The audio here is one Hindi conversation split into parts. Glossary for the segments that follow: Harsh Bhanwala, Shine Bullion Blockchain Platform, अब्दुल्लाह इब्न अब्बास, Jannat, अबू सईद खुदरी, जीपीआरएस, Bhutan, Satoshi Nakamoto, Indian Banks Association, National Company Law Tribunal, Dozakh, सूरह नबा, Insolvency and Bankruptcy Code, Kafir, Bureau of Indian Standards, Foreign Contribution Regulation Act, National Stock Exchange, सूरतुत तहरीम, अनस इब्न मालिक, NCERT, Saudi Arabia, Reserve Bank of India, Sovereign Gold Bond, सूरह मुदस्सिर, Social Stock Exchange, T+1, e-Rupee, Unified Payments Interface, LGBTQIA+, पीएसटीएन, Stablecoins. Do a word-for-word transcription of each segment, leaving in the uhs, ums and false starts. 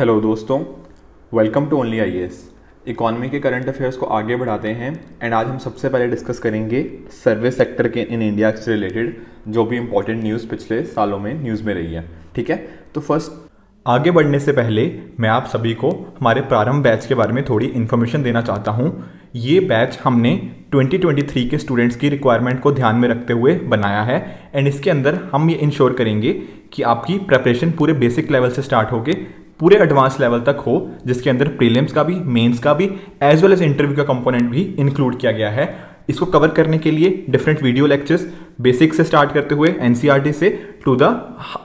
हेलो दोस्तों, welcome to only IAS. Economy के करंट अफेयर्स को आगे बढ़ाते हैं एंड आज हम सबसे पहले डिस्कस करेंगे सर्विस सेक्टर के इन इंडिया से रिलेटेड जो भी इम्पोर्टेंट न्यूज़ पिछले सालों में न्यूज़ में रही है। ठीक है, तो फर्स्ट आगे बढ़ने से पहले मैं आप सभी को हमारे प्रारंभ बैच के बारे में थोड़ी इन्फॉर्मेशन देना चाहता हूँ। ये बैच हमने ट्वेंटी ट्वेंटी थ्री के स्टूडेंट्स की रिक्वायरमेंट को ध्यान में रखते हुए बनाया है एंड इसके अंदर हम ये इंश्योर करेंगे कि आपकी प्रेपरेशन पूरे बेसिक लेवल से स्टार्ट होके पूरे एडवांस लेवल तक हो, जिसके अंदर प्रीलिम्स का भी, मेंस का भी, एज वेल एज इंटरव्यू का कंपोनेंट भी इंक्लूड किया गया है। इसको कवर करने के लिए डिफरेंट वीडियो लेक्चर्स बेसिक से स्टार्ट करते हुए एनसीईआरटी से to the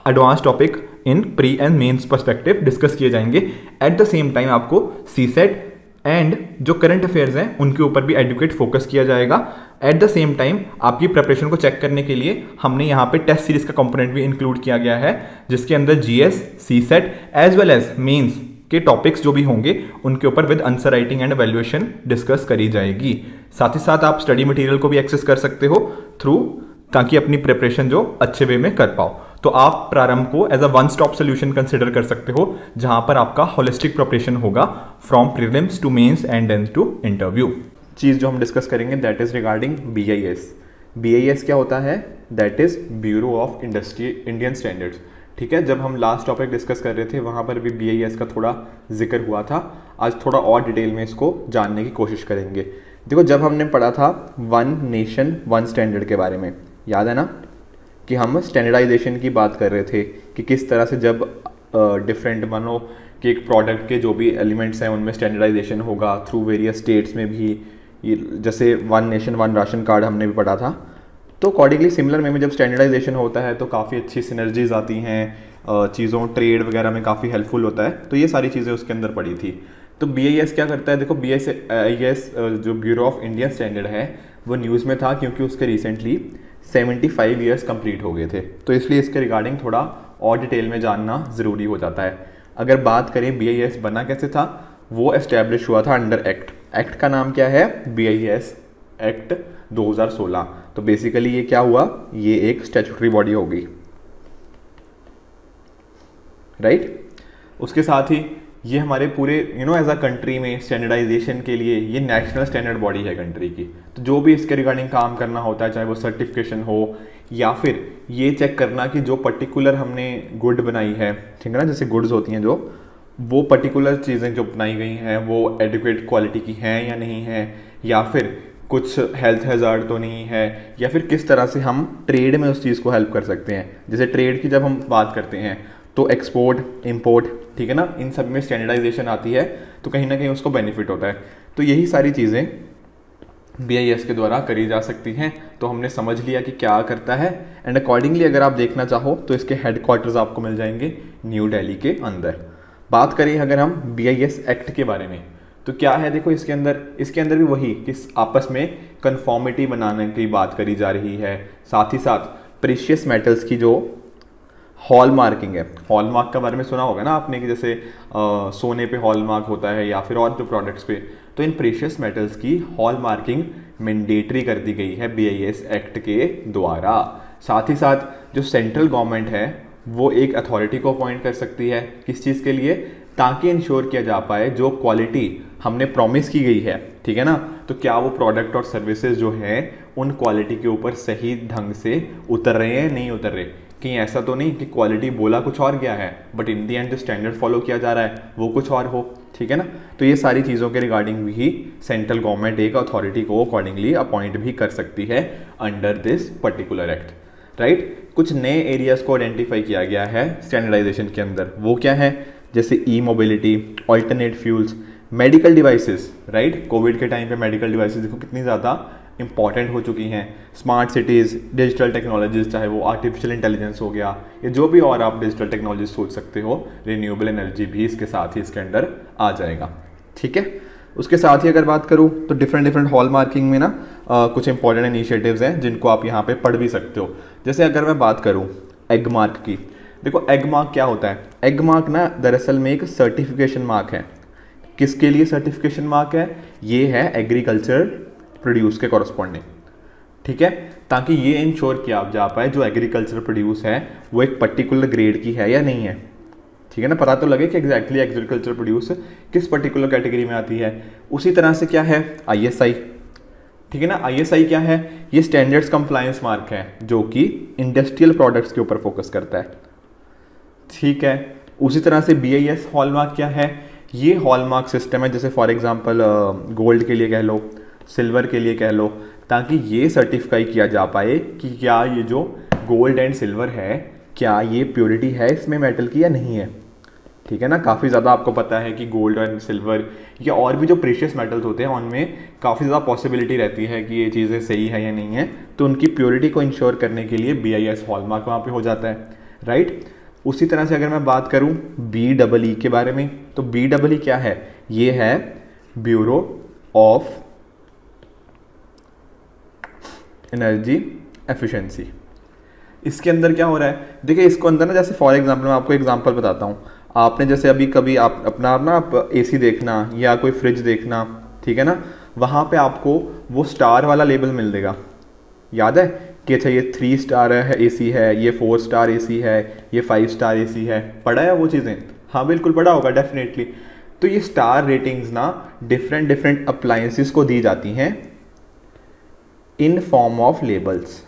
advance topic in pre and mains perspective discuss किए जाएंगे। एट द सेम टाइम आपको सीसेट एंड जो करंट अफेयर्स हैं उनके ऊपर भी एडुकेट फोकस किया जाएगा। एट द सेम टाइम आपकी प्रिपरेशन को चेक करने के लिए हमने यहाँ पे टेस्ट सीरीज का कंपोनेंट भी इंक्लूड किया गया है, जिसके अंदर GS, CSAT as well as mains के टॉपिक्स जो भी होंगे उनके ऊपर with answer writing and valuation discuss करी जाएगी। साथ ही साथ आप स्टडी मटेरियल को भी एक्सेस कर सकते हो थ्रू, ताकि अपनी प्रिपरेशन जो अच्छे वे में कर पाओ। तो आप प्रारंभ को as a one stop solution consider कर सकते हो, जहां पर आपका होलिस्टिक प्रिपरेशन होगा from prelims to mains and then to interview. चीज़ जो हम डिस्कस करेंगे that is regarding BIS. BIS क्या होता है? That is bureau of industry Indian standards. ठीक है, जब हम लास्ट टॉपिक डिस्कस कर रहे थे वहां पर भी बीआईएस का थोड़ा जिक्र हुआ था। आज थोड़ा और डिटेल में इसको जानने की कोशिश करेंगे। देखो, जब हमने पढ़ा था वन नेशन वन स्टैंडर्ड के बारे में, याद है ना कि हम स्टैंडर्डाइजेशन की बात कर रहे थे कि किस तरह से जब डिफरेंट uh, मानो कि एक प्रोडक्ट के जो भी एलिमेंट्स हैं उनमें स्टैंडर्डाइजेशन होगा थ्रू वेरियस स्टेट्स में भी, ये जैसे one nation one ration card हमने भी पढ़ा था। तो अकॉर्डिंगली सिमिलर में, में जब स्टैंडर्डाइजेशन होता है तो काफ़ी अच्छी सिनर्जीज आती हैं, चीज़ों ट्रेड वगैरह में काफ़ी हेल्पफुल होता है। तो ये सारी चीज़ें उसके अंदर पड़ी थी। तो बी आई एस क्या करता है? देखो, बी आई एस जो ब्यूरो ऑफ इंडियन स्टैंडर्ड है वो न्यूज़ में था क्योंकि उसके recently seventy five years complete हो गए थे, तो इसलिए इसके रिगार्डिंग थोड़ा और डिटेल में जानना ज़रूरी हो जाता है। अगर बात करें बी आई एस बना कैसे था, वो एस्टैब्लिश हुआ था अंडर एक्ट। एक्ट का नाम क्या है? बी आई एस एक्ट दो हज़ार सोलह। तो बेसिकली ये क्या हुआ? ये एक स्टैट्यूटरी बॉडी हो गई, राइट। उसके साथ ही ये हमारे पूरे you know as a country में स्टैंडर्डाइजेशन के लिए ये नेशनल स्टैंडर्ड बॉडी है कंट्री की। तो जो भी इसके रिगार्डिंग काम करना होता है, चाहे वो सर्टिफिकेशन हो या फिर ये चेक करना कि जो पर्टिकुलर हमने गुड बनाई है, ठीक है ना, जैसे गुड्स होती हैं जो, वो पर्टिकुलर चीज़ें जो बनाई गई हैं वो एडिक्वेट क्वालिटी की हैं या नहीं है, या फिर कुछ हेल्थ हैजार्ड तो नहीं है, या फिर किस तरह से हम ट्रेड में उस चीज़ को हेल्प कर सकते हैं। जैसे ट्रेड की जब हम बात करते हैं तो एक्सपोर्ट, इंपोर्ट, ठीक है ना, इन सब में स्टैंडर्डाइजेशन आती है तो कहीं ना कहीं उसको बेनिफिट होता है। तो यही सारी चीज़ें बी आई एस के द्वारा करी जा सकती हैं। तो हमने समझ लिया कि क्या करता है एंड अकॉर्डिंगली अगर आप देखना चाहो तो इसके हेडक्वार्टर्स आपको मिल जाएंगे न्यू दिल्ली के अंदर। बात करें अगर हम बी आई एस एक्ट के बारे में तो क्या है? देखो, इसके अंदर इसके अंदर भी वही किस आपस में कन्फॉर्मिटी बनाने की बात करी जा रही है। साथ ही साथ प्रीशियस मेटल्स की जो हॉल मार्किंग है, हॉल मार्क के बारे में सुना होगा ना आपने कि जैसे आ, सोने पे हॉल मार्क होता है या फिर और जो प्रोडक्ट्स पे, तो इन प्रीशियस मेटल्स की हॉल मार्किंग मैंडेटरी कर दी गई है बी आई एस एक्ट के द्वारा। साथ ही साथ जो सेंट्रल गवर्नमेंट है वो एक अथॉरिटी को अपॉइंट कर सकती है किस चीज़ के लिए, ताकि इंश्योर किया जा पाए जो क्वालिटी हमने प्रॉमिस की गई है, ठीक है ना, तो क्या वो प्रोडक्ट और सर्विसेज जो हैं उन क्वालिटी के ऊपर सही ढंग से उतर रहे हैं, नहीं उतर रहे। कहीं ऐसा तो नहीं कि क्वालिटी बोला कुछ और गया है बट इन दी एंड जो स्टैंडर्ड फॉलो किया जा रहा है वो कुछ और हो, ठीक है ना। तो ये सारी चीज़ों के रिगार्डिंग भी सेंट्रल गवर्नमेंट एक अथॉरिटी को अकॉर्डिंगली अपॉइंट भी कर सकती है under this particular act, right right? कुछ नए एरियाज़ को आइडेंटिफाई किया गया है स्टैंडर्डाइजेशन के अंदर। वो क्या है? जैसे e mobility, alternate fuels, medical devices, right. Covid के टाइम पे मेडिकल डिवाइसेस देखो कितनी ज़्यादा इंपॉर्टेंट हो चुकी हैं। स्मार्ट सिटीज़, डिजिटल टेक्नोलॉजीज, चाहे वो आर्टिफिशियल इंटेलिजेंस हो गया या जो भी और आप डिजिटल टेक्नोलॉजी सोच सकते हो, रिन्यूएबल एनर्जी भी इसके साथ ही इसके अंदर आ जाएगा, ठीक है। उसके साथ ही अगर बात करूँ तो डिफरेंट डिफरेंट हॉल मार्किंग में ना आ, कुछ इंपॉर्टेंट इनिशिएटिव्स हैं जिनको आप यहाँ पे पढ़ भी सकते हो। जैसे अगर मैं बात करूँ एगमार्क की, देखो एगमार्क क्या होता है? एगमार्क ना दरअसल में एक सर्टिफिकेशन मार्क है। किसके लिए सर्टिफिकेशन मार्क है? ये है एग्रीकल्चर प्रोड्यूस के कॉरस्पॉन्डिंग, ठीक है, ताकि ये इंश्योर किया जा पाए जो एग्रीकल्चर प्रोड्यूस है वो एक पर्टिकुलर ग्रेड की है या नहीं है, ठीक है ना, पता तो लगे कि एग्जैक्टली एग्रीकल्चर प्रोड्यूस किस पर्टिकुलर कैटेगरी में आती है। उसी तरह से क्या है आई एस आई, ठीक है ना, आई एस आई क्या है, ये स्टैंडर्ड्स कंप्लायंस मार्क है जो कि इंडस्ट्रियल प्रोडक्ट्स के ऊपर फोकस करता है, ठीक है। उसी तरह से बी आई एस हॉलमार्क क्या है, ये हॉलमार्क सिस्टम है जैसे फॉर एग्जांपल गोल्ड के लिए कह लो, सिल्वर के लिए कह लो, ताकि ये सर्टिफाई किया जा पाए कि क्या ये जो गोल्ड एंड सिल्वर है क्या ये प्योरिटी है इसमें मेटल की या नहीं है, ठीक है ना। काफ़ी ज़्यादा आपको पता है कि गोल्ड एंड सिल्वर या और भी जो प्रीशियस मेटल्स होते हैं उनमें काफ़ी ज़्यादा पॉसिबिलिटी रहती है कि ये चीज़ें सही है या नहीं है, तो उनकी प्योरिटी को इंश्योर करने के लिए बी आई एस हॉलमार्क वहाँ पर हो जाता है, राइट। उसी तरह से अगर मैं बात करूँ बी डबल ई के बारे में, तो बी डबल ई क्या है, ये है ब्यूरो ऑफ एनर्जी एफिशिएंसी। इसके अंदर क्या हो रहा है, देखिए इसको अंदर ना जैसे फॉर एग्जांपल मैं आपको एग्जांपल बताता हूँ, आपने जैसे अभी कभी आप अपना ना आप एसी देखना या कोई फ्रिज देखना, ठीक है ना, वहाँ पे आपको वो स्टार वाला लेबल मिल देगा, याद है कि अच्छा ये थ्री स्टार है एसी है, ये फोर स्टार एसी है, ये फाइव स्टार एसी है, पढ़ा है वो चीज़ें, हाँ बिल्कुल पढ़ा होगा डेफिनेटली। तो ये स्टार रेटिंग्स ना डिफरेंट डिफरेंट अप्लायंसेस को दी जाती हैं इन फॉर्म ऑफ लेबल्स,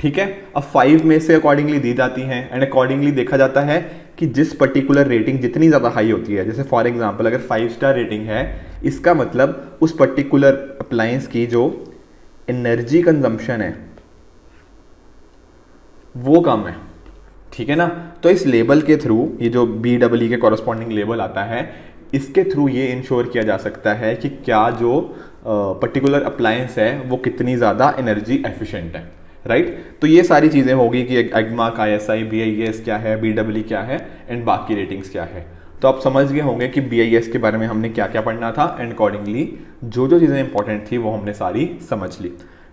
ठीक है। अब फाइव में से अकॉर्डिंगली दी जाती हैं एंड अकॉर्डिंगली देखा जाता है कि जिस पर्टिकुलर रेटिंग जितनी ज़्यादा हाई होती है, जैसे फॉर एग्जांपल अगर फाइव स्टार रेटिंग है, इसका मतलब उस पर्टिकुलर अप्लायंस की जो एनर्जी कंजम्पशन है वो कम है, ठीक है ना। तो इस लेबल के थ्रू, ये जो बी डबल ई के कॉरस्पॉन्डिंग लेबल आता है, इसके थ्रू ये इंश्योर किया जा सकता है कि क्या जो पर्टिकुलर अप्लायंस है वो कितनी ज़्यादा एनर्जी एफिशिएंट है, राइट right? तो ये सारी चीज़ें होगी कि Agmark, I S I, B I S क्या है, बी डबल ई क्या है एंड बाकी रेटिंग्स क्या है। तो आप समझ गए होंगे कि बी आई एस के बारे में हमने क्या क्या पढ़ना था एंड अकॉर्डिंगली जो जो चीज़ें इंपॉर्टेंट थी वो हमने सारी समझ ली,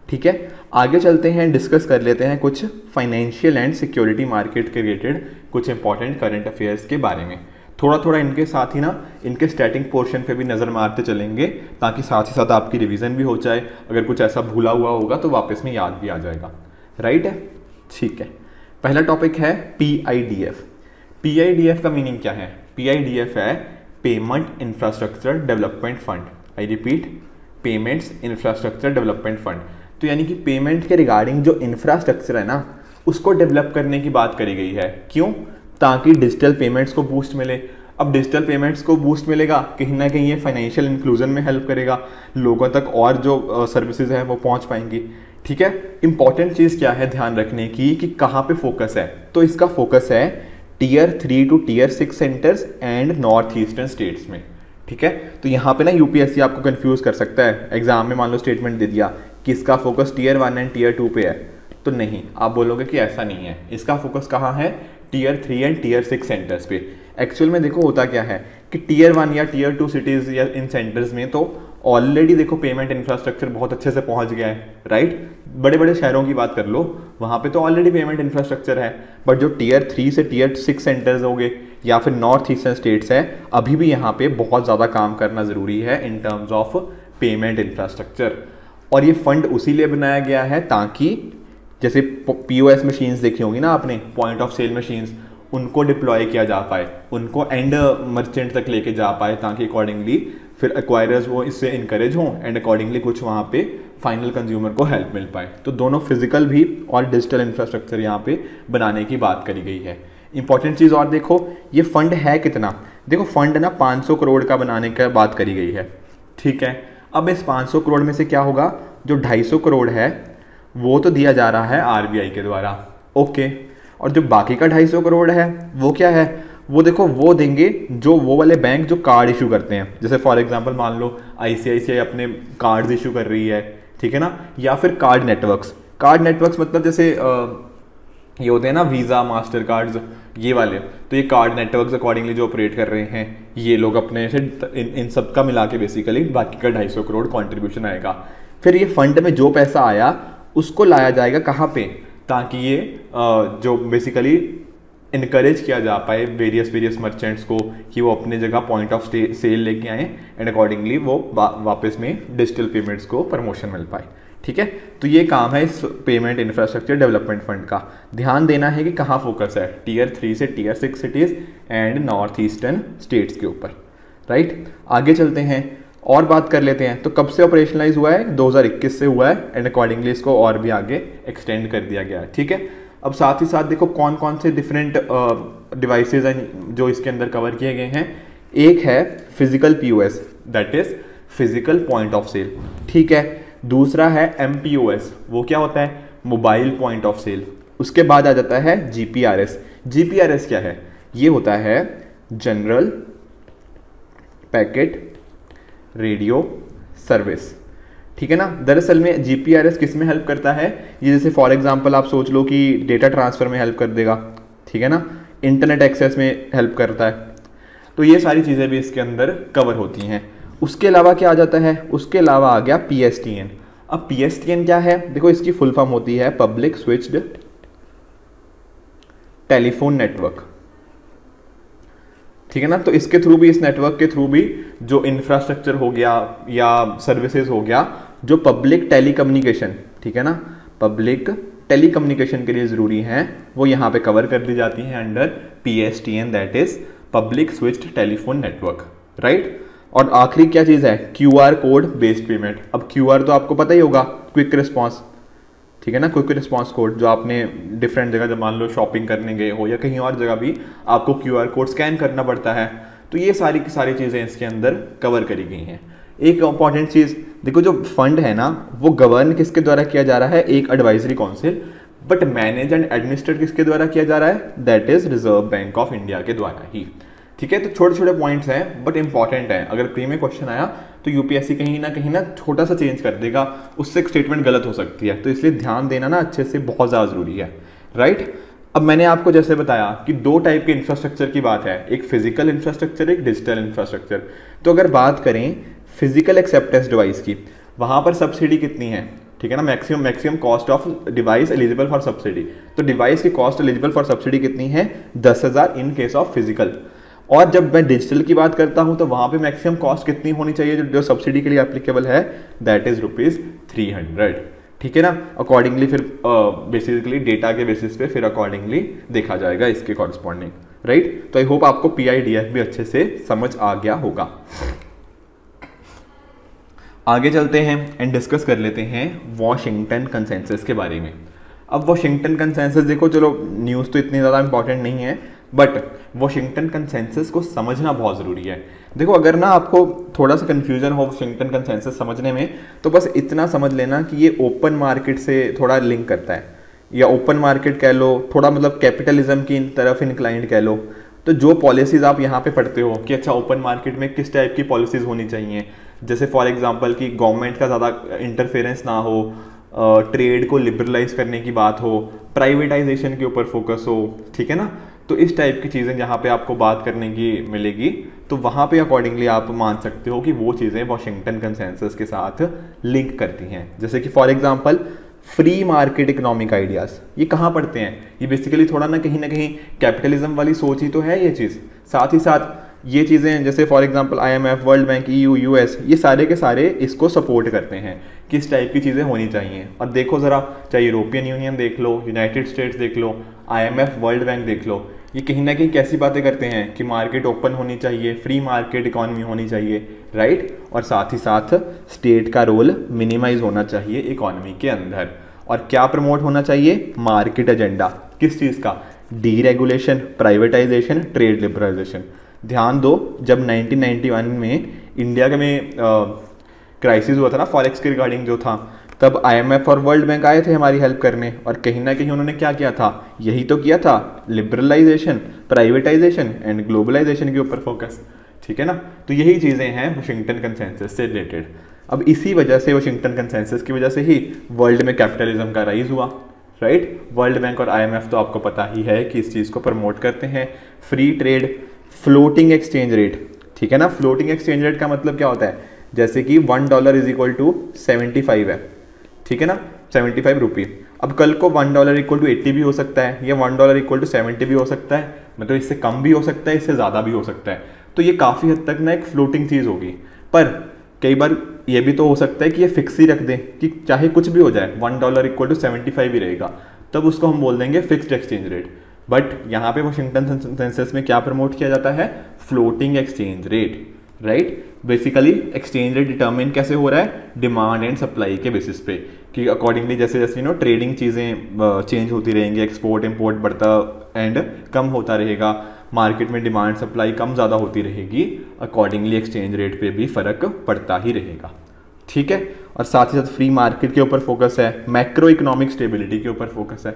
ठीक है। आगे चलते हैं, डिस्कस कर लेते हैं कुछ फाइनेंशियल एंड सिक्योरिटी मार्केट के रिलेटेड कुछ इंपॉर्टेंट करंट अफेयर्स के बारे में। थोड़ा थोड़ा इनके साथ ही ना इनके स्टैटिक पोर्शन पे भी नज़र मारते चलेंगे ताकि साथ ही साथ आपकी रिवीजन भी हो जाए, अगर कुछ ऐसा भूला हुआ होगा तो वापस में याद भी आ जाएगा, राइट है, ठीक है। पहला टॉपिक है P I D F. P I D F का मीनिंग क्या है? पी आई डी एफ है payment infrastructure development fund. I repeat, payments infrastructure development fund. तो यानी कि पेमेंट के रिगार्डिंग जो इंफ्रास्ट्रक्चर है ना उसको डेवलप करने की बात करी गई है। क्यों? ताकि डिजिटल पेमेंट्स को बूस्ट मिले। अब डिजिटल पेमेंट्स को बूस्ट मिलेगा, कहीं ना कहीं ये फाइनेंशियल इंक्लूजन में हेल्प करेगा, लोगों तक और जो सर्विसेज हैं वो पहुंच पाएंगी, ठीक है। इंपॉर्टेंट चीज़ क्या है ध्यान रखने की कि कहाँ पे फोकस है, तो इसका फोकस है tier three two tier six centres and north eastern states में, ठीक है। तो यहाँ पर ना यूपीएससी आपको कन्फ्यूज़ कर सकता है, एग्जाम में मान लो स्टेटमेंट दे दिया कि इसका focus tier one and tier two पे है, तो नहीं, आप बोलोगे कि ऐसा नहीं है, इसका फोकस कहाँ है? Tier three and tier six centres पे। एक्चुअल में देखो होता क्या है कि टीयर वन या टीयर टू सिटीज़ या इन सेंटर्स में तो ऑलरेडी देखो पेमेंट इंफ्रास्ट्रक्चर बहुत अच्छे से पहुंच गया है, राइट। बड़े बड़े शहरों की बात कर लो, वहाँ पे तो ऑलरेडी पेमेंट इंफ्रास्ट्रक्चर है, बट जो टीयर थ्री से टीयर सिक्स सेंटर्स हो गए या फिर नॉर्थ ईस्टर्न स्टेट्स है, अभी भी यहाँ पर बहुत ज़्यादा काम करना ज़रूरी है in terms of payment infrastructure. और ये फंड उसी लिए बनाया गया है ताकि जैसे पीओएस मशीन्स देखी होंगी ना आपने, पॉइंट ऑफ सेल मशीन्स, उनको डिप्लॉय किया जा पाए, उनको एंड मर्चेंट तक लेके जा पाए, ताकि अकॉर्डिंगली फिर एक्वायरर्स वो इससे इनकरेज हों एंड अकॉर्डिंगली कुछ वहाँ पे फाइनल कंज्यूमर को हेल्प मिल पाए। तो दोनों फिजिकल भी और डिजिटल इंफ्रास्ट्रक्चर यहाँ पे बनाने की बात करी गई है। इंपॉर्टेंट चीज़ और देखो, ये फंड है कितना, देखो फंड ना पाँच सौ करोड़ का बनाने की बात करी गई है, ठीक है। अब इस पाँच सौ करोड़ में से क्या होगा, जो ढाई सौ करोड़ है वो तो दिया जा रहा है आरबीआई के द्वारा, ओके, और जो बाकी का ढाई सौ करोड़ है वो क्या है, वो देखो वो देंगे जो वो वाले बैंक जो कार्ड इशू करते हैं, जैसे फॉर एग्जांपल मान लो आईसीआईसीआई अपने कार्ड्स इशू कर रही है, ठीक है ना, या फिर कार्ड नेटवर्क्स। कार्ड नेटवर्क्स मतलब जैसे आ, ये होते हैं ना वीज़ा, मास्टर कार्ड्स, ये वाले, तो ये कार्ड नेटवर्क्स अकॉर्डिंगली जो ऑपरेट कर रहे हैं ये लोग अपने से इन, इन सब का मिला के बेसिकली बाकी का ढाई सौ करोड़ कॉन्ट्रीब्यूशन आएगा। फिर ये फंड में जो पैसा आया उसको लाया जाएगा कहाँ पे, ताकि ये जो बेसिकली इनकरेज किया जा पाए वेरियस वेरियस मर्चेंट्स को कि वो अपने जगह पॉइंट ऑफ सेल लेके आएँ एंड अकॉर्डिंगली वो वापस में डिजिटल पेमेंट्स को प्रमोशन मिल पाए, ठीक है। तो ये काम है इस पेमेंट इंफ्रास्ट्रक्चर डेवलपमेंट फंड का। ध्यान देना है कि कहाँ फोकस है, टीयर थ्री से tier six cities and north eastern states के ऊपर, राइट। आगे चलते हैं और बात कर लेते हैं। तो कब से ऑपरेशनलाइज हुआ है? दो हज़ार इक्कीस से हुआ है एंड अकॉर्डिंगली इसको और भी आगे एक्सटेंड कर दिया गया है, ठीक है। अब साथ ही साथ देखो कौन कौन से डिफरेंट डिवाइसेज uh, हैं जो इसके अंदर कवर किए गए हैं। एक है physical POS, that is physical point of sale, ठीक है। दूसरा है एमपीओएस, वो क्या होता है? Mobile point of sale. उसके बाद आ जाता है जीपीआरएस। जीपीआरएस क्या है? ये होता है जनरल पैकेट रेडियो सर्विस, ठीक है ना। दरअसल में जीपीआरएस किस में हेल्प करता है? ये जैसे फॉर एग्जांपल आप सोच लो कि डेटा ट्रांसफ़र में हेल्प कर देगा, ठीक है ना। इंटरनेट एक्सेस में हेल्प करता है। तो ये सारी चीज़ें भी इसके अंदर कवर होती हैं। उसके अलावा क्या आ जाता है? उसके अलावा आ गया पीएसटीएन। अब पीएसटीएन क्या है? देखो इसकी फुल फॉर्म होती है पब्लिक स्विच्ड टेलीफोन नेटवर्क, ठीक है ना। तो इसके थ्रू भी, इस नेटवर्क के थ्रू भी जो इंफ्रास्ट्रक्चर हो गया या सर्विसेज हो गया जो पब्लिक टेलीकम्युनिकेशन, ठीक है ना, पब्लिक टेलीकम्युनिकेशन के लिए ज़रूरी हैं, वो यहाँ पे कवर कर दी जाती हैं under पीएसटीएन, that is public switched telephone network, right. और आखिरी क्या चीज़ है? QR code based payment. अब क्यूआर तो आपको पता ही होगा, क्विक रिस्पॉन्स, ठीक है ना, क्विक रिस्पॉन्स कोड जो आपने डिफरेंट जगह, जब मान लो शॉपिंग करने गए हो या कहीं और जगह भी आपको क्यूआर कोड स्कैन करना पड़ता है। तो ये सारी की सारी चीज़ें इसके अंदर कवर करी गई हैं। एक इंपॉर्टेंट चीज़ देखो, जो फंड है ना वो गवर्न किसके द्वारा किया जा रहा है? एक advisory council, but manage and administer किसके द्वारा किया जा रहा है? That is reserve bank of India के द्वारा ही, ठीक है। तो छोटे छोटे पॉइंट्स हैं बट इंपॉर्टेंट हैं। अगर प्री में क्वेश्चन आया तो यूपीएससी कहीं ना कहीं ना छोटा सा चेंज कर देगा, उससे एक स्टेटमेंट गलत हो सकती है, तो इसलिए ध्यान देना ना अच्छे से, बहुत ज़्यादा ज़रूरी है, राइट। अब मैंने आपको जैसे बताया कि दो टाइप के इंफ्रास्ट्रक्चर की बात है, एक फिजिकल इंफ्रास्ट्रक्चर, एक डिजिटल इंफ्रास्ट्रक्चर। तो अगर बात करें फिजिकल एक्सेप्टेंस डिवाइस की, वहाँ पर सब्सिडी कितनी है, ठीक है ना, maximum maximum cost of device eligible for subsidy. तो डिवाइस की कॉस्ट एलिजिबल फॉर सब्सिडी कितनी है? दस हज़ार इन केस ऑफ फिजिकल। और जब मैं डिजिटल की बात करता हूं तो वहां पे मैक्सिमम कॉस्ट कितनी होनी चाहिए जो, जो सब्सिडी के लिए एप्लीकेबल है? That is rupees three hundred, ठीक है ना। अकॉर्डिंगली फिर बेसिकली uh, डेटा के बेसिस पे फिर अकॉर्डिंगली देखा जाएगा इसके कॉरस्पॉन्डिंग, राइट। तो आई होप आपको पी आई डी एफ भी अच्छे से समझ आ गया होगा। आगे चलते हैं एंड डिस्कस कर लेते हैं वॉशिंगटन कंसेंसस के बारे में। अब वॉशिंगटन कंसेंसस देखो, चलो न्यूज़ तो इतनी ज़्यादा इंपॉर्टेंट नहीं है बट वॉशिंगटन कंसेंसस को समझना बहुत ज़रूरी है। देखो अगर ना आपको थोड़ा सा कन्फ्यूजन हो वॉशिंगटन कंसेंसस समझने में, तो बस इतना समझ लेना कि ये ओपन मार्केट से थोड़ा लिंक करता है, या ओपन मार्केट कह लो, थोड़ा मतलब कैपिटलिज्म की तरफ इनक्लाइंड कह लो। तो जो पॉलिसीज़ आप यहाँ पे पढ़ते हो कि अच्छा ओपन मार्केट में किस टाइप की पॉलिसीज़ होनी चाहिए, जैसे फॉर एग्जाम्पल कि गवर्नमेंट का ज़्यादा इंटरफेरेंस ना हो, ट्रेड को लिबरलाइज करने की बात हो, प्राइवेटाइजेशन के ऊपर फोकस हो, ठीक है ना। तो इस टाइप की चीज़ें जहाँ पे आपको बात करने की मिलेगी, तो वहाँ पे अकॉर्डिंगली आप मान सकते हो कि वो चीज़ें वॉशिंगटन कंसेंसस के साथ लिंक करती हैं। जैसे कि for example free market economic ideas, ये कहाँ पढ़ते हैं? ये बेसिकली थोड़ा ना कहीं ना कहीं कैपिटलिज्म वाली सोच ही तो है ये चीज़। साथ ही साथ ये चीज़ें जैसे for example IMF, World Bank, EU, US, ये सारे के सारे इसको सपोर्ट करते हैं किस टाइप की चीज़ें होनी चाहिए। और देखो ज़रा, चाहे यूरोपियन यूनियन देख लो, यूनाइटेड स्टेट्स देख लो, आईएमएफ, वर्ल्ड बैंक देख लो, ये कहीं ना कहीं कैसी बातें करते हैं कि मार्केट ओपन होनी चाहिए, फ्री मार्केट इकॉनमी होनी चाहिए, राइट। और साथ ही साथ स्टेट का रोल मिनिमाइज होना चाहिए इकॉनमी के अंदर। और क्या प्रमोट होना चाहिए? Market agenda. किस चीज़ का? Deregulation, privatisation, trade liberalisation. ध्यान दो, जब नाइनटीन नाइंटी वन में इंडिया के में क्राइसिस हुआ था ना फॉरेक्स के रिगार्डिंग जो था, तब आईएमएफ और वर्ल्ड बैंक आए थे हमारी हेल्प करने, और कहीं ना कहीं उन्होंने क्या किया था? यही तो किया था, लिबरलाइजेशन, प्राइवेटाइजेशन एंड ग्लोबलाइजेशन के ऊपर फोकस, ठीक है ना। तो यही चीज़ें हैं वाशिंगटन कंसेंसस से रिलेटेड। अब इसी वजह से, वाशिंगटन कंसेंसस की वजह से ही वर्ल्ड में कैपिटलिज्म का राइज हुआ, राइट। वर्ल्ड बैंक और आईएमएफ तो आपको पता ही है कि इस चीज़ को प्रमोट करते हैं। Free trade, floating exchange rate, ठीक है ना। फ्लोटिंग एक्सचेंज रेट का मतलब क्या होता है? जैसे कि one dollar is equal to seventy five है, ठीक है ना, सेवेंटी फाइव रुपी। अब कल को one dollar equal to eighty भी हो सकता है, या one dollar equal to seventy भी हो सकता है, मतलब इससे कम भी हो सकता है, इससे ज़्यादा भी हो सकता है। तो ये काफ़ी हद तक ना एक फ्लोटिंग चीज़ होगी। पर कई बार ये भी तो हो सकता है कि ये फिक्स ही रख दें कि चाहे कुछ भी हो जाए one dollar equal to seventy five ही रहेगा, तब उसको हम बोल देंगे फिक्स्ड एक्सचेंज रेट। बट यहाँ पे वाशिंगटन कंसेंसस में क्या प्रमोट किया जाता है? Floating exchange rate, right. Basically exchange rate determine कैसे हो रहा है? डिमांड एंड सप्लाई के बेसिस पे, कि अकॉर्डिंगली जैसे जैसे यू नो ट्रेडिंग चीज़ें चेंज होती रहेंगी, एक्सपोर्ट इम्पोर्ट बढ़ता एंड कम होता रहेगा, मार्केट में डिमांड सप्लाई कम ज़्यादा होती रहेगी, अकॉर्डिंगली एक्सचेंज रेट पे भी फ़र्क पड़ता ही रहेगा, ठीक है। और साथ ही साथ फ्री मार्केट के ऊपर फोकस है, मैक्रो इकोनॉमिक स्टेबिलिटी के ऊपर फोकस है,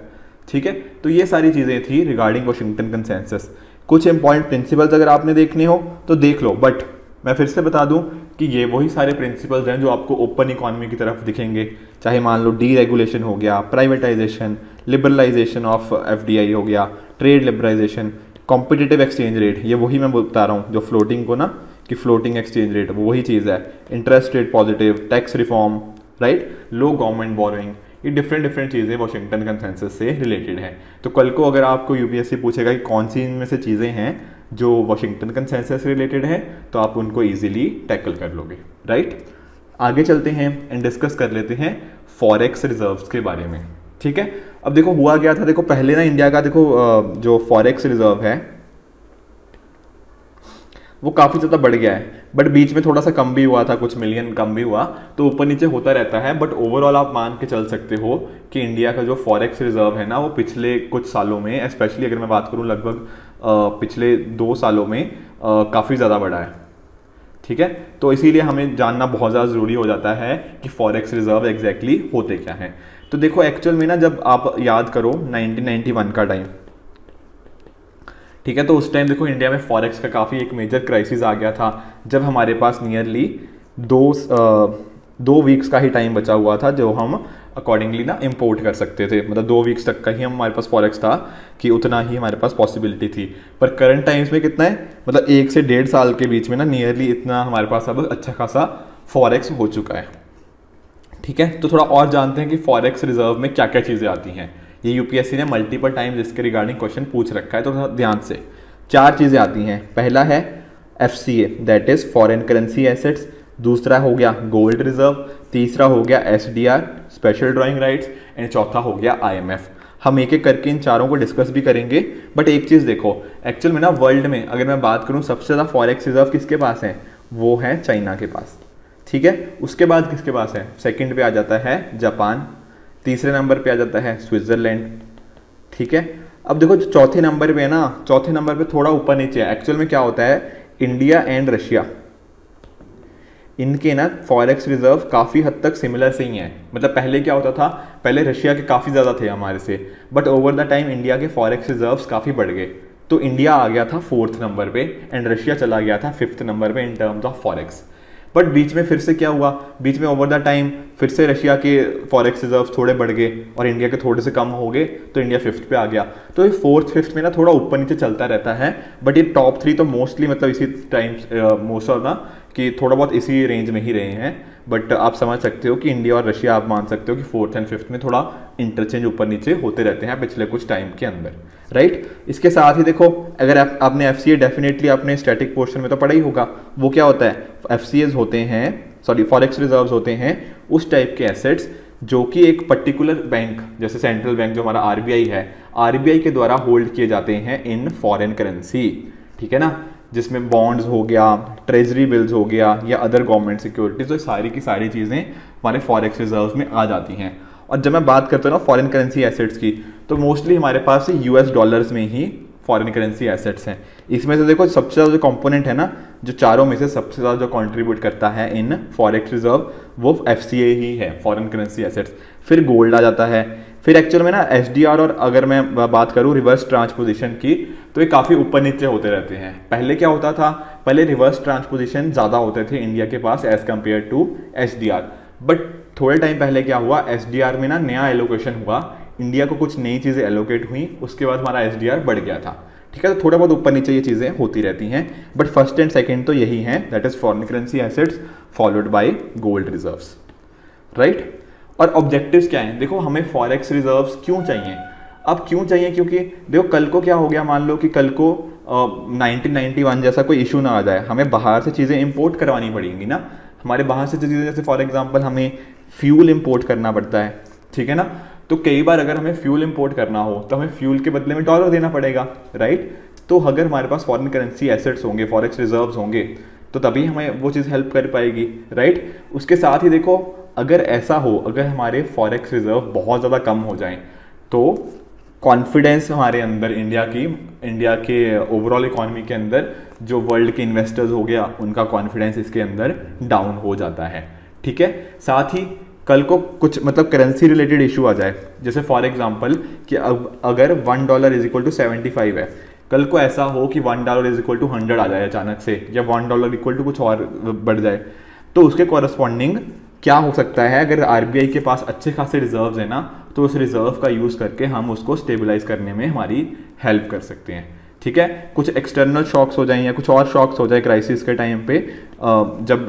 ठीक है। तो ये सारी चीज़ें थी रिगार्डिंग वाशिंगटन कंसेंसस। कुछ इंपॉर्टेंट प्रिंसिपल्स अगर आपने देखने हो तो देख लो, बट मैं फिर से बता दूं कि ये वही सारे प्रिंसिपल्स हैं जो आपको ओपन इकोनॉमी की तरफ दिखेंगे, चाहे मान लो डी रेगुलेशन हो गया, privatisation, liberalisation of F D I हो गया, trade liberalisation, competitive exchange rate, ये वही मैं बता रहा हूँ जो फ्लोटिंग को ना, कि फ्लोटिंग एक्सचेंज रेट वो वही चीज़ है, interest rate positive, tax reform, right, low government borrowing, ये डिफरेंट डिफरेंट चीज़ें वाशिंगटन कंसेंसस से रिलेटेड हैं। तो कल को अगर आपको यूपीएससी पूछेगा कि कौन सी इनमें से चीज़ें हैं जो वाशिंगटन कंसेंसस से रिलेटेड हैं, तो आप उनको ईजिली टैकल कर लोगे, राइट। आगे चलते हैं एंड डिस्कस कर लेते हैं फॉरेक्स रिजर्व्स के बारे में, ठीक है। अब देखो हुआ क्या था, देखो पहले ना इंडिया का देखो जो फॉरेक्स रिजर्व है वो काफ़ी ज़्यादा बढ़ गया है, बट बीच में थोड़ा सा कम भी हुआ था, कुछ मिलियन कम भी हुआ, तो ऊपर नीचे होता रहता है। बट ओवरऑल आप मान के चल सकते हो कि इंडिया का जो फॉरेक्स रिजर्व है ना वो पिछले कुछ सालों में, स्पेशली अगर मैं बात करूँ लगभग पिछले दो सालों में काफ़ी ज़्यादा बढ़ा है, ठीक है। तो इसीलिए हमें जानना बहुत ज़्यादा ज़रूरी हो जाता है कि फॉरेक्स रिजर्व एग्जैक्टली होते क्या हैं। तो देखो एक्चुअल में ना जब आप याद करो नाइनटीन नाइंटी वन का टाइम, ठीक है, तो उस टाइम देखो इंडिया में फॉरेक्स का काफ़ी एक मेजर क्राइसिस आ गया था, जब हमारे पास नियरली दो दो वीक्स का ही टाइम बचा हुआ था जो हम अकॉर्डिंगली ना इम्पोर्ट कर सकते थे, मतलब दो वीक्स तक का ही हम हमारे पास फॉरेक्स था कि उतना ही हमारे पास पॉसिबिलिटी थी। पर करंट टाइम्स में कितना है, मतलब एक से डेढ़ साल के बीच में ना नियरली इतना हमारे पास अब अच्छा खासा फॉरेक्स हो चुका है, ठीक है। तो थोड़ा और जानते हैं कि फॉरेक्स रिजर्व में क्या क्या चीज़ें आती हैं। ये यूपीएससी ने मल्टीपल टाइम्स इसके रिगार्डिंग क्वेश्चन पूछ रखा है, तो थोड़ा ध्यान से। चार चीज़ें आती हैं, पहला है FCA that is foreign currency assets, दूसरा हो गया गोल्ड रिजर्व, तीसरा हो गया SDR special drawing rights and चौथा हो गया आईएमएफ। हम एक एक करके इन चारों को डिस्कस भी करेंगे, बट एक चीज़ देखो एक्चुअल में ना वर्ल्ड में अगर मैं बात करूँ सबसे ज़्यादा फॉरेक्स रिजर्व किसके पास है, वो है चाइना के पास, ठीक है। उसके बाद किसके पास है, सेकंड पे आ जाता है जापान, तीसरे नंबर पे आ जाता है स्विट्ज़रलैंड, ठीक है। अब देखो जो चौथे नंबर पे है ना, चौथे नंबर पे थोड़ा ऊपर नीचे है, एक्चुअल में क्या होता है इंडिया एंड रशिया, इनके ना फॉरेक्स रिजर्व काफ़ी हद तक सिमिलर से ही हैं। मतलब पहले क्या होता था, पहले रशिया के काफ़ी ज़्यादा थे हमारे से, but over the time India के फॉरेक्स रिजर्व्स काफ़ी बढ़ गए, तो इंडिया आ गया था फोर्थ नंबर पे एंड रशिया चला गया था फिफ्थ नंबर पे in terms of forex. But बीच में फिर से क्या हुआ, बीच में ओवर द टाइम फिर से रशिया के फॉरेक्स रिजर्व थोड़े बढ़ गए और इंडिया के थोड़े से कम हो गए, तो इंडिया फिफ्थ पे आ गया। तो ये फोर्थ फिफ्थ में ना थोड़ा ऊपर नीचे चलता रहता है, बट ये टॉप थ्री तो मोस्टली मतलब इसी टाइम मोस्ट ऑफ ना कि थोड़ा बहुत इसी रेंज में ही रहे हैं। बट आप समझ सकते हो कि इंडिया और रशिया आप मान सकते हो कि फोर्थ एंड फिफ्थ में थोड़ा इंटरचेंज ऊपर नीचे होते रहते हैं पिछले कुछ टाइम के अंदर, राइट। इसके साथ ही देखो अगर आप, आपने एफ सी ए डेफिनेटली आपने स्टैटिक पोर्शन में तो पढ़ा ही होगा, वो क्या होता है एफ सी एज होते हैं, सॉरी फॉरेक्स रिजर्व्स होते हैं उस टाइप के एसेट्स जो कि एक पर्टिकुलर बैंक जैसे सेंट्रल बैंक जो हमारा आर बी आई है, आर बी आई के द्वारा होल्ड किए जाते हैं इन फॉरेन करेंसी, ठीक है ना, जिसमें बॉन्ड्स हो गया, ट्रेजरी बिल्स हो गया या अदर गवर्नमेंट सिक्योरिटीज, तो सारी की सारी चीज़ें हमारे फॉरेक्स रिजर्व्स में आ जाती हैं। और जब मैं बात करता हूँ ना फॉरेन करेंसी एसेट्स की, तो मोस्टली हमारे पास यूएस डॉलर्स में ही फॉरेन करेंसी एसेट्स हैं। इसमें से देखो सबसे ज़्यादा जो कंपोनेंट है ना, जो चारों में से सबसे ज़्यादा जो कंट्रीब्यूट करता है इन फॉरेक्स रिजर्व, वो एफसीए ही है, फॉरेन करेंसी एसेट्स। फिर गोल्ड आ जाता है, फिर एक्चुअल में ना एसडीआर, और अगर मैं बात करूँ रिवर्स ट्रांसपोजिशन की, तो ये काफ़ी ऊपर नीचे होते रहते हैं। पहले क्या होता था, पहले रिवर्स ट्रांसपोजिशन ज़्यादा होते थे इंडिया के पास as compare to SDR, but थोड़े टाइम पहले क्या हुआ, एसडीआर में ना नया एलोकेशन हुआ, इंडिया को कुछ नई चीज़ें एलोकेट हुई, उसके बाद हमारा एसडीआर बढ़ गया था, ठीक है। तो थोड़ा बहुत ऊपर नीचे ये चीज़ें होती रहती हैं, बट फर्स्ट एंड सेकंड तो यही हैं, that is foreign currency assets followed by gold reserves, right. और ऑब्जेक्टिव्स क्या हैं, देखो हमें फॉरेक्स रिजर्व्स क्यों चाहिए, अब क्यों चाहिए, क्योंकि देखो कल को क्या हो गया, मान लो कि कल को नाइनटीन नाइंटी वन जैसा कोई इशू ना आ जाए, हमें बाहर से चीज़ें इम्पोर्ट करवानी पड़ेंगी ना, हमारे बाहर से चीज़ें, जैसे फॉर एग्जांपल हमें फ्यूल इंपोर्ट करना पड़ता है, ठीक है ना, तो कई बार अगर हमें फ्यूल इंपोर्ट करना हो तो हमें फ्यूल के बदले में डॉलर देना पड़ेगा, राइट। तो अगर हमारे पास फॉरेन करेंसी एसेट्स होंगे, फॉरेक्स रिजर्व्स होंगे, तो तभी हमें वो चीज़ हेल्प कर पाएगी, राइट। उसके साथ ही देखो, अगर ऐसा हो, अगर हमारे फॉरेक्स रिजर्व बहुत ज़्यादा कम हो जाएं, तो कॉन्फिडेंस हमारे अंदर इंडिया की, इंडिया के ओवरऑल इकोनॉमी के अंदर जो वर्ल्ड के इन्वेस्टर्स हो गया उनका कॉन्फिडेंस इसके अंदर डाउन हो जाता है, ठीक है। साथ ही कल को कुछ मतलब करेंसी रिलेटेड इशू आ जाए, जैसे फॉर एग्जांपल कि अब अगर one dollar is equal to seventy five है, कल को ऐसा हो कि one dollar is equal to hundred आ जाए अचानक से, या वन डॉलर इक्वल टू कुछ और बढ़ जाए, तो उसके कॉरस्पॉन्डिंग क्या हो सकता है, अगर आरबीआई के पास अच्छे खासे रिजर्व्स हैं ना, तो उस रिजर्व का यूज़ करके हम उसको स्टेबलाइज करने में हमारी हेल्प कर सकते हैं, ठीक है। कुछ एक्सटर्नल शॉक्स हो जाएं या कुछ और शॉक्स हो जाए क्राइसिस के टाइम पे, जब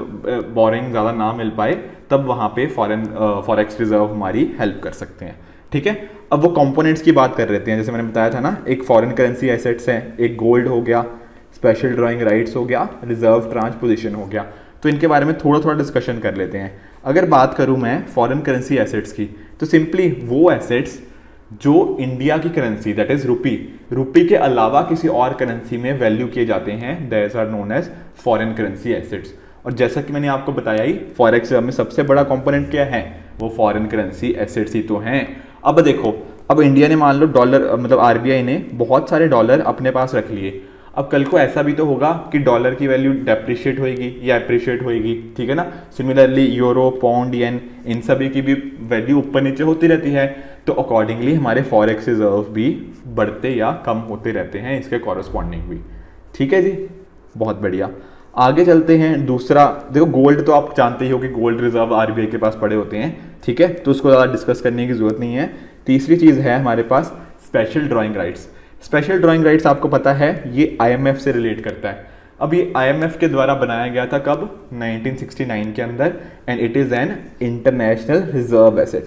बोरिंग ज़्यादा ना मिल पाए, तब वहाँ पे फॉरेन फॉरेक्स रिजर्व हमारी हेल्प कर सकते हैं, ठीक है। अब वो कंपोनेंट्स की बात कर लेते हैं, जैसे मैंने बताया था ना, एक फॉरेन करेंसी एसेट्स हैं, एक गोल्ड हो गया, स्पेशल ड्राइंग राइट्स हो गया, रिजर्व ट्रांसपोजिशन हो गया, तो इनके बारे में थोड़ा थोड़ा डिस्कशन कर लेते हैं। अगर बात करूं मैं फॉरेन करेंसी एसेट्स की, तो सिंपली वो एसेट्स जो इंडिया की currency that is rupee, rupee के अलावा किसी और करेंसी में वैल्यू किए जाते हैं, that are known as foreign currency assets. और जैसा कि मैंने आपको बताया ही, फॉरेक्स में सबसे बड़ा कंपोनेंट क्या है, वो फॉरेन करेंसी एसेट्स ही तो हैं। अब देखो, अब इंडिया ने मान लो डॉलर, मतलब आरबीआई ने बहुत सारे डॉलर अपने पास रख लिए, अब कल को ऐसा भी तो होगा कि डॉलर की वैल्यू डेप्रिशिएट होएगी या अप्रिशिएट होएगी, ठीक है ना। सिमिलरली यूरो, पाउंड, येन, इन सभी की भी वैल्यू ऊपर नीचे होती रहती है, तो अकॉर्डिंगली हमारे फॉरेक्स रिजर्व भी बढ़ते या कम होते रहते हैं, इसके कॉरस्पॉन्डिंग भी, ठीक है जी, बहुत बढ़िया। आगे चलते हैं, दूसरा देखो गोल्ड, तो आप जानते ही हो कि गोल्ड रिजर्व आरबीआई के पास पड़े होते हैं, ठीक है, तो उसको ज़्यादा डिस्कस करने की जरूरत नहीं है। तीसरी चीज़ है हमारे पास special drawing rights. Special drawing rights आपको पता है ये आईएमएफ से रिलेट करता है। अब ये आईएमएफ के द्वारा बनाया गया था कब, नाइनटीन सिक्सटी नाइन के अंदर, and it is an international reserve asset,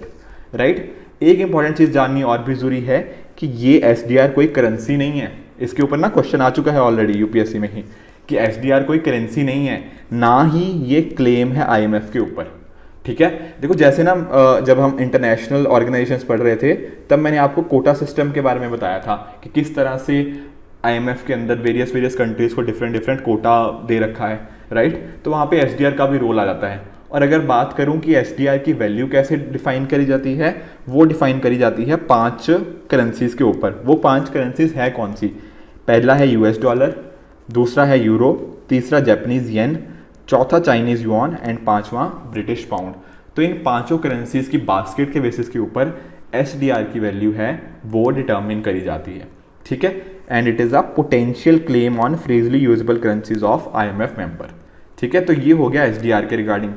right. एक इंपॉर्टेंट चीज़ जाननी और भी ज़रूरी है कि ये एसडीआर कोई करेंसी नहीं है, इसके ऊपर ना क्वेश्चन आ चुका है ऑलरेडी यूपीएससी में ही, कि एसडीआर कोई करेंसी नहीं है, ना ही ये क्लेम है आईएमएफ के ऊपर, ठीक है। देखो जैसे ना जब हम इंटरनेशनल ऑर्गेनाइजेशंस पढ़ रहे थे, तब मैंने आपको कोटा सिस्टम के बारे में बताया था कि किस तरह से आईएमएफ के अंदर वेरियस वेरियस कंट्रीज़ को डिफरेंट डिफरेंट कोटा दे रखा है, राइट, तो वहाँ पे एसडीआर का भी रोल आ जाता है। और अगर बात करूँ कि एसडीआर की वैल्यू कैसे डिफाइन करी जाती है, वो डिफाइन करी जाती है पाँच करेंसीज़ के ऊपर। वो पाँच करेंसीज है कौन सी, पहला है यूएस डॉलर, दूसरा है यूरो, तीसरा जैपनीज़ येन, चौथा चाइनीज़ युआन, एंड पांचवा ब्रिटिश पाउंड। तो इन पांचों करेंसीज़ की बास्केट के बेसिस के ऊपर एसडीआर की वैल्यू है वो डिटर्मिन करी जाती है, ठीक है। And it is a potential claim on freely usable currencies of IMF member, ठीक है। तो ये हो गया एसडीआर के रिगार्डिंग।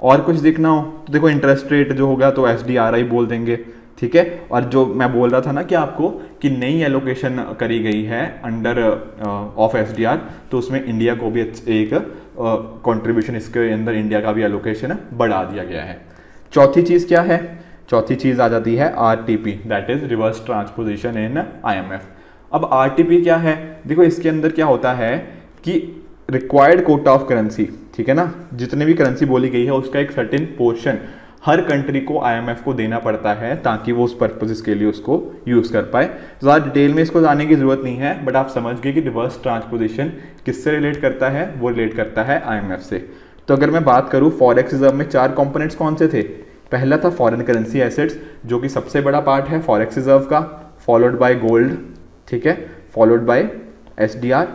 और कुछ देखना हो तो देखो इंटरेस्ट रेट जो होगा तो एसडीआरआई बोल देंगे, ठीक है। और जो मैं बोल रहा था ना कि आपको कि नई एलोकेशन करी गई है अंडर ऑफ एसडीआर, तो उसमें इंडिया को भी एक कंट्रीब्यूशन uh, इसके अंदर इंडिया का भी एलोकेशन बढ़ा दिया गया है। चौथी चीज़ क्या है, चौथी चीज़ आ जाती है RTP, that is reverse transposition in IMF. अब आरटीपी क्या है, देखो इसके अंदर क्या होता है कि रिक्वायर्ड कोटा ऑफ करेंसी, ठीक है ना, जितने भी करेंसी बोली गई है उसका एक सर्टेन पोर्शन हर कंट्री को आईएमएफ को देना पड़ता है, ताकि वो उस पर्पसेस के लिए उसको यूज़ कर पाए। ज़्यादा डिटेल में इसको जाने की ज़रूरत नहीं है, बट आप समझ गए कि रिवर्स ट्रांसपोजिशन किससे रिलेट करता है, वो रिलेट करता है आईएमएफ से। तो अगर मैं बात करूँ फॉरेक्स रिजर्व में चार कंपोनेंट्स कौन से थे, पहला था फॉरेन करेंसी एसेट्स, जो कि सबसे बड़ा पार्ट है फॉरेक्स रिजर्व का, फॉलोड बाय गोल्ड, ठीक है, फॉलोड बाय एसडीआर,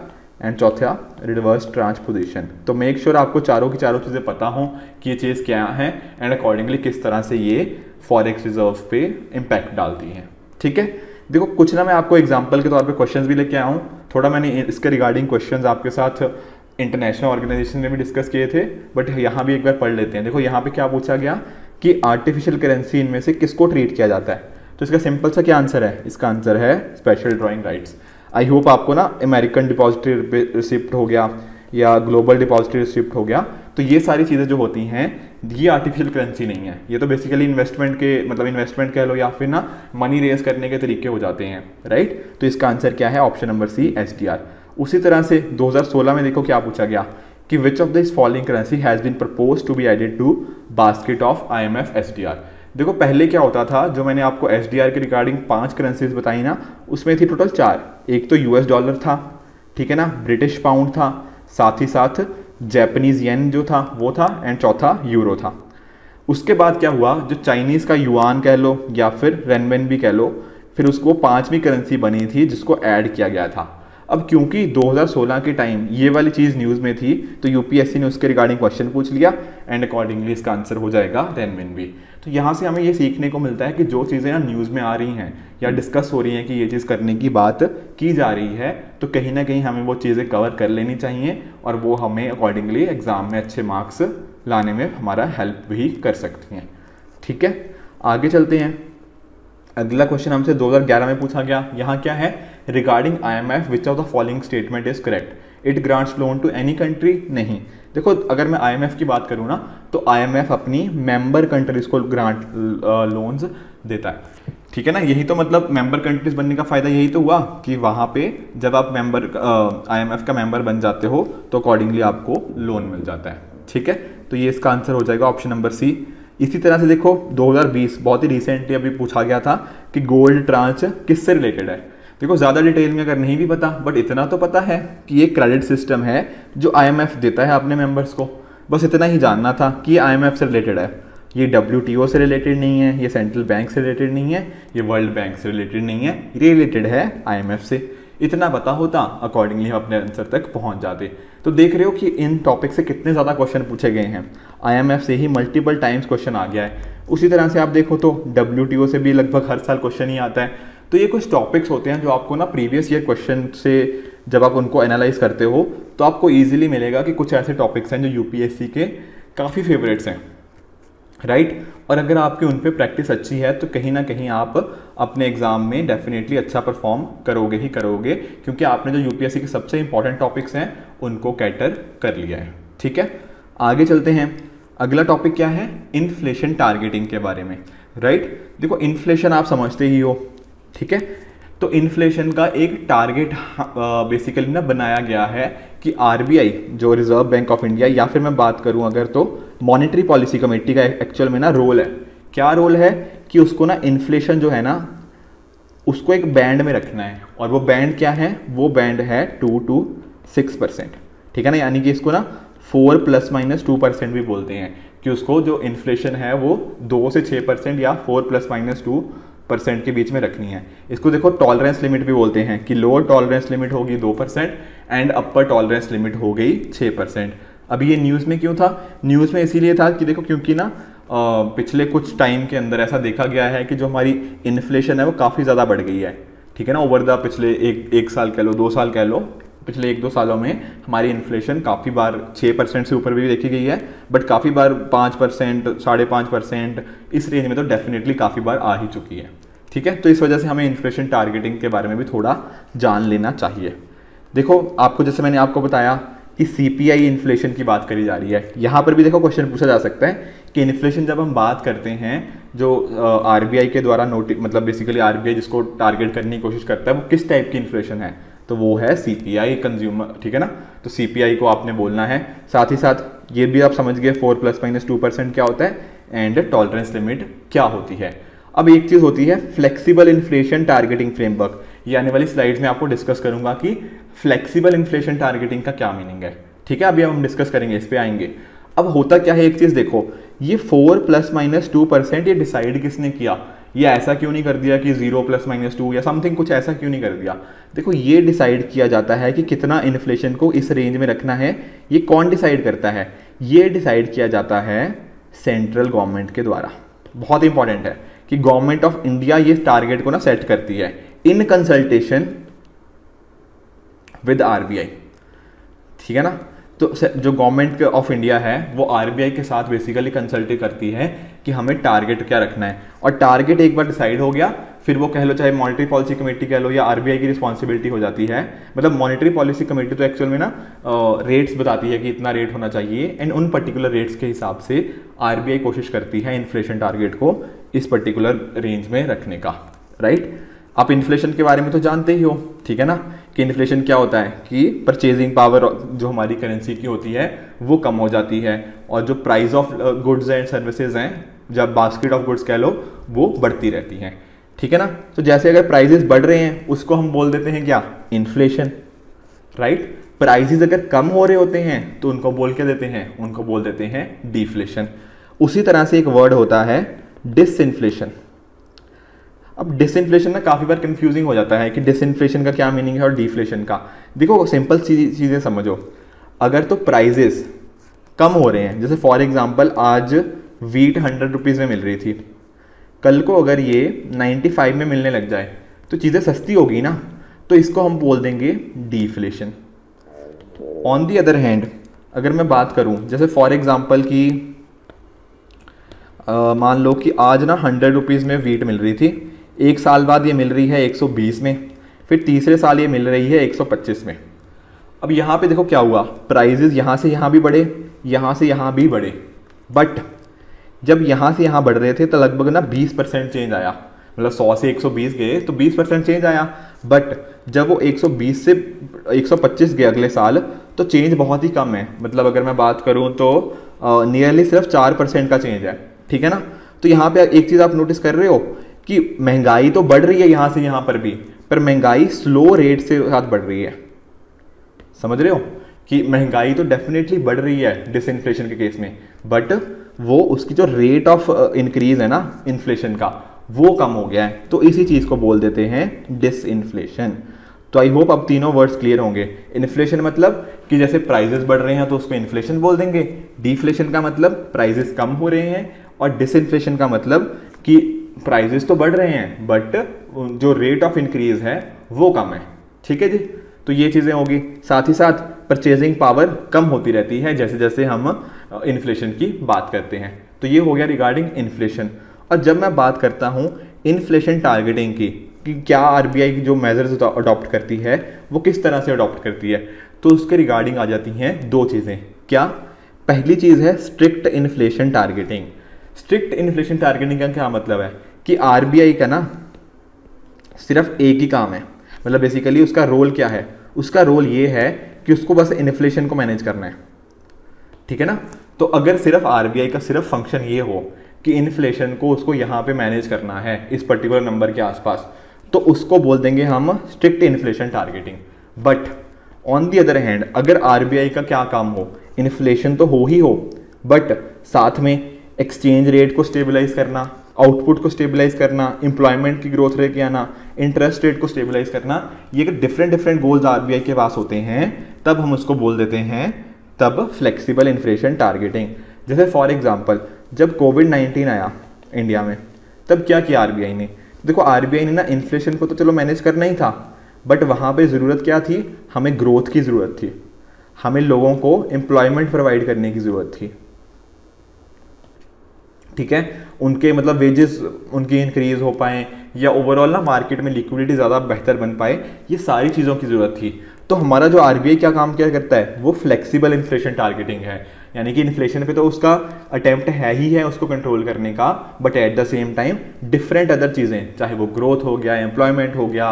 एंड चौथा रिवर्स ट्रांसपोजिशन। तो मेक श्योर sure आपको चारों की चारों चीज़ें पता हों कि ये चीज़ क्या है, एंड अकॉर्डिंगली किस तरह से ये फॉरेक्स रिजर्व पे इम्पैक्ट डालती है, ठीक है। देखो कुछ ना मैं आपको एग्जांपल के तौर पे क्वेश्चंस भी लेके आया हूँ, थोड़ा मैंने इसके रिगार्डिंग क्वेश्चंस आपके साथ इंटरनेशनल ऑर्गेनाइजेशन में भी डिस्कस किए थे, बट यहाँ भी एक बार पढ़ लेते हैं। देखो यहाँ पर क्या पूछा गया कि आर्टिफिशियल करेंसी इनमें से किसको ट्रीट किया जाता है, तो इसका सिंपल सा क्या आंसर है, इसका आंसर है special drawing rights. I hope आपको ना अमेरिकन डिपॉजिटरी रिसिप्ट हो गया या ग्लोबल डिपॉजिटरी रिसिप्ट हो गया, तो ये सारी चीज़ें जो होती हैं ये आर्टिफिशियल करेंसी नहीं है, ये तो बेसिकली इन्वेस्टमेंट के मतलब इन्वेस्टमेंट कह लो या फिर ना मनी रेज करने के तरीके हो जाते हैं, राइट। तो इसका आंसर क्या है, ऑप्शन नंबर सी एसडीआर। उसी तरह से दो हज़ार सोलह में देखो क्या पूछा गया कि कि which of this following currency has been propose to be added to basket of IMF SDR. देखो पहले क्या होता था, जो मैंने आपको एसडीआर के रिगार्डिंग पांच करेंसीज बताई ना, उसमें थी टोटल चार। एक तो यूएस डॉलर था, ठीक है ना, ब्रिटिश पाउंड था, साथ ही साथ जैपनीज़ येन जो था वो था, एंड चौथा यूरो था। उसके बाद क्या हुआ, जो चाइनीज़ का युआन कह लो या फिर रेनमेनबी कह लो, फिर उसको पाँचवीं करेंसी बनी थी जिसको ऐड किया गया था। अब क्योंकि दो हज़ार सोलह के टाइम ये वाली चीज़ न्यूज़ में थी तो यूपीएससी ने उसके रिगार्डिंग क्वेश्चन पूछ लिया एंड अकॉर्डिंगली इसका आंसर हो जाएगा रेनमेनबी। तो यहाँ से हमें ये सीखने को मिलता है कि जो चीज़ें ना न्यूज़ में आ रही हैं या डिस्कस हो रही हैं कि ये चीज़ करने की बात की जा रही है, तो कहीं ना कहीं हमें वो चीज़ें कवर कर लेनी चाहिए और वो हमें अकॉर्डिंगली एग्ज़ाम में अच्छे मार्क्स लाने में हमारा हेल्प भी कर सकती हैं। ठीक है, आगे चलते हैं। अगला क्वेश्चन हमसे दो हज़ार ग्यारह में पूछा गया, यहाँ क्या है, regarding IMF which of the following statement is correct, it grants loan to any country. नहीं, देखो अगर मैं आईएमएफ की बात करूँ ना तो आईएमएफ अपनी मेंबर कंट्रीज को ग्रांट लोन्स देता है, ठीक है ना। यही तो मतलब मेंबर कंट्रीज बनने का फ़ायदा यही तो हुआ कि वहाँ पे जब आप मेंबर आईएमएफ का मेंबर बन जाते हो तो अकॉर्डिंगली आपको लोन मिल जाता है, ठीक है। तो ये इसका आंसर हो जाएगा ऑप्शन नंबर सी। इसी तरह से देखो दो हज़ार बीस बहुत ही रिसेंटली अभी पूछा गया था कि गोल्ड ट्रांच किससे रिलेटेड है। देखो ज़्यादा डिटेल में अगर नहीं भी पता, बट इतना तो पता है कि ये क्रेडिट सिस्टम है जो आईएमएफ देता है अपने मेंबर्स को। बस इतना ही जानना था कि ये आईएमएफ से रिलेटेड है, ये डब्ल्यूटीओ से रिलेटेड नहीं है, ये सेंट्रल बैंक से रिलेटेड नहीं है, ये वर्ल्ड बैंक से रिलेटेड नहीं है, ये रिलेटेड है आईएमएफ से। इतना पता होता अकॉर्डिंगली हम अपने आंसर तक पहुंच जाते। तो देख रहे हो कि इन टॉपिक से कितने ज़्यादा क्वेश्चन पूछे गए हैं, आईएमएफ से ही मल्टीपल टाइम्स क्वेश्चन आ गया है। उसी तरह से आप देखो तो डब्ल्यूटीओ से भी लगभग हर साल क्वेश्चन ही आता है। तो ये कुछ टॉपिक्स होते हैं जो आपको ना प्रीवियस ईयर क्वेश्चन से जब आप उनको एनालाइज करते हो तो आपको ईजिली मिलेगा कि कुछ ऐसे टॉपिक्स हैं जो यूपीएससी के काफ़ी फेवरेट्स हैं, राइट right? और अगर आपकी उन पर प्रैक्टिस अच्छी है तो कहीं ना कहीं आप अपने एग्ज़ाम में डेफिनेटली अच्छा परफॉर्म करोगे ही करोगे, क्योंकि आपने जो यूपीएससी के सबसे इंपॉर्टेंट टॉपिक्स हैं उनको कैटर कर लिया है। ठीक है, आगे चलते हैं। अगला टॉपिक क्या है, इन्फ्लेशन टारगेटिंग के बारे में, राइट right? देखो इन्फ्लेशन आप समझते ही हो, ठीक है। तो इन्फ्लेशन का एक टारगेट बेसिकली ना बनाया गया है कि आरबीआई जो रिजर्व बैंक ऑफ इंडिया, या फिर मैं बात करूं अगर तो मॉनेटरी पॉलिसी कमेटी का एक्चुअल में ना रोल है। क्या रोल है कि उसको ना इन्फ्लेशन जो है ना उसको एक बैंड में रखना है, और वो बैंड क्या है, वो बैंड है टू टू सिक्स परसेंट, ठीक है ना। यानी कि इसको ना four plus minus two percent भी बोलते हैं, कि उसको जो इन्फ्लेशन है वो दो से छः परसेंट या four plus minus two percent के बीच में रखनी है। इसको देखो टॉलरेंस लिमिट भी बोलते हैं, कि लोअर टॉलरेंस लिमिट होगी दो percent and upper tolerance limit हो गई छः परसेंट। अभी ये न्यूज़ में क्यों था, न्यूज़ में इसीलिए था कि देखो क्योंकि ना पिछले कुछ टाइम के अंदर ऐसा देखा गया है कि जो हमारी इन्फ्लेशन है वो काफ़ी ज़्यादा बढ़ गई है, ठीक है ना। ओवर द पिछले एक एक साल कह लो, दो साल कह लो, पिछले एक दो सालों में हमारी इन्फ्लेशन काफ़ी बार छः परसेंट से ऊपर भी देखी गई है, बट काफ़ी बार पाँच परसेंट साढ़े पाँच परसेंट इस रेंज में तो डेफिनेटली काफ़ी बार आ ही चुकी है, ठीक है। तो इस वजह से हमें इन्फ्लेशन टारगेटिंग के बारे में भी थोड़ा जान लेना चाहिए। देखो आपको जैसे मैंने आपको बताया कि सीपीआई इन्फ्लेशन की बात करी जा रही है, यहाँ पर भी देखो क्वेश्चन पूछा जा सकता है कि इन्फ्लेशन जब हम बात करते हैं जो आरबीआई के द्वारा नोटिस मतलब बेसिकली आरबीआई जिसको टारगेट करने की कोशिश करता है वो किस टाइप की इन्फ्लेशन है, तो वो है सीपीआई कंज्यूमर, ठीक है ना। तो सीपीआई को आपने बोलना है, साथ ही साथ ये भी आप समझ गए four plus minus two percent क्या होता है एंड टॉलरेंस लिमिट क्या होती है। अब एक चीज़ होती है फ्लेक्सिबल इन्फ्लेशन टारगेटिंग फ्रेमवर्क, ये आने वाली स्लाइड्स में आपको डिस्कस करूंगा कि फ्लेक्सिबल इन्फ्लेशन टारगेटिंग का क्या मीनिंग है, ठीक है। अभी हम डिस्कस करेंगे, इस पर आएंगे। अब होता क्या है, एक चीज़ देखो ये four plus minus two percent ये डिसाइड किसने किया, ये ऐसा क्यों नहीं कर दिया कि जीरो प्लस माइनस टू या समथिंग कुछ ऐसा क्यों नहीं कर दिया। देखो ये डिसाइड किया जाता है कि कितना इन्फ्लेशन को इस रेंज में रखना है, ये कौन डिसाइड करता है, ये डिसाइड किया जाता है सेंट्रल गवर्नमेंट के द्वारा। बहुत इंपॉर्टेंट है कि गवर्नमेंट ऑफ इंडिया ये टारगेट को ना सेट करती है इन कंसल्टेशन विद आरबीआई, ठीक है ना। तो जो गवर्नमेंट ऑफ इंडिया है वो आरबीआई के साथ बेसिकली कंसल्ट करती है कि हमें टारगेट क्या रखना है, और टारगेट एक बार डिसाइड हो गया फिर वो कह लो चाहे मॉनेटरी पॉलिसी कमेटी कह लो या आरबीआई की रिस्पॉन्सिबिलिटी हो जाती है। मतलब मॉनेटरी पॉलिसी कमेटी तो एक्चुअल में ना रेट्स बताती है कि इतना रेट होना चाहिए, एंड उन पर्टिकुलर रेट्स के हिसाब से आरबीआई कोशिश करती है इन्फ्लेशन टारगेट को इस पर्टिकुलर रेंज में रखने का, राइट right? आप इन्फ्लेशन के बारे में तो जानते ही हो, ठीक है ना, कि इन्फ्लेशन क्या होता है कि परचेजिंग पावर जो हमारी करेंसी की होती है वो कम हो जाती है और जो price of goods and services हैं, जब बास्केट ऑफ गुड्स कह लो, वो बढ़ती रहती हैं, ठीक है ना। तो जैसे अगर प्राइजेस बढ़ रहे हैं उसको हम बोल देते हैं क्या, इन्फ्लेशन, राइट। प्राइजेस अगर कम हो रहे होते हैं तो उनको बोल के देते हैं उनको बोल देते हैं डिफ्लेशन। उसी तरह से एक वर्ड होता है डिसइन्फ्लेशन। अब डिसइन्फ्लेशन ना काफ़ी बार कंफ्यूजिंग हो जाता है कि डिसइन्फ्लेशन का क्या मीनिंग है और डिफ्लेशन का। देखो सिंपल चीज़ें समझो, अगर तो प्राइजेस कम हो रहे हैं, जैसे फॉर एग्जांपल आज वीट हंड्रेड रुपीज़ में मिल रही थी, कल को अगर ये नाइन्टी फाइव में मिलने लग जाए तो चीज़ें सस्ती होगी ना, तो इसको हम बोल देंगे deflation. On the other hand अगर मैं बात करूँ, जैसे फॉर एग्जांपल कि मान लो कि आज ना हंड्रेड रुपीज़ में वीट मिल रही थी, एक साल बाद ये मिल रही है एक सौ बीस में, फिर तीसरे साल ये मिल रही है एक सौ पच्चीस में। अब यहाँ पे देखो क्या हुआ, प्राइजेस यहाँ से यहाँ भी बढ़े, यहाँ से यहाँ भी बढ़े, बट जब यहाँ से यहाँ बढ़ रहे थे तो लगभग ना बीस परसेंट चेंज आया, मतलब सौ से एक सौ बीस गए तो बीस परसेंट चेंज आया, बट जब वो एक सौ बीस से एक सौ पच्चीस गए अगले साल तो चेंज बहुत ही कम है, मतलब अगर मैं बात करूँ तो नियरली सिर्फ चार परसेंट का चेंज है, ठीक है ना। तो यहाँ पे एक चीज़ आप नोटिस कर रहे हो कि महंगाई तो बढ़ रही है यहाँ से यहाँ पर भी, पर महंगाई स्लो रेट से साथ बढ़ रही है, समझ रहे हो कि महंगाई तो डेफिनेटली बढ़ रही है डिसइन्फ्लेशन के केस में, बट वो उसकी जो रेट ऑफ इंक्रीज है ना इन्फ्लेशन का वो कम हो गया है, तो इसी चीज़ को बोल देते हैं डिसइन्फ्लेशन। तो आई होप अब तीनों वर्ड्स क्लियर होंगे। इन्फ्लेशन मतलब कि जैसे प्राइजेस बढ़ रहे हैं तो उसको इन्फ्लेशन बोल देंगे, डिफ्लेशन का मतलब प्राइजेस कम हो रहे हैं, और डिसइन्फ्लेशन का मतलब कि प्राइजेस तो बढ़ रहे हैं बट जो रेट ऑफ इंक्रीज है वो कम है, ठीक है जी। तो ये चीज़ें होगी, साथ ही साथ परचेजिंग पावर कम होती रहती है जैसे जैसे हम इन्फ्लेशन की बात करते हैं। तो ये हो गया रिगार्डिंग इन्फ्लेशन। और जब मैं बात करता हूँ इन्फ्लेशन टारगेटिंग की कि क्या आरबीआई की जो मेजर्स अडॉप्ट करती है वो किस तरह से अडॉप्ट करती है, तो उसके रिगार्डिंग आ जाती हैं दो चीज़ें। क्या? पहली चीज़ है strict inflation targeting. Strict inflation targeting का क्या मतलब है कि आरबीआई का ना सिर्फ एक ही काम है, मतलब बेसिकली उसका रोल क्या है, उसका रोल ये है कि उसको बस इन्फ्लेशन को मैनेज करना है, ठीक है ना। तो अगर सिर्फ आरबीआई का सिर्फ फंक्शन ये हो कि इन्फ्लेशन को उसको यहाँ पे मैनेज करना है इस पर्टिकुलर नंबर के आसपास, तो उसको बोल देंगे हम strict inflation targeting. But on the other hand अगर आरबीआई का क्या काम हो, इन्फ्लेशन तो हो ही हो, बट साथ में एक्सचेंज रेट को स्टेबलाइज करना, आउटपुट को स्टेबलाइज करना, एम्प्लॉयमेंट की ग्रोथ रेट आना, इंटरेस्ट रेट को स्टेबलाइज करना, ये डिफरेंट डिफरेंट गोल्स आरबीआई के पास होते हैं, तब हम उसको बोल देते हैं तब फ्लेक्सिबल इन्फ्लेशन टारगेटिंग। जैसे फॉर एग्जांपल जब कोविड नाइन्टीन आया इंडिया में, तब क्या किया आरबीआई ने? देखो आरबीआई ने ना इन्फ्लेशन को तो चलो मैनेज करना ही था, बट वहाँ पर ज़रूरत क्या थी, हमें ग्रोथ की ज़रूरत थी, हमें लोगों को एम्प्लॉयमेंट प्रोवाइड करने की ज़रूरत थी, ठीक है, उनके मतलब वेजेस उनकी इंक्रीज हो पाए या ओवरऑल ना मार्केट में लिक्विडिटी ज़्यादा बेहतर बन पाए, ये सारी चीज़ों की ज़रूरत थी। तो हमारा जो आरबीआई क्या काम क्या करता है वो फ्लेक्सिबल इन्फ्लेशन टारगेटिंग है, यानी कि इन्फ्लेशन पे तो उसका अटैम्प्ट है ही है उसको कंट्रोल करने का, but at the same time different other चीज़ें, चाहे वो ग्रोथ हो गया, एम्प्लॉयमेंट हो गया,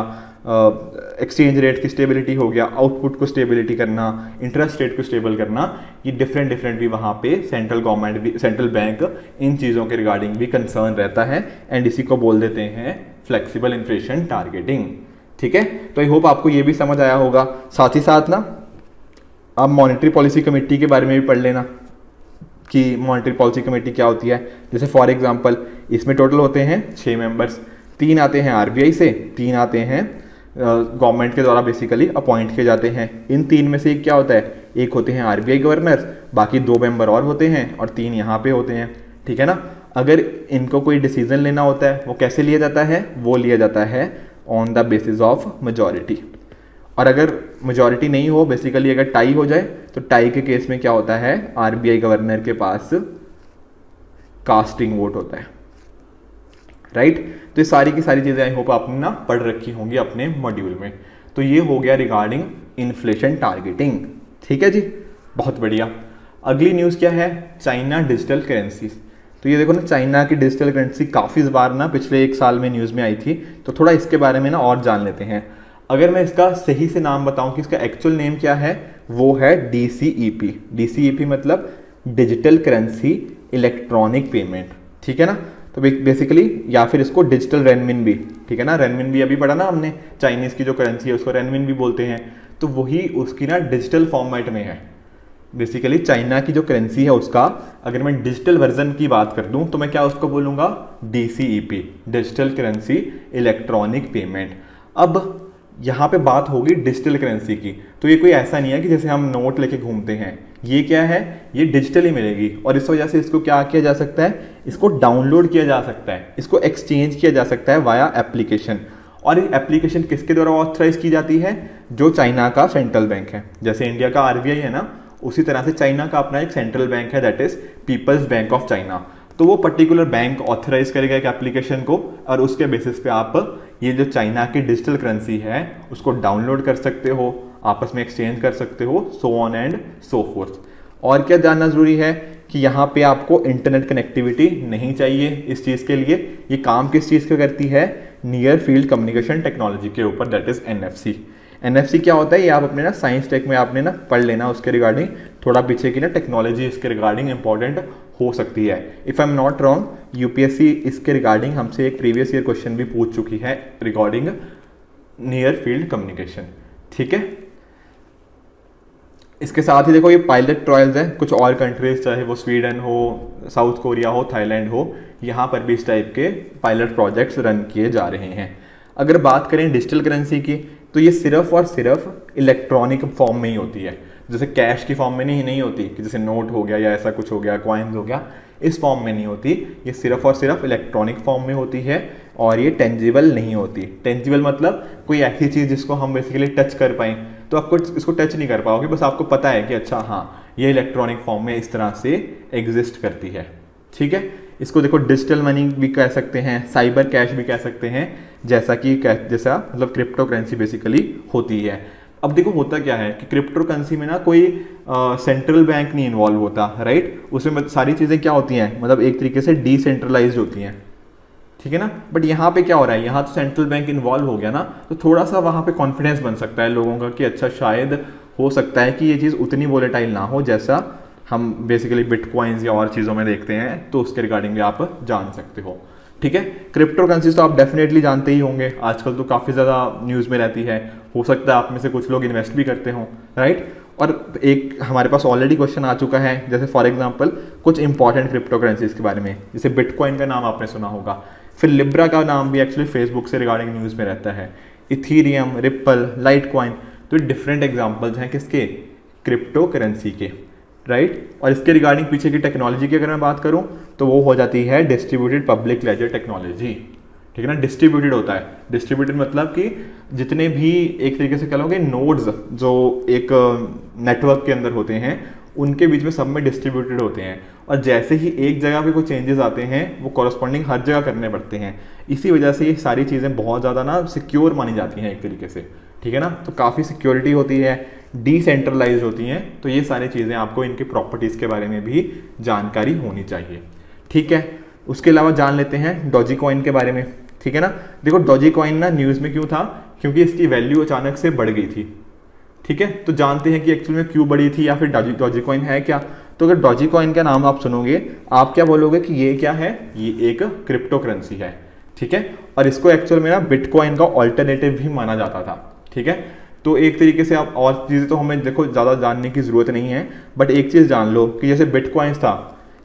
एक्सचेंज रेट की स्टेबिलिटी हो गया, आउटपुट को स्टेबिलिटी करना, इंटरेस्ट रेट को स्टेबल करना, ये डिफरेंट डिफरेंट भी वहाँ पे सेंट्रल गवर्नमेंट भी, सेंट्रल बैंक इन चीज़ों के रिगार्डिंग भी कंसर्न रहता है, एंड इसी को बोल देते हैं फ्लेक्सिबल इन्फ्लेशन टारगेटिंग, ठीक है। तो आई होप आपको ये भी समझ आया होगा। साथ ही साथ ना आप मॉनिटरी पॉलिसी कमेटी के बारे में भी पढ़ लेना कि मॉनिटरी पॉलिसी कमेटी क्या होती है। जैसे फॉर एग्जाम्पल इसमें टोटल होते हैं छः मेम्बर्स, तीन आते हैं आरबीआई से, तीन आते हैं गवर्नमेंट uh, के द्वारा बेसिकली अपॉइंट किए जाते हैं। इन तीन में से एक क्या होता है, एक होते हैं आरबीआई गवर्नर, बाकी दो मेंबर और होते हैं और तीन यहाँ पे होते हैं, ठीक है ना। अगर इनको कोई डिसीजन लेना होता है वो कैसे लिया जाता है, वो लिया जाता है on the basis of majority, और अगर मेजॉरिटी नहीं हो, बेसिकली अगर टाई हो जाए, तो टाई के केस में क्या होता है, आरबीआई गवर्नर के पास कास्टिंग वोट होता है, राइट right? तो ये सारी की सारी चीज़ें आई होप आपने ना पढ़ रखी होंगी अपने मॉड्यूल में। तो ये हो गया रिगार्डिंग इन्फ्लेशन टारगेटिंग, ठीक है जी, बहुत बढ़िया। अगली न्यूज़ क्या है, चाइना डिजिटल करेंसीज। तो ये देखो ना, चाइना की डिजिटल करेंसी काफ़ी बार ना पिछले एक साल में न्यूज़ में आई थी, तो थोड़ा इसके बारे में ना और जान लेते हैं। अगर मैं इसका सही से नाम बताऊं कि इसका एक्चुअल नेम क्या है, वो है D C E P. D C E P मतलब डिजिटल करेंसी इलेक्ट्रॉनिक पेमेंट, ठीक है ना। तो बेसिकली या फिर इसको डिजिटल रेनमिनबी, ठीक है ना, रेनमिनबी अभी पढ़ा ना हमने, चाइनीज़ की जो करेंसी है उसको रेनमिनबी बोलते हैं। तो वही उसकी ना डिजिटल फॉर्मेट में है। बेसिकली चाइना की जो करेंसी है उसका अगर मैं डिजिटल वर्जन की बात कर दूं तो मैं क्या उसको बोलूँगा, D C E P, digital currency electronic payment. अब यहाँ पे बात होगी डिजिटल करेंसी की, तो ये कोई ऐसा नहीं है कि जैसे हम नोट लेके घूमते हैं, ये क्या है, ये डिजिटली मिलेगी। और इस वजह से इसको क्या किया जा सकता है, इसको डाउनलोड किया जा सकता है, इसको एक्सचेंज किया जा सकता है वाया एप्लीकेशन। और ये एप्लीकेशन किसके द्वारा ऑथराइज की जाती है, जो चाइना का सेंट्रल बैंक है। जैसे इंडिया का आर बी आई है ना, उसी तरह से चाइना का अपना एक सेंट्रल बैंक है, that is people's bank of China. तो वो पर्टिकुलर बैंक ऑथराइज करेगा एक एप्लीकेशन को, और उसके बेसिस पे आप ये जो चाइना की डिजिटल करेंसी है उसको डाउनलोड कर सकते हो, आपस में एक्सचेंज कर सकते हो, so on and so forth. और क्या जानना ज़रूरी है कि यहाँ पे आपको इंटरनेट कनेक्टिविटी नहीं चाहिए इस चीज़ के लिए। ये काम किस चीज़ का करती है, नियर फील्ड कम्युनिकेशन टेक्नोलॉजी के ऊपर, that is N F C. N F C क्या होता है, ये आप अपने ना साइंस टेक में आपने ना पढ़ लेना, उसके रिगार्डिंग थोड़ा पीछे की ना टेक्नोलॉजी इसके रिगार्डिंग इंपॉर्टेंट हो सकती है। If I am not wrong, UPSC इसके रिगार्डिंग हमसे एक प्रीवियस ईयर क्वेश्चन भी पूछ चुकी है रिगार्डिंग नियर फील्ड कम्युनिकेशन, ठीक है। इसके साथ ही देखो ये पायलट ट्रायल्स हैं कुछ और कंट्रीज, चाहे वो स्वीडन हो, साउथ कोरिया हो, थाईलैंड हो, यहाँ पर भी इस टाइप के पायलट प्रोजेक्ट्स रन किए जा रहे हैं। अगर बात करें डिजिटल करेंसी की, तो ये सिर्फ और सिर्फ इलेक्ट्रॉनिक फॉर्म में ही होती है, जैसे कैश की फॉर्म में नहीं नहीं होती कि जैसे नोट हो गया या ऐसा कुछ हो गया, कॉइन्स हो गया, इस फॉर्म में नहीं होती। ये सिर्फ और सिर्फ इलेक्ट्रॉनिक फॉर्म में होती है और ये टेंजिबल नहीं होती। टेंजिबल मतलब कोई ऐसी चीज़ जिसको हम बेसिकली टच कर पाएँ, तो आपको इसको टच नहीं कर पाओगे, बस आपको पता है कि अच्छा हाँ ये इलेक्ट्रॉनिक फॉर्म में इस तरह से एग्जिस्ट करती है, ठीक है। इसको देखो डिजिटल मनी भी कह सकते हैं, साइबर कैश भी कह सकते हैं, जैसा कि जैसा मतलब क्रिप्टो करेंसी बेसिकली होती है। अब देखो होता क्या है कि क्रिप्टो करेंसी में ना कोई सेंट्रल बैंक नहीं इन्वॉल्व होता, राइट। उसमें सारी चीज़ें क्या होती हैं, मतलब एक तरीके से डिसेंट्रलाइज्ड होती हैं, ठीक है ना। बट यहाँ पे क्या हो रहा है, यहाँ तो सेंट्रल बैंक इन्वॉल्व हो गया ना, तो थोड़ा सा वहाँ पे कॉन्फिडेंस बन सकता है लोगों का कि अच्छा शायद हो सकता है कि ये चीज़ उतनी वोलेटाइल ना हो जैसा हम बेसिकली बिटकॉइंस या और चीज़ों में देखते हैं, तो उसके रिगार्डिंग भी आप जान सकते हो, ठीक है। क्रिप्टो करेंसी तो आप डेफिनेटली जानते ही होंगे, आजकल तो काफ़ी ज़्यादा न्यूज़ में रहती है, हो सकता है आप में से कुछ लोग इन्वेस्ट भी करते हों, राइट। और एक हमारे पास ऑलरेडी क्वेश्चन आ चुका है, जैसे फॉर एग्जांपल कुछ इंपॉर्टेंट क्रिप्टो करेंसीज के बारे में, जैसे बिटकॉइन का नाम आपने सुना होगा, फिर लिब्रा का नाम भी एक्चुअली फेसबुक से रिगार्डिंग न्यूज़ में रहता है, इथीरियम, रिपल, लाइट कॉइन, तो डिफरेंट एग्जाम्पल्स हैं किसके, क्रिप्टो करेंसी के, राइट right? और इसके रिगार्डिंग पीछे की टेक्नोलॉजी की अगर मैं बात करूं तो वो हो जाती है डिस्ट्रीब्यूटेड पब्लिक लेजर टेक्नोलॉजी, ठीक है ना। डिस्ट्रीब्यूटेड होता है, डिस्ट्रीब्यूटेड मतलब कि जितने भी एक तरीके से कह लोगे नोड्स जो एक नेटवर्क के अंदर होते हैं उनके बीच में सब में डिस्ट्रीब्यूटेड होते हैं, और जैसे ही एक जगह पे कोई चेंजेस आते हैं वो कॉरस्पॉन्डिंग हर जगह करने पड़ते हैं। इसी वजह से ये सारी चीज़ें बहुत ज़्यादा ना सिक्योर मानी जाती हैं एक तरीके से, ठीक है ना। तो काफ़ी सिक्योरिटी होती है, डिसेंट्रलाइज होती हैं, तो ये सारी चीज़ें आपको इनके प्रॉपर्टीज़ के बारे में भी जानकारी होनी चाहिए, ठीक है। उसके अलावा जान लेते हैं डॉजी कॉइन के बारे में, ठीक है ना। देखो डॉजी कॉइन ना न्यूज़ में क्यों था, क्योंकि इसकी वैल्यू अचानक से बढ़ गई थी, ठीक है। तो जानते हैं कि एक्चुअल में क्यों बढ़ी थी या फिर डॉजी डॉजी कॉइन है क्या। तो अगर डॉजी कॉइन का नाम आप सुनोगे आप क्या बोलोगे कि ये क्या है, ये एक क्रिप्टो करेंसी है, ठीक है। और इसको एक्चुअल में ना बिटकॉइन का ऑल्टरनेटिव भी माना जाता था, ठीक है। तो एक तरीके से आप और चीज़ें तो हमें देखो ज़्यादा जानने की ज़रूरत नहीं है, बट एक चीज़ जान लो कि जैसे बिटकॉइंस था,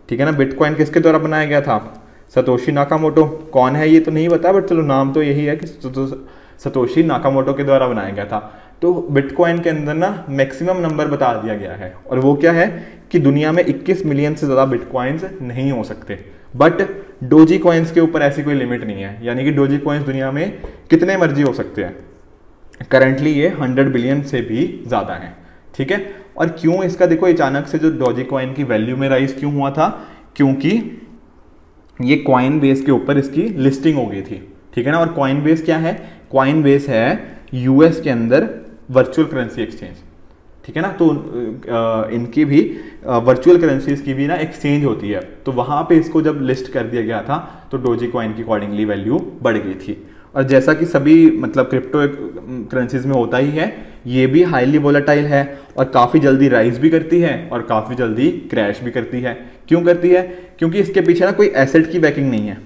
ठीक है ना, बिटकॉइन किसके द्वारा बनाया गया था, सतोशी नाकामोटो। कौन है ये तो नहीं पता, बट चलो नाम तो यही है कि सतोशी नाकामोटो के द्वारा बनाया गया था। तो बिटकॉइन के अंदर ना मैक्सिमम नंबर बता दिया गया है, और वो क्या है कि दुनिया में इक्कीस मिलियन से ज़्यादा बिटकॉइंस नहीं हो सकते, बट डोजी कॉइन्स के ऊपर ऐसी कोई लिमिट नहीं है, यानी कि डोजी कॉइन्स दुनिया में कितने मर्जी हो सकते हैं। करंटली ये हंड्रेड बिलियन से भी ज़्यादा हैं, ठीक है। और क्यों इसका देखो अचानक से जो डोजी कॉइन की वैल्यू में राइज क्यों हुआ था, क्योंकि ये कॉइनबेस के ऊपर इसकी लिस्टिंग हो गई थी, ठीक है ना। और कॉइनबेस क्या है, कॉइनबेस है यूएस के अंदर वर्चुअल करेंसी एक्सचेंज, ठीक है ना, तो इनकी भी वर्चुअल करेंसीज की भी ना एक्सचेंज होती है, तो वहाँ पे इसको जब लिस्ट कर दिया गया था तो डोजी कॉइन की अकॉर्डिंगली वैल्यू बढ़ गई थी। और जैसा कि सभी मतलब क्रिप्टो करेंसीज में होता ही है, ये भी हाईली वोलेटाइल है और काफ़ी जल्दी राइज भी करती है और काफ़ी जल्दी क्रैश भी करती है। क्यों करती है? क्योंकि इसके पीछे ना कोई एसेट की बैकिंग नहीं है।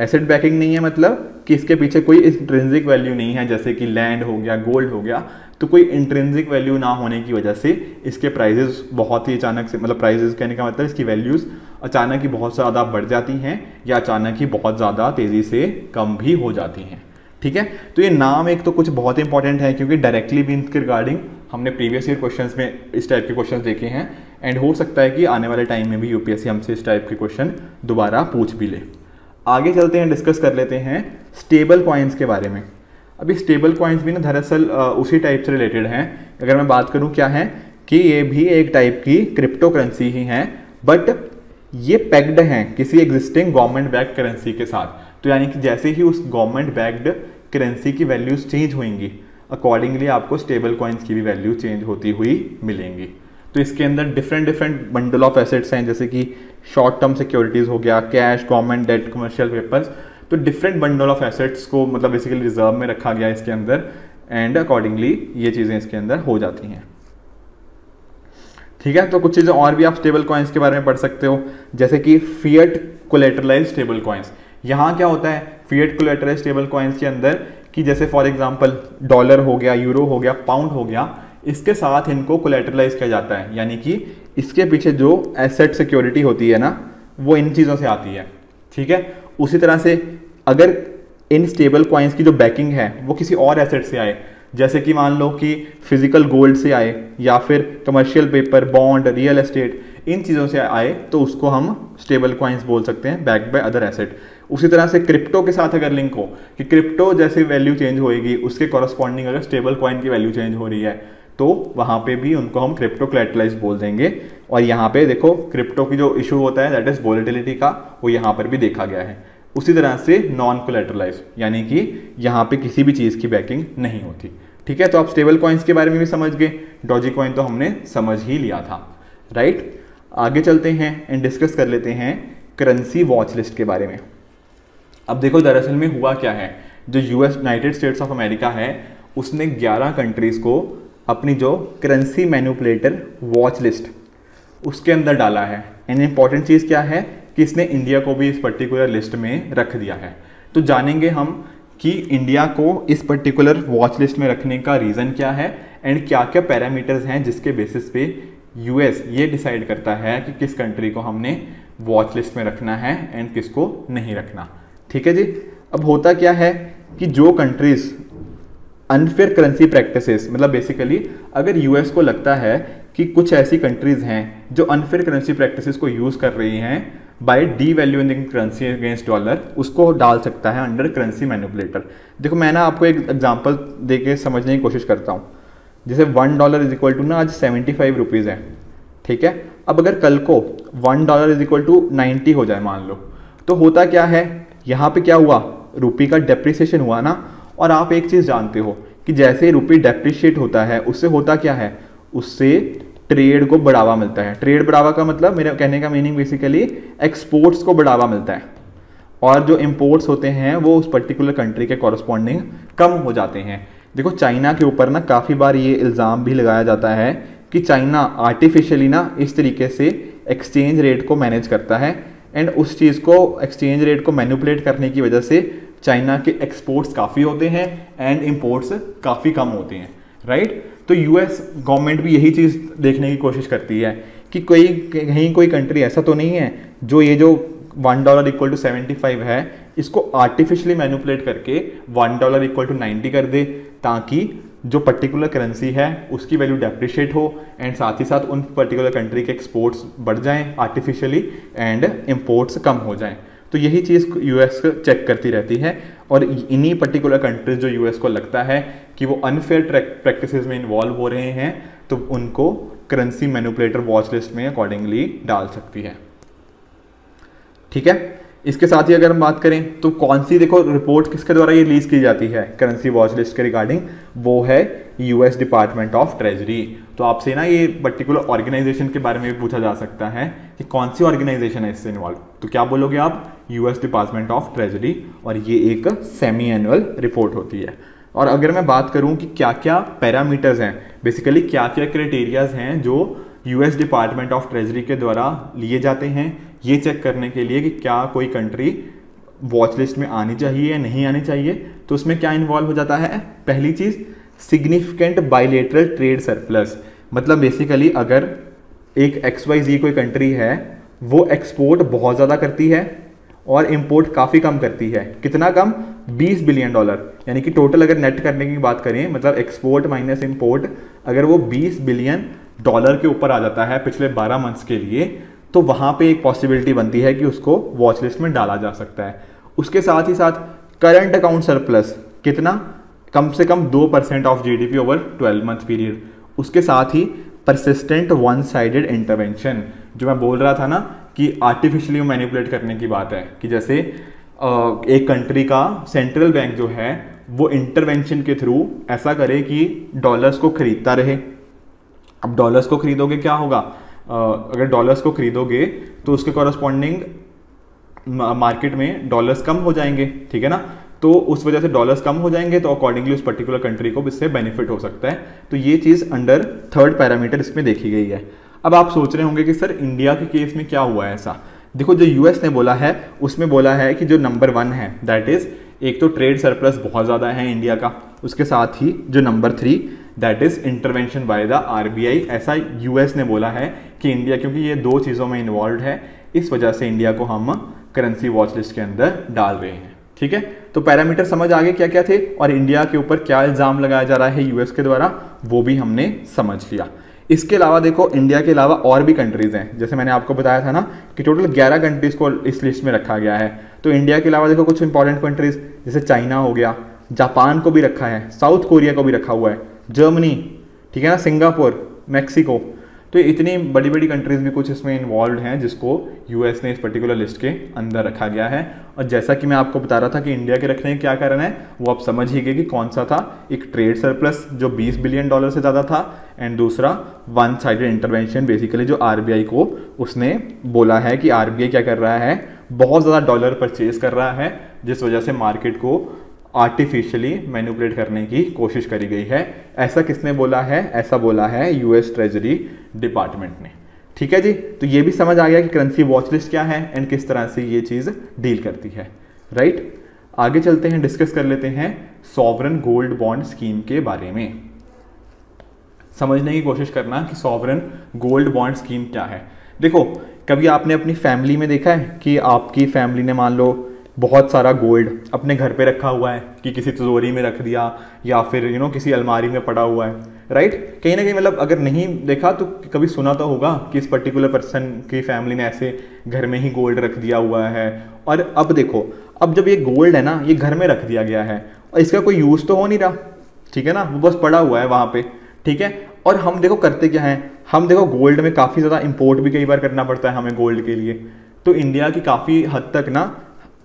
एसेट बैकिंग नहीं है मतलब कि इसके पीछे कोई इंट्रिंसिक वैल्यू नहीं है, जैसे कि लैंड हो गया, गोल्ड हो गया। तो कोई इंट्रिंसिक वैल्यू ना होने की वजह से इसके प्राइजेस बहुत ही अचानक से, मतलब प्राइजेस कहने का मतलब इसकी वैल्यूज़ अचानक ही बहुत ज़्यादा बढ़ जाती हैं या अचानक ही बहुत ज़्यादा तेज़ी से कम भी हो जाती हैं। ठीक है, तो ये नाम एक तो कुछ बहुत इंपॉर्टेंट है क्योंकि डायरेक्टली भी इसके रिगार्डिंग हमने प्रीवियस ईयर क्वेश्चंस में इस टाइप के क्वेश्चंस देखे हैं, एंड हो सकता है कि आने वाले टाइम में भी यूपीएससी हमसे इस टाइप के क्वेश्चन दोबारा पूछ भी ले। आगे चलते हैं, डिस्कस कर लेते हैं स्टेबल कॉइन्स के बारे में। अभी स्टेबल कॉइन्स भी ना दरअसल उसी टाइप से रिलेटेड हैं। अगर मैं बात करूँ क्या है कि ये भी एक टाइप की क्रिप्टो करेंसी ही हैं, बट ये पैक्ड हैं किसी एग्जिस्टिंग गवर्नमेंट बैक्ड करेंसी के साथ। तो यानी कि जैसे ही उस गवर्नमेंट बैक्ड करेंसी की वैल्यूज चेंज होंगी, अकॉर्डिंगली आपको स्टेबल कॉइन्स की भी वैल्यू चेंज होती हुई मिलेंगी। तो इसके अंदर different different bundle of assets हैं, जैसे कि शॉर्ट टर्म सिक्योरिटीज़ हो गया, cash, government debt, commercial papers. तो डिफरेंट बंडल ऑफ एसेट्स को मतलब बेसिकली रिजर्व में रखा गया इसके अंदर, एंड अकॉर्डिंगली ये चीज़ें इसके अंदर हो जाती हैं। ठीक है, तो कुछ चीज़ें और भी आप स्टेबल कॉइन्स के बारे में पढ़ सकते हो, जैसे कि फिएट कोलेटरलाइज स्टेबल कॉइन्स। यहाँ क्या होता है फिएट कोलेटरल स्टेबल कॉइन्स के अंदर कि जैसे फॉर एग्जांपल डॉलर हो गया, यूरो हो गया, पाउंड हो गया, इसके साथ इनको कोलेटरलाइज किया जाता है। यानी कि इसके पीछे जो एसेट सिक्योरिटी होती है ना, वो इन चीज़ों से आती है। ठीक है, उसी तरह से अगर इन स्टेबल कॉइन्स की जो बैकिंग है वो किसी और एसेट से आए, जैसे कि मान लो कि फिजिकल गोल्ड से आए या फिर commercial paper, bond, real estate, इन चीज़ों से आए, तो उसको हम स्टेबल कॉइन्स बोल सकते हैं, बैक बाय अदर एसेट। उसी तरह से क्रिप्टो के साथ अगर लिंक हो कि क्रिप्टो जैसे वैल्यू चेंज होएगी, उसके कॉरस्पॉन्डिंग अगर स्टेबल कॉइन की वैल्यू चेंज हो रही है, तो वहाँ पे भी उनको हम क्रिप्टो कोलैटरलाइज बोल देंगे। और यहाँ पे देखो क्रिप्टो की जो इशू होता है दैट इज वॉलेटिलिटी का, वो यहाँ पर भी देखा गया है। उसी तरह से नॉन कोलैटरलाइज यानी कि यहाँ पर किसी भी चीज़ की बैकिंग नहीं होती। ठीक है, तो आप स्टेबल कॉइन्स के बारे में भी समझ गए, डॉजी कॉइन तो हमने समझ ही लिया था, राइट। आगे चलते हैं एंड डिस्कस कर लेते हैं करेंसी वॉच लिस्ट के बारे में। अब देखो दरअसल में हुआ क्या है, जो US United States of America है उसने ग्यारह कंट्रीज़ को अपनी जो करेंसी मैनिपुलेटर वॉच लिस्ट उसके अंदर डाला है। एंड इम्पॉर्टेंट चीज़ क्या है कि इसने इंडिया को भी इस पर्टिकुलर लिस्ट में रख दिया है। तो जानेंगे हम कि इंडिया को इस पर्टिकुलर वॉच लिस्ट में रखने का रीज़न क्या है एंड क्या क्या पैरामीटर्स हैं जिसके बेसिस पे यूएस ये डिसाइड करता है कि किस कंट्री को हमने वॉच लिस्ट में रखना है एंड किसको नहीं रखना। ठीक है जी, अब होता क्या है कि जो कंट्रीज अनफेयर करेंसी प्रैक्टिसेस, मतलब बेसिकली अगर यूएस को लगता है कि कुछ ऐसी कंट्रीज हैं जो अनफेयर करेंसी प्रैक्टिसेस को यूज़ कर रही हैं by devaluing currency against dollar, उसको डाल सकता है अंडर करेंसी मैनिपुलेटर। देखो मैं ना आपको एक एग्जांपल देके समझने की कोशिश करता हूँ। जैसे one dollar is equal to ना आज सेवेंटी फाइव रुपीज़ है, ठीक है। अब अगर कल को one dollar is equal to ninety हो जाए मान लो, तो होता क्या है यहाँ पे क्या हुआ, रुपी का डेप्रिसिएशन हुआ ना। और आप एक चीज़ जानते हो कि जैसे ही रुपी डेप्रिशिएट होता है उससे होता क्या है, उससे ट्रेड को बढ़ावा मिलता है। ट्रेड बढ़ावा का मतलब मेरा कहने का मीनिंग बेसिकली एक्सपोर्ट्स को बढ़ावा मिलता है, और जो इंपोर्ट्स होते हैं वो उस पर्टिकुलर कंट्री के कॉरस्पॉन्डिंग कम हो जाते हैं। देखो चाइना के ऊपर ना काफ़ी बार ये इल्ज़ाम भी लगाया जाता है कि चाइना आर्टिफिशियली ना इस तरीके से एक्सचेंज रेट को मैनेज करता है, एंड उस चीज़ को एक्सचेंज रेट को मैनिपुलेट करने की वजह से चाइना के एक्सपोर्ट्स काफ़ी होते हैं एंड इंपोर्ट्स काफ़ी कम होते हैं, राइट। तो यूएस गवर्नमेंट भी यही चीज़ देखने की कोशिश करती है कि कोई कहीं कोई कंट्री ऐसा तो नहीं है जो ये जो one dollar equal to seventy five है इसको आर्टिफिशियली मैनिपुलेट करके one dollar equal to ninety कर दे, ताकि जो पर्टिकुलर करेंसी है उसकी वैल्यू डेप्रिशिएट हो एंड साथ ही साथ उन पर्टिकुलर कंट्री के एक्सपोर्ट्स बढ़ जाएं आर्टिफिशियली एंड इंपोर्ट्स कम हो जाएं। तो यही चीज़ यूएस चेक करती रहती है, और इन्हीं पर्टिकुलर कंट्रीज जो यूएस को लगता है कि वो अनफेयर प्रैक्टिसेस में इन्वॉल्व हो रहे हैं, तो उनको करेंसी मैनिपुलेटर वॉच लिस्ट में अकॉर्डिंगली डाल सकती है। ठीक है, इसके साथ ही अगर हम बात करें तो कौन सी, देखो रिपोर्ट किसके द्वारा ये रिलीज़ की जाती है करेंसी वॉच लिस्ट के रिगार्डिंग, वो है यूएस डिपार्टमेंट ऑफ ट्रेजरी। तो आपसे ना ये पर्टिकुलर ऑर्गेनाइजेशन के बारे में भी पूछा जा सकता है कि कौन सी ऑर्गेनाइजेशन है इससे इन्वॉल्व, तो क्या बोलोगे आप, यूएस डिपार्टमेंट ऑफ ट्रेजरी। और ये एक सेमी एनुअल रिपोर्ट होती है। और अगर मैं बात करूं कि क्या क्या पैरामीटर्स हैं, बेसिकली क्या क्या क्राइटेरियाज हैं जो यूएस डिपार्टमेंट ऑफ ट्रेजरी के द्वारा लिए जाते हैं, ये चेक करने के लिए कि क्या कोई कंट्री वॉच लिस्ट में आनी चाहिए या नहीं आनी चाहिए, तो उसमें क्या इन्वॉल्व हो जाता है। पहली चीज़ सिग्निफिकेंट बाइलेटरल ट्रेड सरप्लस, मतलब बेसिकली अगर एक एक्स वाई जी कोई कंट्री है वो एक्सपोर्ट बहुत ज़्यादा करती है और इम्पोर्ट काफ़ी कम करती है, कितना कम, बीस बिलियन डॉलर, यानी कि टोटल अगर नेट करने की बात करें मतलब एक्सपोर्ट माइनस इम्पोर्ट, अगर वो बीस बिलियन डॉलर के ऊपर आ जाता है पिछले बारह मंथ्स के लिए, तो वहाँ पे एक पॉसिबिलिटी बनती है कि उसको वॉच लिस्ट में डाला जा सकता है। उसके साथ ही साथ करंट अकाउंट सरप्लस, कितना, कम से कम दो percent of GDP over twelve month period. उसके साथ ही परसिस्टेंट वन साइडेड इंटरवेंशन, जो मैं बोल रहा था ना कि आर्टिफिशियली मैनिपुलेट करने की बात है, कि जैसे एक कंट्री का सेंट्रल बैंक जो है वो इंटरवेंशन के थ्रू ऐसा करे कि डॉलर्स को खरीदता रहे। अब डॉलर्स को खरीदोगे क्या होगा, अगर डॉलर्स को खरीदोगे तो उसके कॉरस्पॉन्डिंग मार्केट में डॉलर्स कम हो जाएंगे, ठीक है ना, तो उस वजह से डॉलर्स कम हो जाएंगे तो अकॉर्डिंगली उस पर्टिकुलर कंट्री को इससे बेनिफिट हो सकता है। तो ये चीज़ अंडर थर्ड पैरामीटर इसमें देखी गई है। अब आप सोच रहे होंगे कि सर इंडिया के केस में क्या हुआ है ऐसा, देखो जो यूएस ने बोला है उसमें बोला है कि जो नंबर वन है दैट इज़, एक तो ट्रेड सरप्लस बहुत ज़्यादा है इंडिया का, उसके साथ ही जो number three that is intervention by the RBI, ऐसा यूएस ने बोला है कि इंडिया क्योंकि ये दो चीज़ों में इन्वॉल्व है इस वजह से इंडिया को हम करेंसी वॉच लिस्ट के अंदर डाल रहे हैं। ठीक है, तो पैरामीटर समझ आ गए क्या क्या थे और इंडिया के ऊपर क्या इल्ज़ाम लगाया जा रहा है यूएस के द्वारा, वो भी हमने समझ लिया। इसके अलावा देखो इंडिया के अलावा और भी कंट्रीज़ हैं, जैसे मैंने आपको बताया था ना कि टोटल ग्यारह कंट्रीज़ को इस लिस्ट में रखा गया है। तो इंडिया के अलावा देखो कुछ इंपॉर्टेंट कंट्रीज़ जैसे चाइना हो गया, जापान को भी रखा है, साउथ कोरिया को भी रखा हुआ है, जर्मनी, ठीक है ना, सिंगापुर, मैक्सिको, तो इतनी बड़ी बड़ी कंट्रीज़ भी कुछ इसमें इन्वॉल्व हैं जिसको यूएस ने इस पर्टिकुलर लिस्ट के अंदर रखा गया है। और जैसा कि मैं आपको बता रहा था कि इंडिया के रखने का क्या कारण है वो आप समझ ही गए कि कौन सा था, एक ट्रेड सरप्लस जो बीस बिलियन डॉलर से ज़्यादा था एंड दूसरा वन साइडेड इंटरवेंशन, बेसिकली जो आरबीआई को उसने बोला है कि आरबीआई क्या कर रहा है, बहुत ज़्यादा डॉलर परचेज कर रहा है जिस वजह से मार्केट को आर्टिफिशियली मैनिपुलेट करने की कोशिश करी गई है। ऐसा किसने बोला है, ऐसा बोला है यूएस ट्रेजरी डिपार्टमेंट ने। ठीक है जी, तो ये भी समझ आ गया कि करेंसी वॉच लिस्ट क्या है एंड किस तरह से ये चीज़ डील करती है, राइट right? आगे चलते हैं, डिस्कस कर लेते हैं सॉवरन गोल्ड बॉन्ड स्कीम के बारे में। समझने की कोशिश करना कि सॉवरन गोल्ड बॉन्ड स्कीम क्या है। देखो कभी आपने अपनी फैमिली में देखा है कि आपकी फैमिली ने मान लो बहुत सारा गोल्ड अपने घर पे रखा हुआ है, कि किसी तिजोरी में रख दिया या फिर यू नो किसी अलमारी में पड़ा हुआ है, राइट right? कहीं ना कहीं मतलब अगर नहीं देखा तो कभी सुना तो होगा कि इस पर्टिकुलर पर्सन की फैमिली ने ऐसे घर में ही गोल्ड रख दिया हुआ है। और अब देखो, अब जब ये गोल्ड है ना ये घर में रख दिया गया है और इसका कोई यूज़ तो हो नहीं रहा, ठीक है ना, वो बस पड़ा हुआ है वहाँ पर, ठीक है। और हम देखो करते क्या हैं, हम देखो गोल्ड में काफ़ी ज़्यादा इम्पोर्ट भी कई बार करना पड़ता है हमें गोल्ड के लिए, तो इंडिया की काफ़ी हद तक ना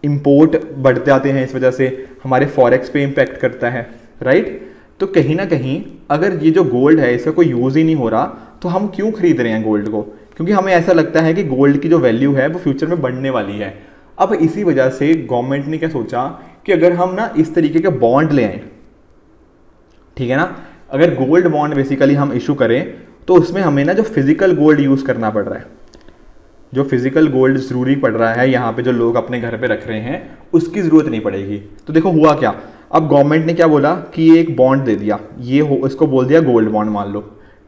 इम्पोर्ट बढ़ते आते हैं, इस वजह से हमारे फॉरेक्स पे इम्पैक्ट करता है, राइट। तो कहीं ना कहीं अगर ये जो गोल्ड है इसका कोई यूज़ ही नहीं हो रहा तो हम क्यों खरीद रहे हैं गोल्ड को, क्योंकि हमें ऐसा लगता है कि गोल्ड की जो वैल्यू है वो फ्यूचर में बढ़ने वाली है। अब इसी वजह से गवर्नमेंट ने क्या सोचा कि अगर हम ना इस तरीके के बॉन्ड ले आए, ठीक है ना, अगर गोल्ड बॉन्ड बेसिकली हम इशू करें तो उसमें हमें ना जो फिजिकल गोल्ड यूज़ करना पड़ रहा है, जो फिजिकल गोल्ड ज़रूरी पड़ रहा है यहाँ पे जो लोग अपने घर पे रख रहे हैं उसकी ज़रूरत नहीं पड़ेगी। तो देखो हुआ क्या, अब गवर्नमेंट ने क्या बोला कि ये एक बॉन्ड दे दिया, ये हो इसको बोल दिया गोल्ड बॉन्ड मान लो,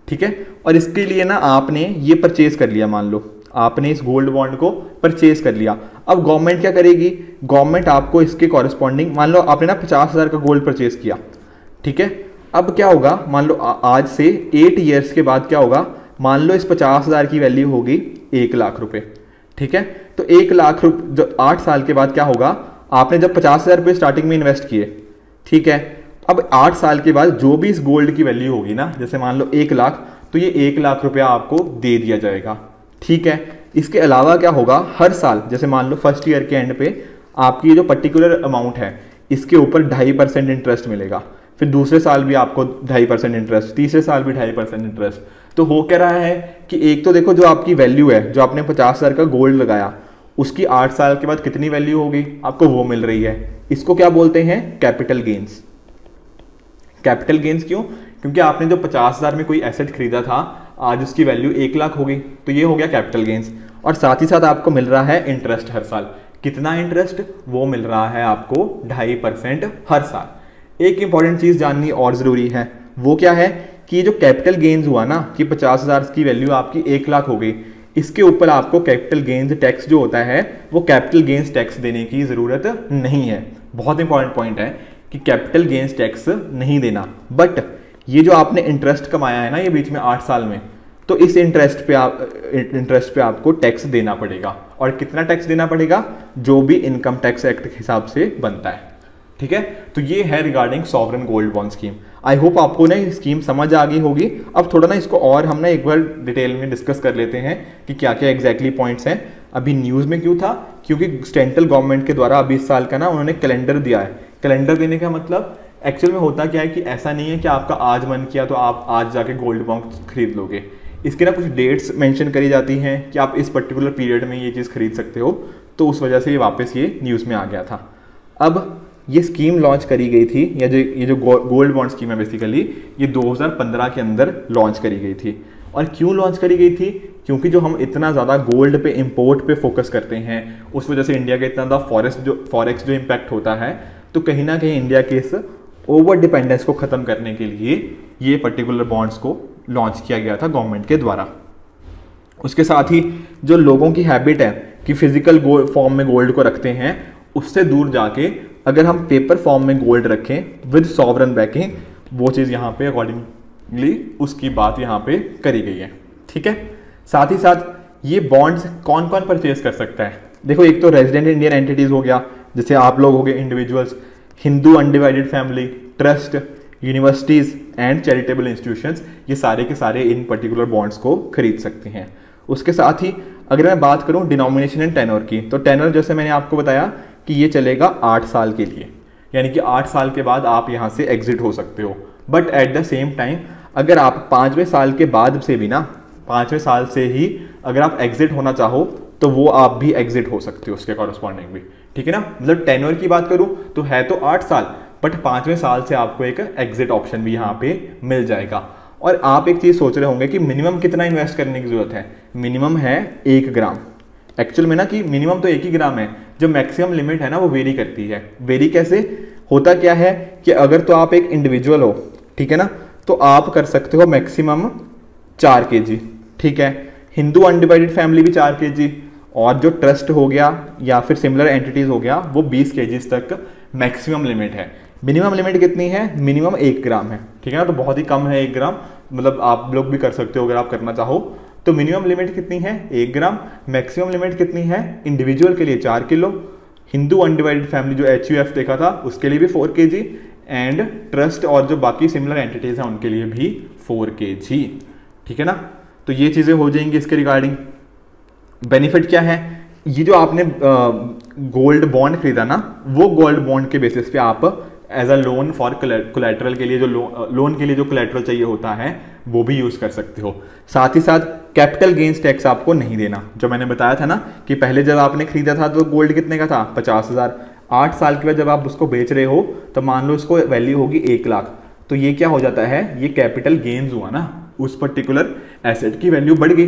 ठीक है। और इसके लिए ना आपने ये परचेज कर लिया, मान लो आपने इस गोल्ड बॉन्ड को परचेज कर लिया। अब गवर्नमेंट क्या करेगी, गवर्नमेंट आपको इसके कॉरस्पॉन्डिंग मान लो आपने ना पचास हज़ार का गोल्ड परचेज किया, ठीक है। अब क्या होगा, मान लो आज से एट ईयर्स के बाद क्या होगा, मान लो इस पचास हज़ार की वैल्यू होगी एक लाख रुपए, ठीक है। तो एक लाख रुपये जो आठ साल के बाद क्या होगा, आपने जब पचास हज़ार रुपये स्टार्टिंग में इन्वेस्ट किए, ठीक है, अब आठ साल के बाद जो भी इस गोल्ड की वैल्यू होगी ना, जैसे मान लो एक लाख, तो ये एक लाख रुपया आपको दे दिया जाएगा, ठीक है। इसके अलावा क्या होगा, हर साल जैसे मान लो फर्स्ट ईयर के एंड पे आपकी जो पर्टिकुलर अमाउंट है इसके ऊपर ढाई परसेंट इंटरेस्ट मिलेगा, फिर दूसरे साल भी आपको ढाई परसेंट इंटरेस्ट, तीसरे साल भी ढाई परसेंट इंटरेस्ट। तो हो क्या रहा है कि एक तो देखो जो आपकी वैल्यू है, जो आपने पचास हज़ार का गोल्ड लगाया उसकी आठ साल के बाद कितनी वैल्यू होगी आपको वो मिल रही है। इसको क्या बोलते हैं? Capital gains. कैपिटल गेन्स क्यों? क्योंकि आपने जो पचास हज़ार में कोई एसेट खरीदा था आज उसकी वैल्यू एक लाख होगी, तो ये हो गया कैपिटल गेन्स। और साथ ही साथ आपको मिल रहा है इंटरेस्ट हर साल। कितना इंटरेस्ट? वो मिल रहा है आपको ढाई परसेंट हर साल। एक इंपॉर्टेंट चीज़ जाननी और ज़रूरी है, वो क्या है कि जो कैपिटल गेन्स हुआ ना कि पचास हज़ार की वैल्यू आपकी एक लाख हो गई, इसके ऊपर आपको कैपिटल गेन्स टैक्स जो होता है वो कैपिटल गेन्स टैक्स देने की ज़रूरत नहीं है। बहुत इंपॉर्टेंट पॉइंट है कि कैपिटल गेन्स टैक्स नहीं देना। बट ये जो आपने इंटरेस्ट कमाया है ना ये बीच में आठ साल में, तो इस इंटरेस्ट पे आप इंटरेस्ट पे आपको टैक्स देना पड़ेगा। और कितना टैक्स देना पड़ेगा? जो भी इनकम टैक्स एक्ट के हिसाब से बनता है। ठीक है, तो ये है regarding sovereign gold bond scheme. I hope आपको ना ये स्कीम समझ आ गई होगी। अब थोड़ा ना इसको और हम ना एक बार डिटेल में डिस्कस कर लेते हैं कि क्या क्या एग्जैक्टली पॉइंट्स हैं। अभी न्यूज़ में क्यों था? क्योंकि सेंट्रल गवर्नमेंट के द्वारा अभी इस साल का ना उन्होंने कैलेंडर दिया है। कैलेंडर देने का मतलब एक्चुअल में होता क्या है कि ऐसा नहीं है कि आपका आज मन किया तो आप आज जाके गोल्ड बॉन्ड खरीद लोगे। इसके ना कुछ डेट्स मेंशन करी जाती हैं कि आप इस पर्टिकुलर पीरियड में ये चीज़ खरीद सकते हो, तो उस वजह से ये वापस ये न्यूज़ में आ गया था। अब ये स्कीम लॉन्च करी गई थी, या जो ये जो गोल्ड बॉन्ड स्कीम है बेसिकली ये दो हज़ार पंद्रह के अंदर लॉन्च करी गई थी। और क्यों लॉन्च करी गई थी? क्योंकि जो हम इतना ज़्यादा गोल्ड पे इम्पोर्ट पे फोकस करते हैं उस वजह से इंडिया का इतना ज़्यादा फॉरेस्ट जो फॉरेक्स जो इम्पैक्ट होता है, तो कहीं ना कहीं इंडिया के इस ओवर डिपेंडेंस को ख़त्म करने के लिए ये पर्टिकुलर बॉन्ड्स को लॉन्च किया गया था गवर्नमेंट के द्वारा। उसके साथ ही जो लोगों की हैबिट है कि फिजिकल फॉर्म में गोल्ड को रखते हैं, उससे दूर जाके अगर हम पेपर फॉर्म में गोल्ड रखें विद सॉवरन बैकिंग, वो चीज़ यहाँ पे अकॉर्डिंगली उसकी बात यहाँ पे करी गई है। ठीक है, साथ ही साथ ये बॉन्ड्स कौन कौन परचेज कर सकता है? देखो, एक तो रेजिडेंट इंडियन एंटिटीज़ हो गया, जैसे आप लोग हो गए individuals, Hindu undivided family, trust, universities and charitable institutions, ये सारे के सारे इन पर्टिकुलर बॉन्ड्स को खरीद सकते हैं। उसके साथ ही अगर मैं बात करूं डिनोमिनेशन एंड टेनर की, तो टेनर जैसे मैंने आपको बताया कि ये चलेगा आठ साल के लिए, यानी कि आठ साल के बाद आप यहाँ से एग्जिट हो सकते हो। But at the same time अगर आप पाँचवें साल के बाद से भी ना पाँचवें साल से ही अगर आप एग्जिट होना चाहो तो वो आप भी एग्जिट हो सकते हो उसके कॉरस्पॉन्डिंग भी। ठीक है ना, मतलब टेन्योर की बात करूं तो है तो आठ साल बट पाँचवें साल से आपको एक एग्जिट ऑप्शन भी यहाँ पे मिल जाएगा। और आप एक चीज़ सोच रहे होंगे कि मिनिमम कितना इन्वेस्ट करने की ज़रूरत है? मिनिमम है एक ग्राम। एक्चुअल में ना कि मिनिमम तो एक ही ग्राम है, जो मैक्सिमम लिमिट है ना वो वेरी करती है। वेरी कैसे? होता क्या है कि अगर तो आप एक इंडिविजुअल हो, ठीक है ना, तो आप कर सकते हो मैक्सिमम चार के जी। ठीक है, हिंदू अनडिवाइडेड फैमिली भी चार के जी, और जो ट्रस्ट हो गया या फिर सिमिलर एंटिटीज़ हो गया वो बीस केजीज तक मैक्सिमम लिमिट है। मिनिमम लिमिट कितनी है? मिनिमम एक ग्राम है। ठीक है ना, तो बहुत ही कम है एक ग्राम, मतलब आप लोग भी कर सकते हो अगर आप करना चाहो। तो मिनिमम लिमिट कितनी है? एक ग्राम। मैक्सिमम लिमिट कितनी है? इंडिविजुअल के लिए चार किलो, हिंदू अनडिवाइडेड फैमिली जो एच यू एफ देखा था उसके लिए भी फोर के जी, एंड ट्रस्ट और जो बाकी सिमिलर एंटिटीज़ हैं उनके लिए भी फोर के जी। ठीक है ना, तो ये चीज़ें हो जाएंगी इसके रिगार्डिंग। बेनिफिट क्या है? ये जो आपने गोल्ड बॉन्ड खरीदा ना वो गोल्ड बॉन्ड के बेसिस पे आप as a loan for collateral के लिए जो लो, लोन के लिए जो कोलैटरल चाहिए होता है वो भी यूज़ कर सकते हो। साथ ही साथ कैपिटल गेन्स टैक्स आपको नहीं देना। जो मैंने बताया था ना कि पहले जब आपने खरीदा था तो गोल्ड कितने का था? पचास हज़ार। आठ साल के बाद जब आप उसको बेच रहे हो तो मान लो उसको वैल्यू होगी एक लाख, तो ये क्या हो जाता है? ये कैपिटल गेन्स हुआ ना, उस पर्टिकुलर एसेट की वैल्यू बढ़ गई,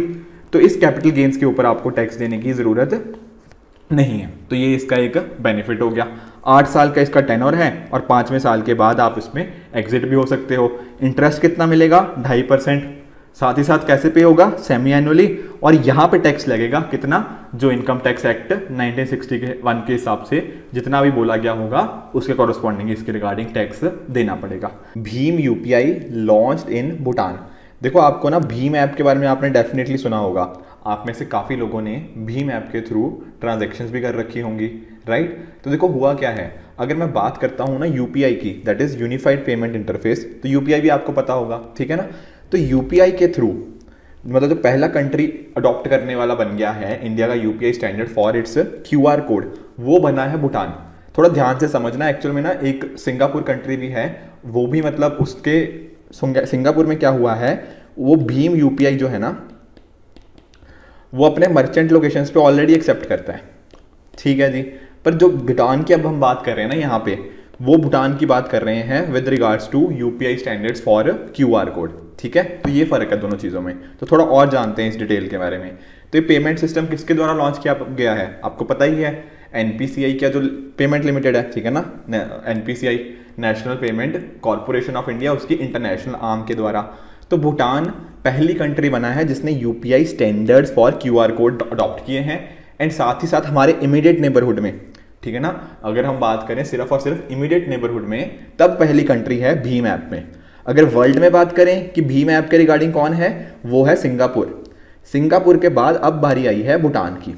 तो इस कैपिटल गेन्स के ऊपर आपको टैक्स देने की ज़रूरत नहीं है। तो ये इसका एक बेनिफिट हो गया। आठ साल का इसका टेनोर है और पाँचवें साल के बाद आप इसमें एग्जिट भी हो सकते हो। इंटरेस्ट कितना मिलेगा? ढाई परसेंट। साथ ही साथ कैसे पे होगा? Semi annually. और यहाँ पे टैक्स लगेगा कितना? जो income tax act nineteen sixty के वन के हिसाब से जितना भी बोला गया होगा उसके कॉरस्पॉन्डिंग इसके रिगार्डिंग टैक्स देना पड़ेगा। भीम U P I launched in Bhutan. देखो, आपको ना भीम ऐप के बारे में आपने डेफिनेटली सुना होगा। आप में से काफ़ी लोगों ने भीम ऐप के थ्रू ट्रांजैक्शंस भी कर रखी होंगी, राइट? तो देखो हुआ क्या है, अगर मैं बात करता हूँ ना यूपीआई की, that is unified payment interface, तो यूपीआई भी आपको पता होगा, ठीक है ना। तो यूपीआई के थ्रू मतलब जो पहला कंट्री अडॉप्ट करने वाला बन गया है इंडिया का UPI standard for its Q R code, वो बना है भूटान। थोड़ा ध्यान से समझना, एक्चुअल में ना एक सिंगापुर कंट्री भी है वो भी मतलब उसके सिंगापुर में क्या हुआ है, वो भीम यूपीआई जो है ना वो अपने मर्चेंट लोकेशंस पे ऑलरेडी एक्सेप्ट करता है, ठीक है जी। पर जो भूटान की अब हम बात कर रहे हैं ना यहाँ पे, वो भूटान की बात कर रहे हैं with regards to UPI standards for QR code, ठीक है। तो ये फर्क है दोनों चीज़ों में, तो थोड़ा और जानते हैं इस डिटेल के बारे में। तो ये पेमेंट सिस्टम किसके द्वारा लॉन्च किया गया है, आपको पता ही है, एनपीसीआई का जो पेमेंट लिमिटेड है, ठीक है ना, NPCI national payment corporation of India, उसकी इंटरनेशनल आर्म के द्वारा। तो भूटान पहली कंट्री बना है जिसने UPI standards for QR code adopt किए हैं, एंड साथ ही साथ हमारे इमीडिएट नेबरहुड में, ठीक है ना, अगर हम बात करें सिर्फ और सिर्फ इमीडिएट नेबरहुड में, तब पहली कंट्री है भीम ऐप में। अगर वर्ल्ड में बात करें कि भीम ऐप के रिगार्डिंग कौन है, वो है सिंगापुर। सिंगापुर के बाद अब बारी आई है भूटान की,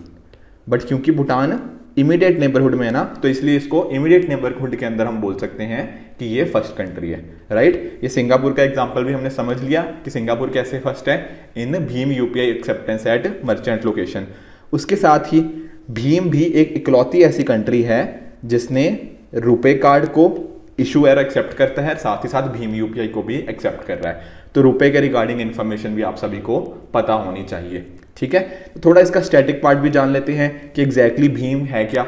बट क्योंकि भूटान इमीडिएट नेबरहुड में है ना, तो इसलिए इसको इमीडिएट नेबरहुड के अंदर हम बोल सकते हैं कि ये फर्स्ट कंट्री है, राइट। ये सिंगापुर का एग्जांपल भी हमने समझ लिया कि सिंगापुर कैसे फर्स्ट है इन भीम UPI acceptance at merchant location. उसके साथ ही भीम भी एक इकलौती ऐसी कंट्री है जिसने रुपे कार्ड को इशू एयर एक्सेप्ट करता है, साथ ही साथ भीम यूपीआई को भी एक्सेप्ट कर रहा है। तो रुपए के रिगार्डिंग इन्फॉर्मेशन भी आप सभी को पता होनी चाहिए, ठीक है। थोड़ा इसका स्टैटिक पार्ट भी जान लेते हैं कि एग्जैक्टली भीम है क्या।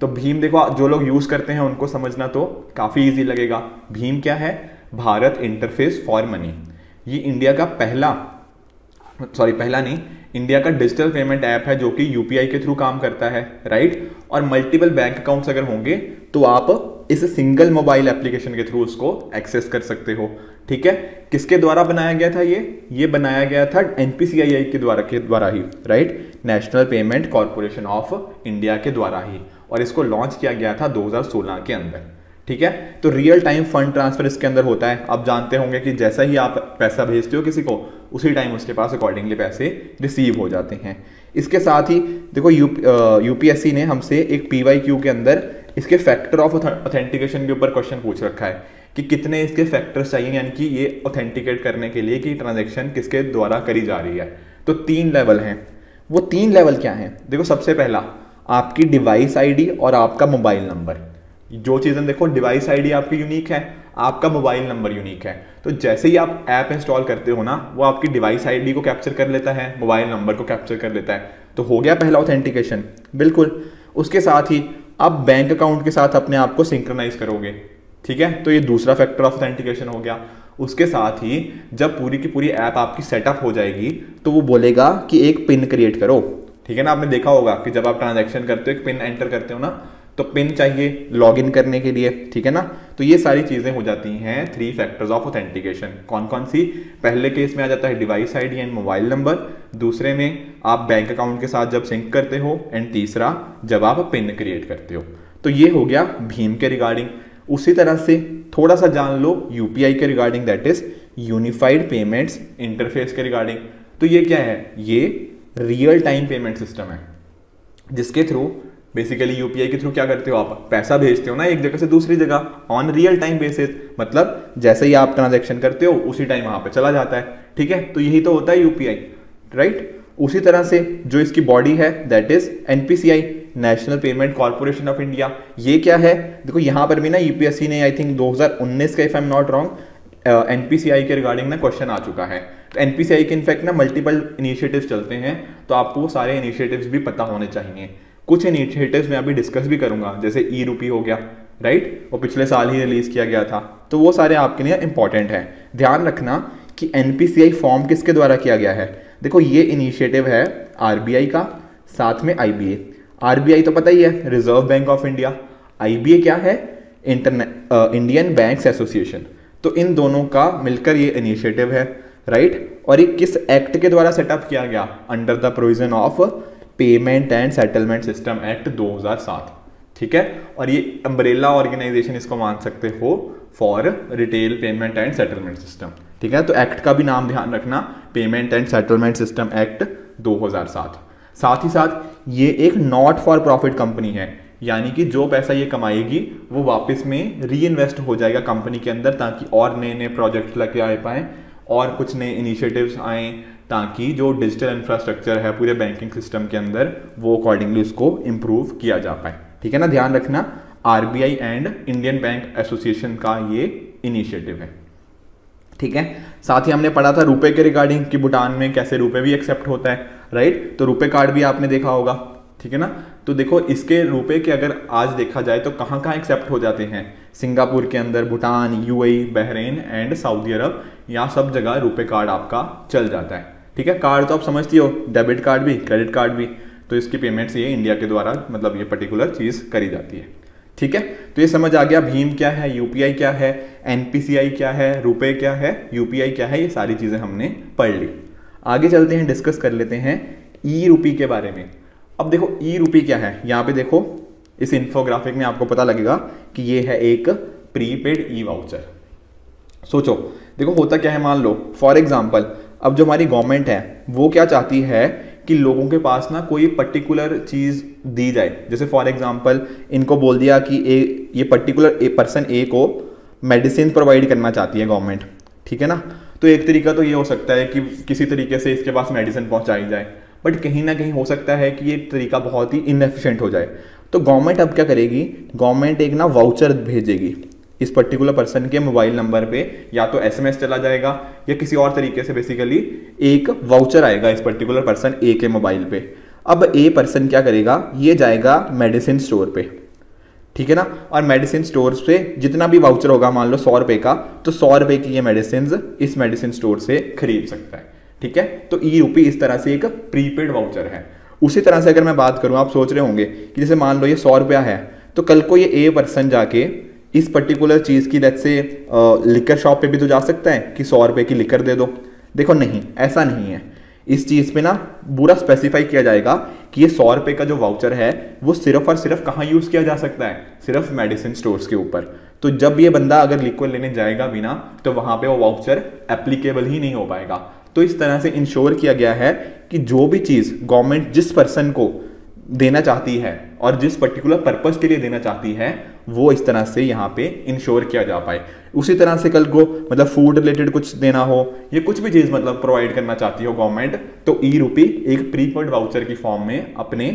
तो भीम देखो जो लोग यूज करते हैं उनको समझना तो काफी इजी लगेगा। भीम क्या है, भारत इंटरफेस फॉर मनी। ये इंडिया का पहला सॉरी पहला नहीं इंडिया का डिजिटल पेमेंट ऐप है जो कि यूपीआई के थ्रू काम करता है, राइट। और मल्टीपल बैंक अकाउंट्स अगर होंगे तो आप इस सिंगल मोबाइल एप्लीकेशन के थ्रू उसको एक्सेस कर सकते हो, ठीक है। किसके द्वारा बनाया गया था ये ये बनाया गया था एनपीसीआई के द्वारा के द्वारा ही, right, national payment corporation of India के द्वारा ही, और इसको लॉन्च किया गया था दो हज़ार सोलह के अंदर, ठीक है। तो रियल टाइम फंड ट्रांसफर इसके अंदर होता है। आप जानते होंगे कि जैसा ही आप पैसा भेजते हो किसी को, उसी टाइम उसके पास अकॉर्डिंगली पैसे रिसीव हो जाते हैं। इसके साथ ही देखो यू यूपीएससी ने हमसे एक पीवाईक्यू के अंदर इसके फैक्टर ऑफ ऑथेंटिकेशन के ऊपर क्वेश्चन पूछ रखा है कि कितने इसके फैक्टर्स चाहिए, यानी कि ये ऑथेंटिकेट करने के लिए कि ट्रांजैक्शन किसके द्वारा करी जा रही है। तो तीन लेवल हैं। वो तीन लेवल क्या हैं? देखो सबसे पहला आपकी डिवाइस आईडी और आपका मोबाइल नंबर। जो चीज़ें देखो, डिवाइस आईडी आपकी यूनिक है, आपका मोबाइल नंबर यूनिक है। तो जैसे ही आप ऐप इंस्टॉल करते हो ना, वो आपकी डिवाइस आईडी को कैप्चर कर लेता है, मोबाइल नंबर को कैप्चर कर लेता है। तो हो गया पहला ऑथेंटिकेशन, बिल्कुल। उसके साथ ही आप बैंक अकाउंट के साथ अपने आप को सिंक्रनाइज करोगे, ठीक है। तो ये दूसरा फैक्टर ऑफ ऑथेंटिकेशन हो गया। उसके साथ ही जब पूरी की पूरी ऐप आपकी सेटअप हो जाएगी तो वो बोलेगा कि एक पिन क्रिएट करो, ठीक है ना। आपने देखा होगा कि जब आप ट्रांजैक्शन करते हो, एक पिन एंटर करते हो ना, तो पिन चाहिए लॉगिन करने के लिए, ठीक है ना। तो ये सारी चीज़ें हो जाती हैं थ्री फैक्टर्स ऑफ ऑथेंटिकेशन। कौन कौन सी? पहले केस में आ जाता है device ID and mobile number, दूसरे में आप बैंक अकाउंट के साथ जब सिंक करते हो, एंड तीसरा जब आप पिन क्रिएट करते हो। तो ये हो गया भीम के रिगार्डिंग। उसी तरह से थोड़ा सा जान लो यूपीआई के regarding, that is unified payments interface के रिगार्डिंग। तो ये क्या है? ये रियल टाइम पेमेंट सिस्टम है जिसके थ्रू बेसिकली यूपीआई के थ्रू क्या करते हो आप, पैसा भेजते हो ना एक जगह से दूसरी जगह ऑन रियल टाइम बेसिस। मतलब जैसे ही आप ट्रांजैक्शन करते हो उसी टाइम वहाँ पे चला जाता है, ठीक है। तो यही तो होता है यूपीआई, राइट। उसी तरह से जो इसकी बॉडी है that is NPCI, national payment corporation of India. ये क्या है? देखो यहाँ पर भी ना यूपीएससी ने आई थिंक दो हज़ार उन्नीस का, if I am not wrong, NPCI के रिगार्डिंग ना क्वेश्चन आ चुका है। तो एनपीसीआई के इनफैक्ट ना मल्टीपल इनिशिएटिव्स चलते हैं, तो आपको वो सारे इनिशिएटिव्स भी पता होने चाहिए। कुछ इनिशिएटिव्स मैं अभी डिस्कस भी करूंगा, जैसे ई रूपी हो गया, राइट, वो पिछले साल ही रिलीज किया गया था। तो वो सारे आपके लिए इंपॉर्टेंट हैं। ध्यान रखना कि एनपीसीआई फॉर्म किसके द्वारा किया गया है। देखो ये इनिशिएटिव है आरबीआई का, साथ में आईबीए। आरबीआई तो पता ही है, reserve bank of India. IBA क्या है? Internet Indian banks association. तो इन दोनों का मिलकर ये इनिशिएटिव है, राइट। और ये किस एक्ट के द्वारा सेटअप किया गया? Under the provision of payment and settlement system act दो हज़ार सात, ठीक है। और ये अम्ब्रेला ऑर्गेनाइजेशन इसको मान सकते हो for retail payment and settlement system, ठीक है। तो एक्ट का भी नाम ध्यान रखना, payment and settlement system act दो हज़ार सात। साथ ही साथ ये एक नॉट फॉर प्रॉफिट कंपनी है, यानी कि जो पैसा ये कमाएगी वो वापस में री इन्वेस्ट हो जाएगा कंपनी के अंदर, ताकि और नए नए प्रोजेक्ट लेके आ पाएँ और कुछ नए इनिशिएटिव्स आएँ, ताकि जो डिजिटल इंफ्रास्ट्रक्चर है पूरे बैंकिंग सिस्टम के अंदर वो अकॉर्डिंगली उसको इम्प्रूव किया जा पाए, ठीक है ना। ध्यान रखना RBI and Indian bank association का ये इनिशिएटिव है, ठीक है। साथ ही हमने पढ़ा था रुपए के रिगार्डिंग कि भूटान में कैसे रुपए भी एक्सेप्ट होता है, राइट। तो रुपए कार्ड भी आपने देखा होगा, ठीक है ना। तो देखो इसके रुपए के अगर आज देखा जाए तो कहाँ कहाँ एक्सेप्ट हो जाते हैं, सिंगापुर के अंदर, Bhutan, UAE, Bahrain and Saudi अरब, यहाँ सब जगह रुपए कार्ड आपका चल जाता है, ठीक है। कार्ड तो आप समझती हो, डेबिट कार्ड भी, क्रेडिट कार्ड भी। तो इसकी पेमेंट्स ये इंडिया के द्वारा, मतलब ये पर्टिकुलर चीज़ करी जाती है, ठीक है। तो ये समझ आ गया भीम क्या है, यूपीआई क्या है, एनपीसीआई क्या है, रुपए क्या है, यूपीआई क्या है, ये सारी चीज़ें हमने पढ़ ली। आगे चलते हैं, डिस्कस कर लेते हैं ई रूपी के बारे में। अब देखो ई रूपी क्या है, यहाँ पे देखो इस इन्फोग्राफिक में आपको पता लगेगा कि ये है एक प्रीपेड ई वाउचर। सोचो देखो होता क्या है, मान लो फॉर एग्जाम्पल अब जो हमारी गवर्नमेंट है वो क्या चाहती है कि लोगों के पास ना कोई पर्टिकुलर चीज़ दी जाए। जैसे फॉर एग्जांपल इनको बोल दिया कि ए ये पर्टिकुलर ए पर्सन ए को मेडिसिन प्रोवाइड करना चाहती है गवर्नमेंट, ठीक है ना। तो एक तरीका तो ये हो सकता है कि किसी तरीके से इसके पास मेडिसिन पहुंचाई जाए, बट कहीं ना कहीं हो सकता है कि ये तरीका बहुत ही इनएफिशेंट हो जाए। तो गवर्नमेंट अब क्या करेगी, गवर्नमेंट एक ना वाउचर भेजेगी इस पर्टिकुलर पर्सन के मोबाइल नंबर पे, या तो एसएमएस चला जाएगा या किसी और तरीके से बेसिकली एक वाउचर आएगा इस पर्टिकुलर पर्सन ए के मोबाइल पे। अब ए पर्सन क्या करेगा, ये जाएगा मेडिसिन स्टोर पे, ठीक है ना। और मेडिसिन स्टोर से जितना भी वाउचर होगा, मान लो सौ रुपये का, तो सौ रुपये की ये मेडिसिन इस मेडिसिन स्टोर से खरीद सकता है, ठीक है। तो ई रूपी इस तरह से एक प्रीपेड वाउचर है। उसी तरह से अगर मैं बात करूँ, आप सोच रहे होंगे कि जैसे मान लो ये सौ रुपया है, तो कल को ये ए पर्सन जाके इस पर्टिकुलर चीज़ की लेट्स से लिकर शॉप पे भी तो जा सकता है कि सौ रुपये की लिकर दे दो। देखो नहीं, ऐसा नहीं है। इस चीज़ पे ना पूरा स्पेसिफाई किया जाएगा कि ये सौ रुपये का जो वाउचर है वो सिर्फ और सिर्फ कहाँ यूज़ किया जा सकता है, सिर्फ मेडिसिन स्टोर्स के ऊपर। तो जब ये बंदा अगर लिक्विड लेने जाएगा भी ना, तो वहाँ पर वो वाउचर एप्लीकेबल ही नहीं हो पाएगा। तो इस तरह से इंश्योर किया गया है कि जो भी चीज़ गवर्नमेंट जिस पर्सन को देना चाहती है और जिस पर्टिकुलर पर्पस के लिए देना चाहती है, वो इस तरह से यहाँ पे इंश्योर किया जा पाए। उसी तरह से कल को मतलब फूड रिलेटेड कुछ देना हो या कुछ भी चीज़ मतलब प्रोवाइड करना चाहती हो गवर्नमेंट, तो ई रूपी एक प्रीपेड वाउचर की फॉर्म में अपने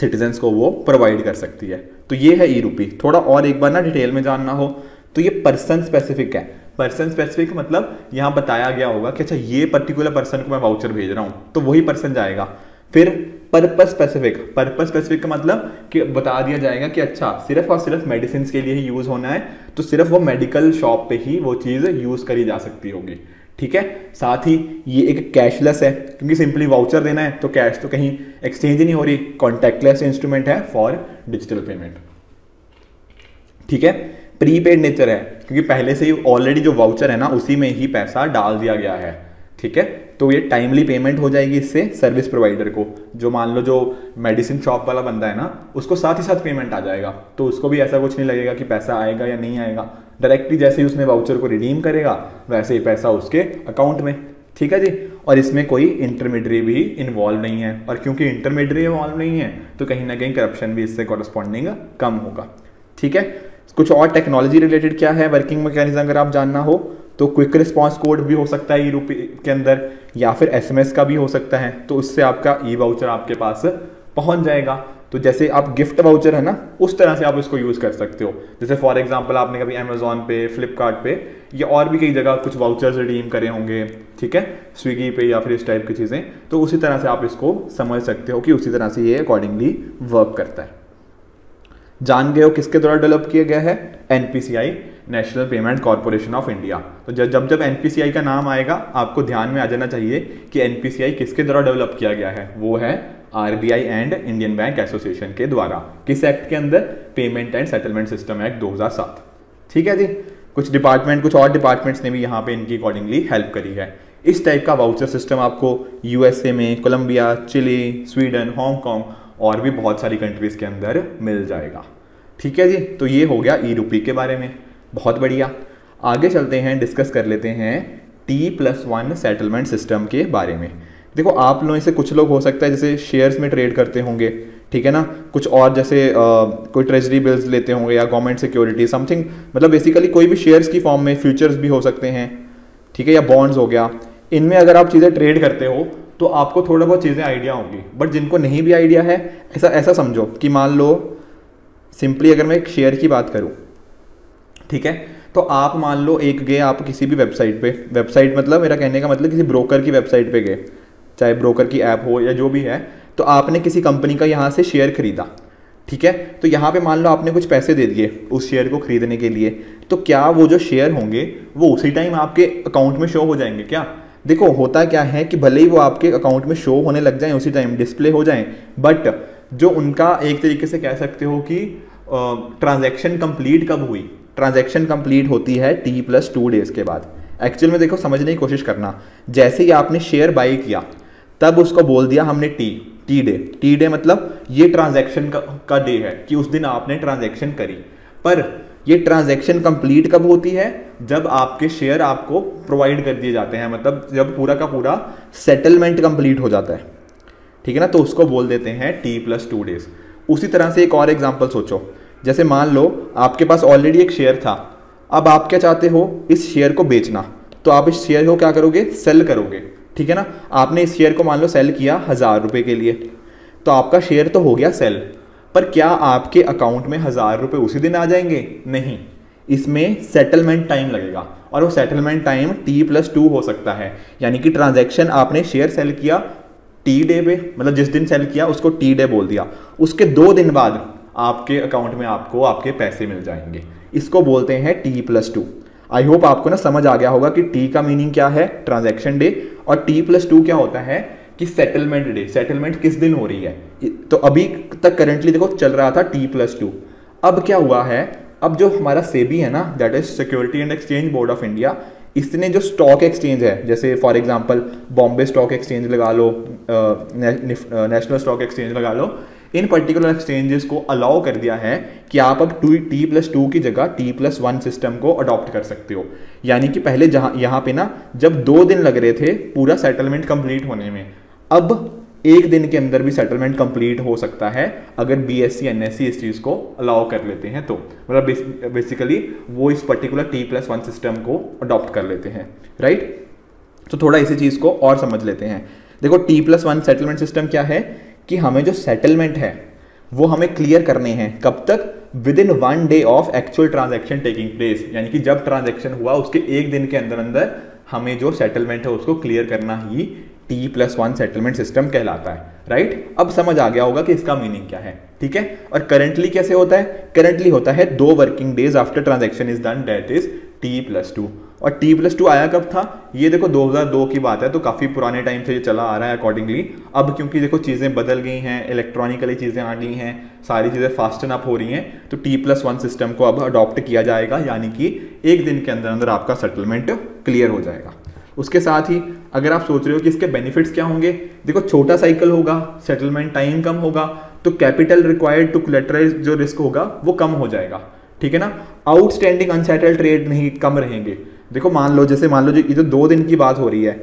सिटीजन्स को वो प्रोवाइड कर सकती है। तो ये है ई रूपी। थोड़ा और एक बार ना डिटेल में जानना हो तो ये पर्सन स्पेसिफिक है। पर्सन स्पेसिफिक मतलब यहाँ बताया गया होगा कि अच्छा ये पर्टिकुलर पर्सन को मैं वाउचर भेज रहा हूँ, तो वही पर्सन जाएगा। फिर पर्पस स्पेसिफिक, पर्पस स्पेसिफिक का मतलब कि बता दिया जाएगा कि अच्छा सिर्फ और सिर्फ मेडिसिन के लिए ही यूज़ होना है, तो सिर्फ वो मेडिकल शॉप पे ही वो चीज़ यूज़ करी जा सकती होगी, ठीक है। साथ ही ये एक कैशलेस है, क्योंकि सिंपली वाउचर देना है तो कैश तो कहीं एक्सचेंज ही नहीं हो रही, कॉन्टैक्टलेस इंस्ट्रूमेंट है फॉर डिजिटल पेमेंट, ठीक है। प्रीपेड नेचर है, क्योंकि पहले से ही ऑलरेडी जो वाउचर है ना उसी में ही पैसा डाल दिया गया है, ठीक है। तो ये टाइमली पेमेंट हो जाएगी इससे सर्विस प्रोवाइडर को, जो मान लो जो मेडिसिन शॉप वाला बंदा है ना उसको साथ ही साथ पेमेंट आ जाएगा, तो उसको भी ऐसा कुछ नहीं लगेगा कि पैसा आएगा या नहीं आएगा। डायरेक्टली जैसे ही उसने वाउचर को रिडीम करेगा वैसे ही पैसा उसके अकाउंट में, ठीक है जी। और इसमें कोई इंटरमीडियरी भी इन्वॉल्व नहीं है, और क्योंकि इंटरमीडियरी इन्वॉल्व नहीं है तो कहीं ना कहीं करप्शन भी इससे कॉरस्पॉन्डिंग कम होगा, ठीक है। कुछ और टेक्नोलॉजी रिलेटेड क्या है, वर्किंग मैकेनिज्म अगर आप जानना हो तो क्विक रिस्पॉन्स कोड भी हो सकता है ई रूपी के अंदर, या फिर एसएमएस का भी हो सकता है। तो उससे आपका ई वाउचर आपके पास पहुंच जाएगा। तो जैसे आप गिफ्ट वाउचर है ना उस तरह से आप इसको यूज़ कर सकते हो। जैसे फॉर एग्जांपल आपने कभी अमेजोन पे, फ्लिपकार्ट पे या और भी कई जगह कुछ वाउचर्स रिडीम करे होंगे, ठीक है, स्विगी पे या फिर इस टाइप की चीज़ें, तो उसी तरह से आप इसको समझ सकते हो कि उसी तरह से ये अकॉर्डिंगली वर्क करता है। जान गए हो किसके द्वारा डेवलप किया गया है, NPCI, national payment corporation of India. तो जब जब जब एनपीसीआई का नाम आएगा आपको ध्यान में आ जाना चाहिए कि एनपीसीआई किसके द्वारा डेवलप किया गया है, वो है RBI and Indian bank association के द्वारा। किस एक्ट के अंदर, payment and settlement system act दो हज़ार सात, ठीक है जी। कुछ डिपार्टमेंट कुछ और डिपार्टमेंट्स ने भी यहाँ पे इनकी अकॉर्डिंगली हेल्प करी है। इस टाइप का वाउचर सिस्टम आपको यूएसए में, कोलंबिया, चिली, स्वीडन, हांगकॉन्ग और भी बहुत सारी कंट्रीज के अंदर मिल जाएगा, ठीक है जी। तो ये हो गया ई रूपी के बारे में, बहुत बढ़िया। आगे चलते हैं, डिस्कस कर लेते हैं T plus one settlement system के बारे में। देखो आप लोगों से कुछ लोग हो सकता है जैसे शेयर्स में ट्रेड करते होंगे, ठीक है ना, कुछ और जैसे आ, कोई ट्रेजरी बिल्स लेते होंगे या गवर्नमेंट सिक्योरिटी समथिंग, मतलब बेसिकली कोई भी शेयर्स की फॉर्म में, फ्यूचर्स भी हो सकते हैं, ठीक है, या बॉन्ड्स हो गया। इनमें अगर आप चीज़ें ट्रेड करते हो तो आपको थोड़ा बहुत चीज़ें आइडिया होंगी, बट जिनको नहीं भी आइडिया है ऐसा ऐसा समझो कि मान लो सिंपली अगर मैं एक शेयर की बात करूँ, ठीक है। तो आप मान लो एक गए आप किसी भी वेबसाइट पे, वेबसाइट मतलब मेरा कहने का मतलब किसी ब्रोकर की वेबसाइट पे गए, चाहे ब्रोकर की ऐप हो या जो भी है, तो आपने किसी कंपनी का यहाँ से शेयर खरीदा, ठीक है। तो यहाँ पे मान लो आपने कुछ पैसे दे दिए उस शेयर को खरीदने के लिए, तो क्या वो जो शेयर होंगे वो उसी टाइम आपके अकाउंट में शो हो जाएंगे क्या? देखो होता क्या है कि भले ही वो आपके अकाउंट में शो होने लग जाएं, उसी टाइम डिस्प्ले हो जाएं, बट जो उनका एक तरीके से कह सकते हो कि ट्रांजैक्शन कंप्लीट कब हुई, ट्रांजैक्शन कंप्लीट होती है टी प्लस टू डेज के बाद। एक्चुअल में देखो समझने की कोशिश करना, जैसे ही आपने शेयर बाई किया तब उसको बोल दिया हमने T T day T day मतलब ये ट्रांजैक्शन का, का डे है कि उस दिन आपने ट्रांजैक्शन करी। पर ये ट्रांजैक्शन कंप्लीट कब होती है? जब आपके शेयर आपको प्रोवाइड कर दिए जाते हैं, मतलब जब पूरा का पूरा सेटलमेंट कंप्लीट हो जाता है, ठीक है ना, तो उसको बोल देते हैं टी प्लस टू डेज। उसी तरह से एक और एग्जाम्पल सोचो, जैसे मान लो आपके पास ऑलरेडी एक शेयर था, अब आप क्या चाहते हो इस शेयर को बेचना, तो आप इस शेयर को क्या करोगे, सेल करोगे, ठीक है ना। आपने इस शेयर को मान लो सेल किया हज़ार रुपये के लिए, तो आपका शेयर तो हो गया सेल, पर क्या आपके अकाउंट में हज़ार रुपये उसी दिन आ जाएंगे? नहीं, इसमें सेटलमेंट टाइम लगेगा और वो settlement time T plus two हो सकता है, यानी कि ट्रांजैक्शन आपने शेयर सेल किया टी डे पे, मतलब जिस दिन सेल किया उसको टी डे बोल दिया, उसके दो दिन बाद आपके अकाउंट में आपको आपके पैसे मिल जाएंगे। इसको बोलते हैं T plus two. I hope आपको ना समझ आ गया होगा कि टी का मीनिंग क्या है, ट्रांजैक्शन डे, और टी प्लस टू क्या होता है कि सेटलमेंट डे, सेटलमेंट किस दिन हो रही है। तो अभी तक करंटली देखो चल रहा था टी प्लस टू। अब क्या हुआ है, अब जो हमारा सेबी है ना, that is security and exchange board of India, इसने जो स्टॉक एक्सचेंज है, जैसे for example Bombay stock exchange लगा लो, नेशनल स्टॉक एक्सचेंज लगा लो, इन पर्टिकुलर एक्सचेंजेस को अलाउ कर दिया है कि आप अब टू टी प्लस टू की जगह टी प्लस वन सिस्टम को अडॉप्ट कर सकते हो। यानी कि पहले जहाँ यहाँ पे ना जब दो दिन लग रहे थे पूरा सेटलमेंट कंप्लीट होने में, अब एक दिन के अंदर भी सेटलमेंट कंप्लीट हो सकता है अगर B S E N S E इस चीज़ को अलाउ कर लेते हैं तो, मतलब बेसिकली वो इस particular T plus one system को अडॉप्ट कर लेते हैं, राइट। तो थोड़ा इसी चीज़ को और समझ लेते हैं। देखो T plus one settlement system क्या है कि हमें जो सेटलमेंट है वो हमें क्लियर करने हैं, कब तक, within one day of actual transaction taking place, यानी कि जब ट्रांजैक्शन हुआ उसके एक दिन के अंदर अंदर हमें जो सेटलमेंट है उसको क्लियर करना ही T plus one settlement system कहलाता है, राइट। अब समझ आ गया होगा कि इसका मीनिंग क्या है, ठीक है। और करंटली कैसे होता है, करंटली होता है दो working days after transaction is done, that is T plus two. और टी प्लस टू आया कब था, ये देखो दो हज़ार दो की बात है, तो काफ़ी पुराने टाइम से ये चला आ रहा है अकॉर्डिंगली। अब क्योंकि देखो चीज़ें बदल गई हैं, इलेक्ट्रॉनिकली चीज़ें आ गई हैं, सारी चीज़ें फास्टन अप हो रही हैं, तो टी प्लस वन सिस्टम को अब अडॉप्ट किया जाएगा, यानी कि एक दिन के अंदर अंदर आपका सेटलमेंट क्लियर हो जाएगा। उसके साथ ही अगर आप सोच रहे हो कि इसके बेनिफिट्स क्या होंगे, देखो छोटा साइकिल होगा, सेटलमेंट टाइम कम होगा, तो कैपिटल रिक्वायर्ड टू कोलैटरलाइज जो रिस्क होगा वो कम हो जाएगा, ठीक है ना। आउटस्टैंडिंग अनसेटल्ड ट्रेड नहीं कम रहेंगे। देखो मान लो, जैसे मान लो जो ये जो दो दिन की बात हो रही है,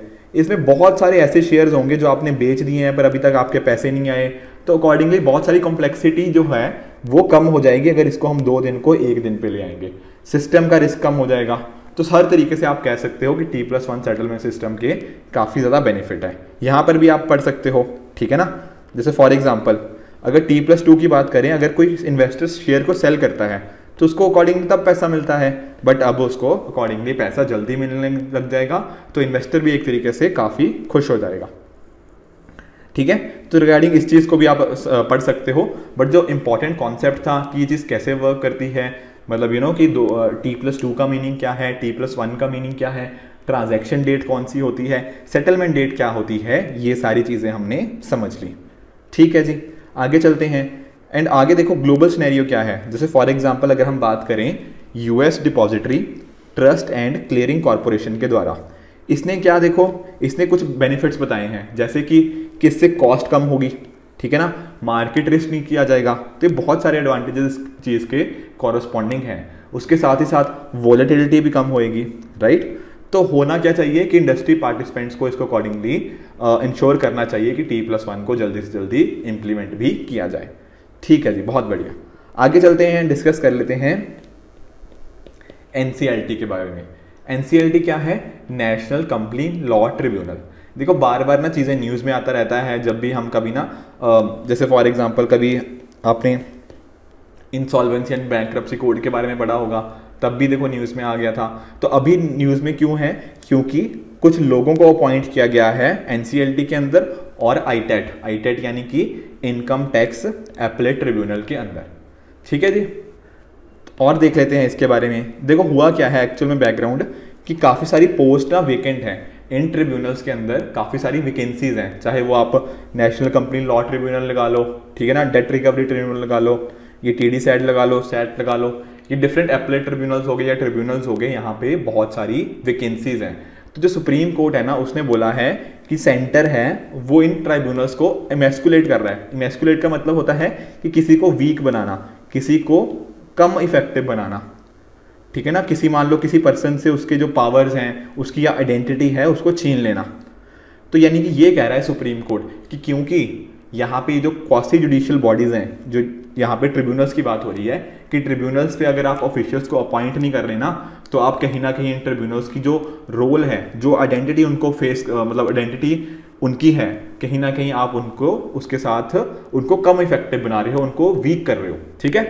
इसमें बहुत सारे ऐसे शेयर्स होंगे जो आपने बेच दिए हैं पर अभी तक आपके पैसे नहीं आए, तो अकॉर्डिंगली बहुत सारी कॉम्प्लेक्सिटी जो है वो कम हो जाएगी अगर इसको हम दो दिन को एक दिन पे ले आएंगे। सिस्टम का रिस्क कम हो जाएगा। तो हर तरीके से आप कह सकते हो कि T plus one settlement system के काफ़ी ज़्यादा बेनिफिट है। यहाँ पर भी आप पढ़ सकते हो, ठीक है ना। जैसे फॉर एग्जाम्पल अगर टी प्लस टू की बात करें, अगर कोई इन्वेस्टर शेयर को सेल करता है तो उसको अकॉर्डिंगली तब पैसा मिलता है, बट अब उसको अकॉर्डिंगली पैसा जल्दी मिलने लग जाएगा, तो इन्वेस्टर भी एक तरीके से काफ़ी खुश हो जाएगा, ठीक है। तो रिगार्डिंग इस चीज़ को भी आप पढ़ सकते हो, बट जो इम्पॉर्टेंट कॉन्सेप्ट था कि ये चीज़ कैसे वर्क करती है, मतलब यू नो कि दो टी प्लस टू का मीनिंग क्या है, टी प्लस वन का मीनिंग क्या है, ट्रांजैक्शन डेट कौन सी होती है, सेटलमेंट डेट क्या होती है, ये सारी चीज़ें हमने समझ ली, ठीक है जी। आगे चलते हैं एंड आगे देखो ग्लोबल सिनेरियो क्या है। जैसे फॉर एग्जांपल अगर हम बात करें US depository trust and clearing corporation के द्वारा, इसने क्या देखो इसने कुछ बेनिफिट्स बताए हैं, जैसे कि किससे कॉस्ट कम होगी, ठीक है ना, मार्केट रिस्क नहीं किया जाएगा, तो ये बहुत सारे एडवांटेजेस चीज़ के कॉरस्पॉन्डिंग हैं। उसके साथ ही साथ वॉलेटिलिटी भी कम होएगी, राइट। तो होना क्या चाहिए कि इंडस्ट्री पार्टिसिपेंट्स को इसको अकॉर्डिंगली इंश्योर करना चाहिए कि टी प्लस वन को जल्दी से जल्दी इम्प्लीमेंट भी किया जाए, ठीक है जी, बहुत बढ़िया। आगे चलते हैं, डिस्कस कर लेते हैं एनसीएलटी के बारे में। एनसीएलटी क्या है, नेशनल कंपनी लॉ ट्रिब्यूनल। देखो बार बार ना चीज़ें न्यूज़ में आता रहता है, जब भी हम कभी ना जैसे फॉर एग्जांपल कभी आपने इंसॉल्वेंसी एंड बैंक्रप्सी कोड के बारे में पढ़ा होगा, तब भी देखो न्यूज़ में आ गया था। तो अभी न्यूज़ में क्यों है? क्योंकि कुछ लोगों को अपॉइंट किया गया है एनसीएलटी के अंदर और आईटैट, आईटैट यानी कि इनकम टैक्स एपलेट ट्रिब्यूनल के अंदर। ठीक है जी, और देख लेते हैं इसके बारे में। देखो हुआ क्या है एक्चुअल में बैकग्राउंड कि काफ़ी सारी पोस्ट ना वेकेंट हैं इन ट्रिब्यूनल्स के अंदर, काफ़ी सारी वैकेंसीज हैं, चाहे वो आप नेशनल कंपनी लॉ ट्रिब्यूनल लगा लो, ठीक है ना, डेट रिकवरी ट्रिब्यूनल लगा लो, ये टी डी सैट लगा लो, सैट लगा लो, ये डिफरेंट एपलेट ट्रिब्यूनल्स हो गए या ट्रिब्यूनल्स हो गए, यहाँ पे बहुत सारी वैकेंसीज हैं। तो जो सुप्रीम कोर्ट है ना उसने बोला है कि सेंटर है वो इन ट्राइब्यूनल्स को इमैस्कुलेट कर रहा है। इमैस्कुलेट का मतलब होता है कि किसी को वीक बनाना, किसी को कम इफेक्टिव बनाना, ठीक है ना, किसी मान लो किसी पर्सन से उसके जो पावर्स हैं, उसकी या आइडेंटिटी है, उसको छीन लेना। तो यानी कि ये कह रहा है सुप्रीम कोर्ट कि क्योंकि यहाँ पे जो क्वासी जुडिशियल बॉडीज़ हैं, जो यहाँ पे ट्रिब्यूनल्स की बात हो रही है कि ट्रिब्यूनल्स पे अगर आप ऑफिशियल्स को अपॉइंट नहीं कर रहे ना, तो आप कहीं ना कहीं इन ट्रिब्यूनल्स की जो रोल है, जो आइडेंटिटी उनको फेस मतलब आइडेंटिटी उनकी है, कहीं ना कहीं आप उनको उसके साथ उनको कम इफेक्टिव बना रहे हो, उनको वीक कर रहे हो। ठीक है,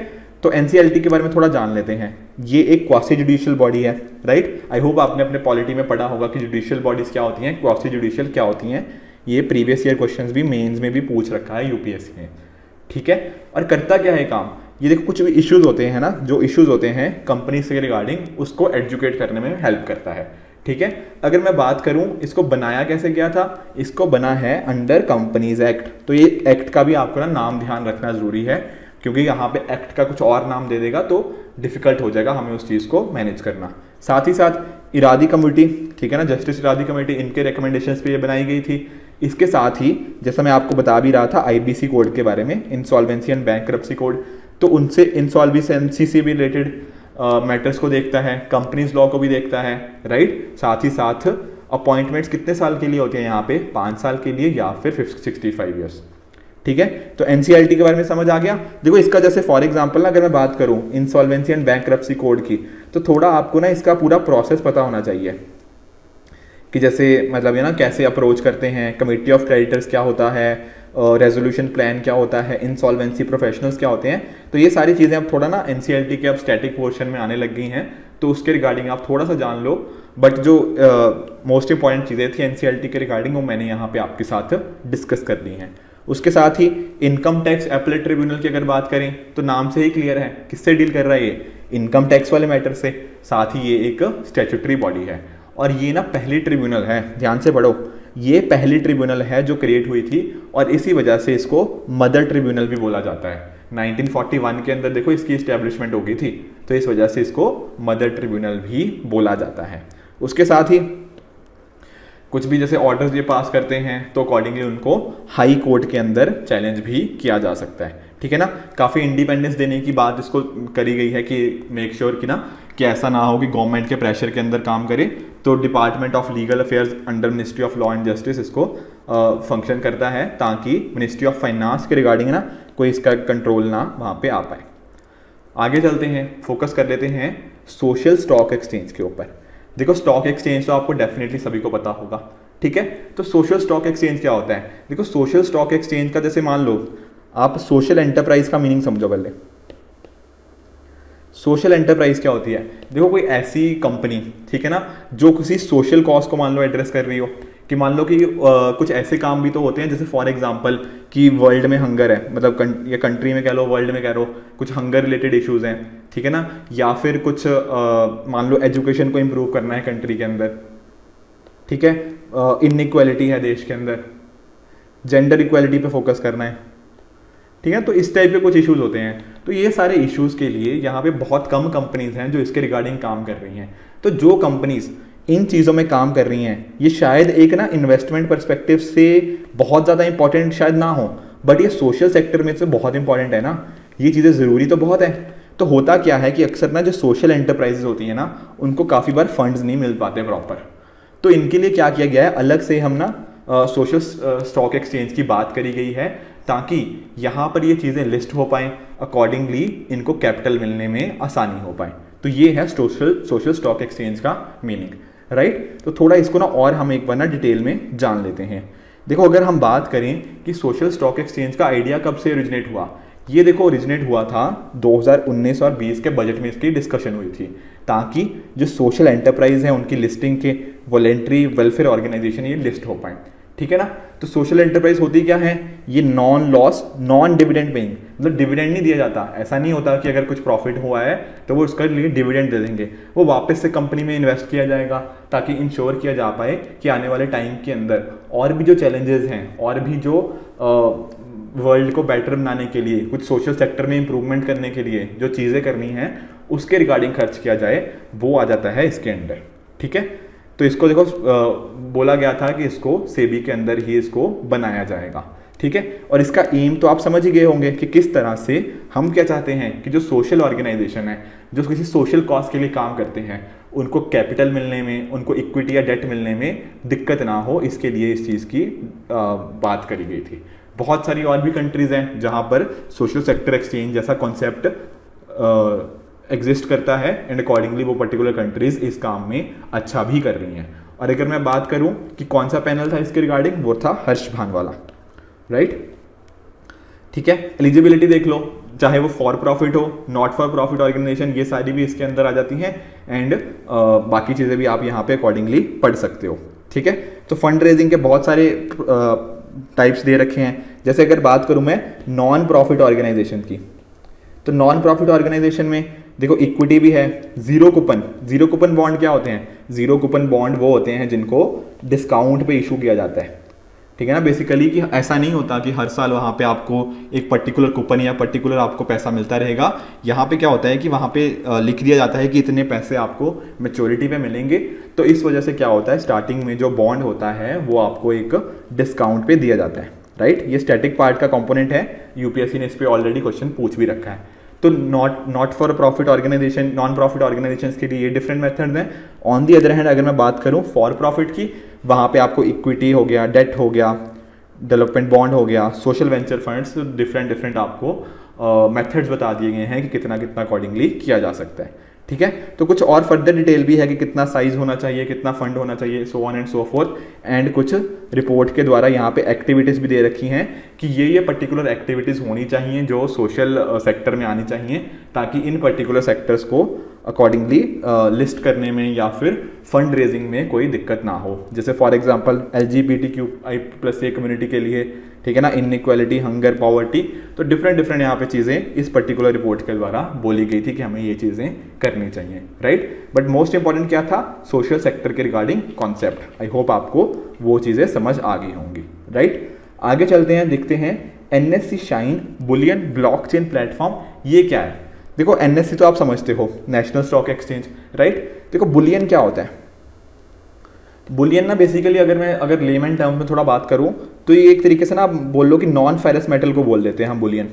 तो एनसीएलटी के बारे में थोड़ा जान लेते हैं। ये एक क्वासी जुडिशियल बॉडी है, राइट। आई होप आपने अपने पॉलिटी में पढ़ा होगा कि जुडिशियल बॉडीज़ क्या होती हैं, क्वासी जुडिशियल क्या होती हैं। ये प्रीवियस ईयर क्वेश्चंस भी मेंस में भी पूछ रखा है यूपीएससी ने। ठीक है, और करता क्या है काम ये? देखो कुछ भी इश्यूज होते हैं ना, जो इश्यूज होते हैं कंपनी से रिगार्डिंग, उसको एजुकेट करने में हेल्प करता है। ठीक है, अगर मैं बात करूं इसको बनाया कैसे गया था, इसको बना है अंडर कंपनीज एक्ट। तो ये एक्ट का भी आपको ना नाम ध्यान रखना जरूरी है, क्योंकि यहाँ पे एक्ट का कुछ और नाम दे देगा तो डिफिकल्ट हो जाएगा हमें उस चीज़ को मैनेज करना। साथ ही साथ इरादी कमेटी, ठीक है ना, जस्टिस इरादी कमेटी, इनके रिकमेंडेशंस पे ये बनाई गई थी। इसके साथ ही जैसा मैं आपको बता भी रहा था आईबीसी कोड के बारे में, इंसॉल्वेंसी एंड बैंकरप्सी कोड, तो उनसे इंसॉल्वेंसी से भी रिलेटेड मैटर्स को देखता है, कंपनीज लॉ को भी देखता है, राइट। साथ ही साथ अपॉइंटमेंट्स कितने साल के लिए होते हैं यहाँ पे, पाँच साल के लिए या फिर सिक्सटी फाइव ईयर्स। ठीक है, तो एनसीएलटी के बारे में समझ आ गया। देखो इसका जैसे फॉर एग्जांपल ना, अगर मैं बात करूं इंसॉल्वेंसी एंड बैंकरप्सी कोड की, तो थोड़ा आपको ना इसका पूरा प्रोसेस पता होना चाहिए कि जैसे मतलब ये ना कैसे अप्रोच करते हैं, कमेटी ऑफ क्रेडिटर्स क्या होता है, रेजोल्यूशन uh, प्लान क्या होता है, इंसॉल्वेंसी प्रोफेशनल्स क्या होते हैं। तो ये सारी चीज़ें अब थोड़ा ना एनसीएलटी के अब स्टैटिक पोर्शन में आने लग गई हैं, तो उसके रिगार्डिंग आप थोड़ा सा जान लो। बट जो मोस्ट इंपॉर्टेंट चीज़ें थी एनसीएलटी के रिगार्डिंग वो मैंने यहाँ पे आपके साथ डिस्कस कर दी हैं। उसके साथ ही इनकम टैक्स एपलेट ट्रिब्यूनल की अगर बात करें तो नाम से ही क्लियर है किससे डील कर रहा है ये, इनकम टैक्स वाले मैटर से। साथ ही ये एक स्टैट्यूटरी बॉडी है और ये ना पहली ट्रिब्यूनल है, ध्यान से पढ़ो, ये पहली ट्रिब्यूनल है जो क्रिएट हुई थी और इसी वजह से इसको मदर ट्रिब्यूनल भी बोला जाता है। नाइनटीन फोर्टी वन के अंदर देखो इसकी इस्टेब्लिशमेंट हो गई थी, तो इस वजह से इसको मदर ट्रिब्यूनल भी बोला जाता है। उसके साथ ही कुछ भी जैसे ऑर्डर्स ये पास करते हैं तो अकॉर्डिंगली उनको हाई कोर्ट के अंदर चैलेंज भी किया जा सकता है। ठीक है ना, काफ़ी इंडिपेंडेंस देने की बात इसको करी गई है कि मेक श्योर sure कि ना कि ऐसा ना हो कि गवर्नमेंट के प्रेशर के अंदर काम करे। तो department of legal affairs under ministry of law and justice इसको फंक्शन करता है, ताकि मिनिस्ट्री ऑफ फाइनेंस के रिगार्डिंग ना कोई इसका कंट्रोल ना वहाँ पर आ पाए। आगे चलते हैं, फोकस कर लेते हैं सोशल स्टॉक एक्सचेंज के ऊपर। देखो स्टॉक एक्सचेंज तो आपको डेफिनेटली सभी को पता होगा। ठीक है, तो सोशल स्टॉक एक्सचेंज क्या होता है? देखो सोशल स्टॉक एक्सचेंज का जैसे मान लो आप सोशल एंटरप्राइज का मीनिंग समझो पहले। सोशल एंटरप्राइज क्या होती है? देखो कोई ऐसी कंपनी, ठीक है ना, जो किसी सोशल कॉज को मान लो एड्रेस कर रही हो, कि मान लो कि आ, कुछ ऐसे काम भी तो होते हैं जैसे फॉर एग्जांपल कि वर्ल्ड में हंगर है, मतलब कं, या कंट्री में कह लो, वर्ल्ड में कह लो, कुछ हंगर रिलेटेड इश्यूज हैं, ठीक है ना, या फिर कुछ आ, मान लो एजुकेशन को इम्प्रूव करना है कंट्री के अंदर, ठीक है, इनइक्वालिटी है देश के अंदर, जेंडर इक्वालिटी पे फोकस करना है, ठीक है, तो इस टाइप के कुछ इश्यूज होते हैं। तो ये सारे इश्यूज के लिए यहाँ पे बहुत कम कंपनीज हैं जो इसके रिगार्डिंग काम कर रही हैं। तो जो कंपनीज इन चीज़ों में काम कर रही हैं, ये शायद एक ना इन्वेस्टमेंट परस्पेक्टिव से बहुत ज़्यादा इंपॉर्टेंट शायद ना हो, बट ये सोशल सेक्टर में से बहुत इंपॉर्टेंट है ना, ये चीज़ें ज़रूरी तो बहुत है। तो होता क्या है कि अक्सर ना जो सोशल एंटरप्राइजेज होती हैं ना, उनको काफ़ी बार फंड्स नहीं मिल पाते प्रॉपर, तो इनके लिए क्या किया गया है, अलग से हम ना सोशल स्टॉक एक्सचेंज की बात करी गई है, ताकि यहाँ पर ये चीज़ें लिस्ट हो पाएँ, अकॉर्डिंगली इनको कैपिटल मिलने में आसानी हो पाए। तो ये है सोशल सोशल स्टॉक एक्सचेंज का मीनिंग, राइट। तो थोड़ा इसको ना और हम एक बार ना डिटेल में जान लेते हैं। देखो अगर हम बात करें कि सोशल स्टॉक एक्सचेंज का आइडिया कब से ओरिजिनेट हुआ, ये देखो ओरिजिनेट हुआ था दो हज़ार उन्नीस और बीस के बजट में इसकी डिस्कशन हुई थी, ताकि जो सोशल एंटरप्राइज हैं उनकी लिस्टिंग के वॉलेंट्री वेलफेयर ऑर्गेनाइजेशन ये लिस्ट हो पाए। ठीक है ना, तो सोशल एंटरप्राइज होती क्या है, ये non loss non dividend paying, मतलब डिविडेंड नहीं दिया जाता। ऐसा नहीं होता कि अगर कुछ प्रॉफिट हुआ है तो वो उसके लिए डिविडेंड दे देंगे, वो वापस से कंपनी में इन्वेस्ट किया जाएगा ताकि इंश्योर किया जा पाए कि आने वाले टाइम के अंदर और भी जो चैलेंजेस हैं और भी जो वर्ल्ड को बेटर बनाने के लिए कुछ सोशल सेक्टर में इंप्रूवमेंट करने के लिए जो चीज़ें करनी हैं उसके रिगार्डिंग खर्च किया जाए, वो आ जाता है इसके अंदर। ठीक है, तो इसको देखो बोला गया था कि इसको सेबी के अंदर ही इसको बनाया जाएगा। ठीक है, और इसका एम तो आप समझ ही गए होंगे कि किस तरह से हम क्या चाहते हैं कि जो सोशल ऑर्गेनाइजेशन है जो किसी सोशल कॉज के लिए काम करते हैं उनको कैपिटल मिलने में, उनको इक्विटी या डेट मिलने में दिक्कत ना हो, इसके लिए इस चीज़ की बात करी गई थी। बहुत सारी और भी कंट्रीज़ हैं जहाँ पर सोशल सेक्टर एक्सचेंज जैसा कॉन्सेप्ट एग्जिस्ट करता है एंड अकॉर्डिंगली वो पर्टिकुलर कंट्रीज़ इस काम में अच्छा भी कर रही हैं। और अगर मैं बात करूं कि कौन सा पैनल था इसके रिगार्डिंग, वो था हर्ष भानवाला, राइट। ठीक है, एलिजिबिलिटी देख लो, चाहे वो फॉर प्रॉफिट हो, नॉट फॉर प्रॉफिट ऑर्गेनाइजेशन, ये सारी भी इसके अंदर आ जाती हैं एंड बाकी चीज़ें भी आप यहाँ पे अकॉर्डिंगली पढ़ सकते हो। ठीक है, तो फंड रेजिंग के बहुत सारे टाइप्स दे रखे हैं। जैसे अगर बात करूँ मैं नॉन प्रॉफिट ऑर्गेनाइजेशन की, तो नॉन प्रॉफिट ऑर्गेनाइजेशन में देखो इक्विटी भी है, zero coupon, zero coupon bond क्या होते हैं, जीरो कूपन बॉन्ड वो होते हैं जिनको डिस्काउंट पे इशू किया जाता है। ठीक है ना, बेसिकली कि ऐसा नहीं होता कि हर साल वहाँ पे आपको एक पर्टिकुलर कूपन या पर्टिकुलर आपको पैसा मिलता रहेगा। यहाँ पे क्या होता है कि वहाँ पे लिख दिया जाता है कि इतने पैसे आपको मैच्योरिटी पे मिलेंगे, तो इस वजह से क्या होता है स्टार्टिंग में जो बॉन्ड होता है वो आपको एक डिस्काउंट पे दिया जाता है, राइट। ये स्टैटिक पार्ट का कॉम्पोनेंट है, यूपीएससी ने इस पर ऑलरेडी क्वेश्चन पूछ भी रखा है। तो not not for profit organisation, non profit organisations के लिए ये डिफरेंट मेथड्स हैं। ऑन दी अदर हैंड अगर मैं बात करूँ फॉर प्रॉफिट की, वहाँ पे आपको इक्विटी हो गया, डेट हो गया, डेवलपमेंट बॉन्ड हो गया, social venture funds, different different आपको मेथड्स uh, बता दिए गए हैं कि कितना कितना अकॉर्डिंगली किया जा सकता है। ठीक है, तो कुछ और फर्दर डिटेल भी है कि कितना साइज होना चाहिए, कितना फंड होना चाहिए, so on and so forth. And कुछ रिपोर्ट के द्वारा यहाँ पे एक्टिविटीज़ भी दे रखी हैं कि ये ये पर्टिकुलर एक्टिविटीज़ होनी चाहिए जो सोशल सेक्टर में आनी चाहिए, ताकि इन पर्टिकुलर सेक्टर्स को अकॉर्डिंगली लिस्ट करने में या फिर फंड रेजिंग में कोई दिक्कत ना हो। जैसे for example L G B T Q I plus A community के लिए, ठीक है ना, इनइक्वालिटी, हंगर, पॉवर्टी, तो डिफरेंट डिफरेंट यहाँ पे चीज़ें इस पर्टिकुलर रिपोर्ट के द्वारा बोली गई थी कि हमें ये चीज़ें करनी चाहिए, राइट। बट मोस्ट इंपॉर्टेंट क्या था, सोशल सेक्टर के रिगार्डिंग कॉन्सेप्ट। आई होप आपको वो चीज़ें समझ आ गई होंगी, राइट। आगे चलते हैं, देखते हैं N S C shine bullion blockchain platform, ये क्या है। देखो एन एस सी तो आप समझते हो, नेशनल स्टॉक एक्सचेंज, राइट। देखो बुलियन क्या होता है, बुलियन ना बेसिकली अगर मैं अगर लेमन टर्म में थोड़ा बात करूं तो ये एक तरीके से ना आप बोल लो कि नॉन फेरस मेटल को बोल देते हैं हम बुलियन।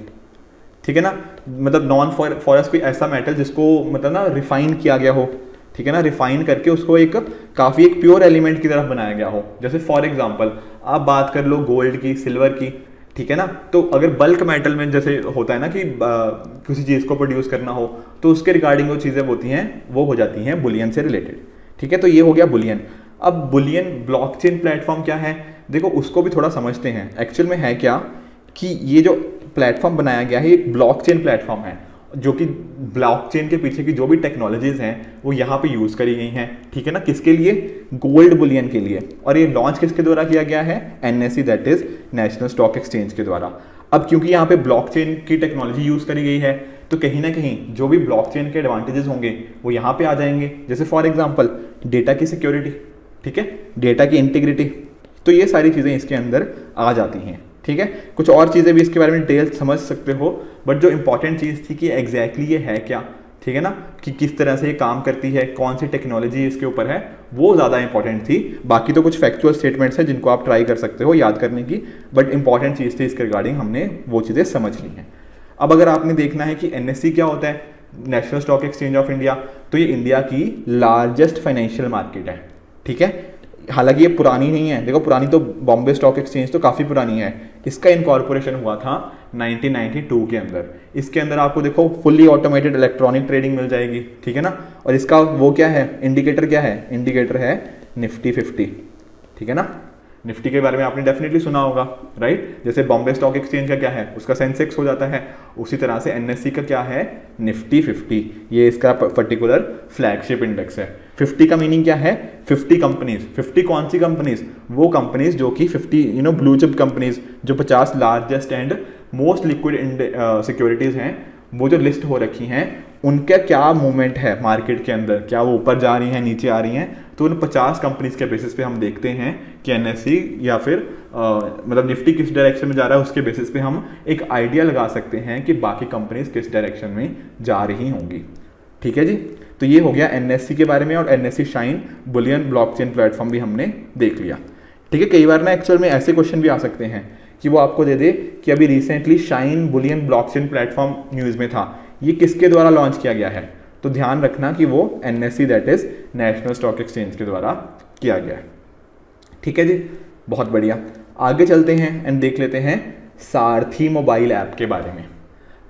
ठीक है ना, मतलब नॉन फेरस कोई ऐसा मेटल जिसको मतलब ना रिफाइन किया गया हो, ठीक है ना, रिफाइन करके उसको एक काफ़ी एक प्योर एलिमेंट की तरफ बनाया गया हो। जैसे फॉर एग्जाम्पल आप बात कर लो गोल्ड की, सिल्वर की, ठीक है ना, तो अगर बल्क मेटल में जैसे होता है ना कि किसी चीज़ को प्रोड्यूस करना हो तो उसके रिगार्डिंग वो चीज़ें होती हैं वो हो जाती हैं बुलियन से रिलेटेड। ठीक है, तो ये हो गया बुलियन। अब बुलियन ब्लॉकचेन प्लेटफॉर्म क्या है, देखो उसको भी थोड़ा समझते हैं। एक्चुअल में है क्या कि ये जो प्लेटफॉर्म बनाया गया है ये ब्लॉकचेन प्लेटफॉर्म है, जो कि ब्लॉकचेन के पीछे की जो भी टेक्नोलॉजीज़ हैं वो यहाँ पे यूज़ करी गई हैं। ठीक है ना, किसके लिए, गोल्ड बुलियन के लिए। और ये लॉन्च किसके द्वारा किया गया है, N S C, that is national stock exchange के द्वारा। अब क्योंकि यहाँ पे ब्लॉकचेन की टेक्नोलॉजी यूज़ करी गई है तो कहीं ना कहीं जो भी ब्लॉकचेन के एडवांटेजेस होंगे वो यहाँ पर आ जाएंगे। जैसे फॉर एग्जाम्पल डेटा की सिक्योरिटी, ठीक है, डेटा की इंटीग्रिटी, तो ये सारी चीज़ें इसके अंदर आ जाती हैं। ठीक है, कुछ और चीज़ें भी इसके बारे में डिटेल समझ सकते हो, बट जो इंपॉर्टेंट चीज़ थी कि एग्जैक्टली ये है क्या, ठीक है ना, कि किस तरह से ये काम करती है, कौन सी टेक्नोलॉजी इसके ऊपर है, वो ज़्यादा इंपॉर्टेंट थी। बाकी तो कुछ फैक्चुअल स्टेटमेंट्स हैं जिनको आप ट्राई कर सकते हो याद करने की, बट इंपॉर्टेंट चीज़ थी इसके रिगार्डिंग, हमने वो चीज़ें समझ ली हैं। अब अगर आपने देखना है कि एन एस सी क्या होता है, national stock exchange of India, तो ये इंडिया की लार्जेस्ट फाइनेंशियल मार्केट है। ठीक है, हालांकि ये पुरानी नहीं है, देखो पुरानी तो बॉम्बे स्टॉक एक्सचेंज तो काफ़ी पुरानी है, इसका इनकॉर्पोरेशन हुआ था नाइनटीन नाइंटी टू के अंदर। इसके अंदर आपको देखो फुली ऑटोमेटेड इलेक्ट्रॉनिक ट्रेडिंग मिल जाएगी, ठीक है ना, और इसका वो क्या है, इंडिकेटर क्या है, इंडिकेटर है निफ्टी फिफ्टी, ठीक है ना, निफ्टी के बारे में आपने डेफिनेटली सुना होगा, राइट। जैसे बॉम्बे स्टॉक एक्सचेंज का क्या है, उसका सेंसेक्स हो जाता है, उसी तरह से एनएससी का क्या है, निफ्टी फिफ्टी। ये इसका पर्टिकुलर फ्लैगशिप इंडेक्स है। फिफ्टी का मीनिंग क्या है, फिफ्टी कंपनीज। फिफ्टी कौन सी कंपनीज, वो कंपनीज जो कि fifty you know blue chip companies, जो पचास largest and most liquid securities हैं, वो जो लिस्ट हो रखी हैं, उनका क्या मूवमेंट है मार्केट के अंदर, क्या वो ऊपर जा रही हैं, नीचे आ रही हैं। तो उन पचास कंपनीज के बेसिस पे हम देखते हैं कि एनएससी या फिर आ, मतलब निफ्टी किस डायरेक्शन में जा रहा है, उसके बेसिस पे हम एक आइडिया लगा सकते हैं कि बाकी कंपनीज किस डायरेक्शन में जा रही होंगी। ठीक है जी, तो ये हो गया एनएससी के बारे में। और NSC shine bullion blockchain platform भी हमने देख लिया। ठीक है, कई बार ना एक्चुअल में ऐसे क्वेश्चन भी आ सकते हैं कि वो आपको दे दे कि अभी recently shine bullion blockchain platform news में था, ये किसके द्वारा लॉन्च किया गया है। तो ध्यान रखना कि वो NSC that is national stock exchange के द्वारा किया गया है। ठीक है जी, बहुत बढ़िया। आगे चलते हैं एंड देख लेते हैं सारथी मोबाइल ऐप के बारे में।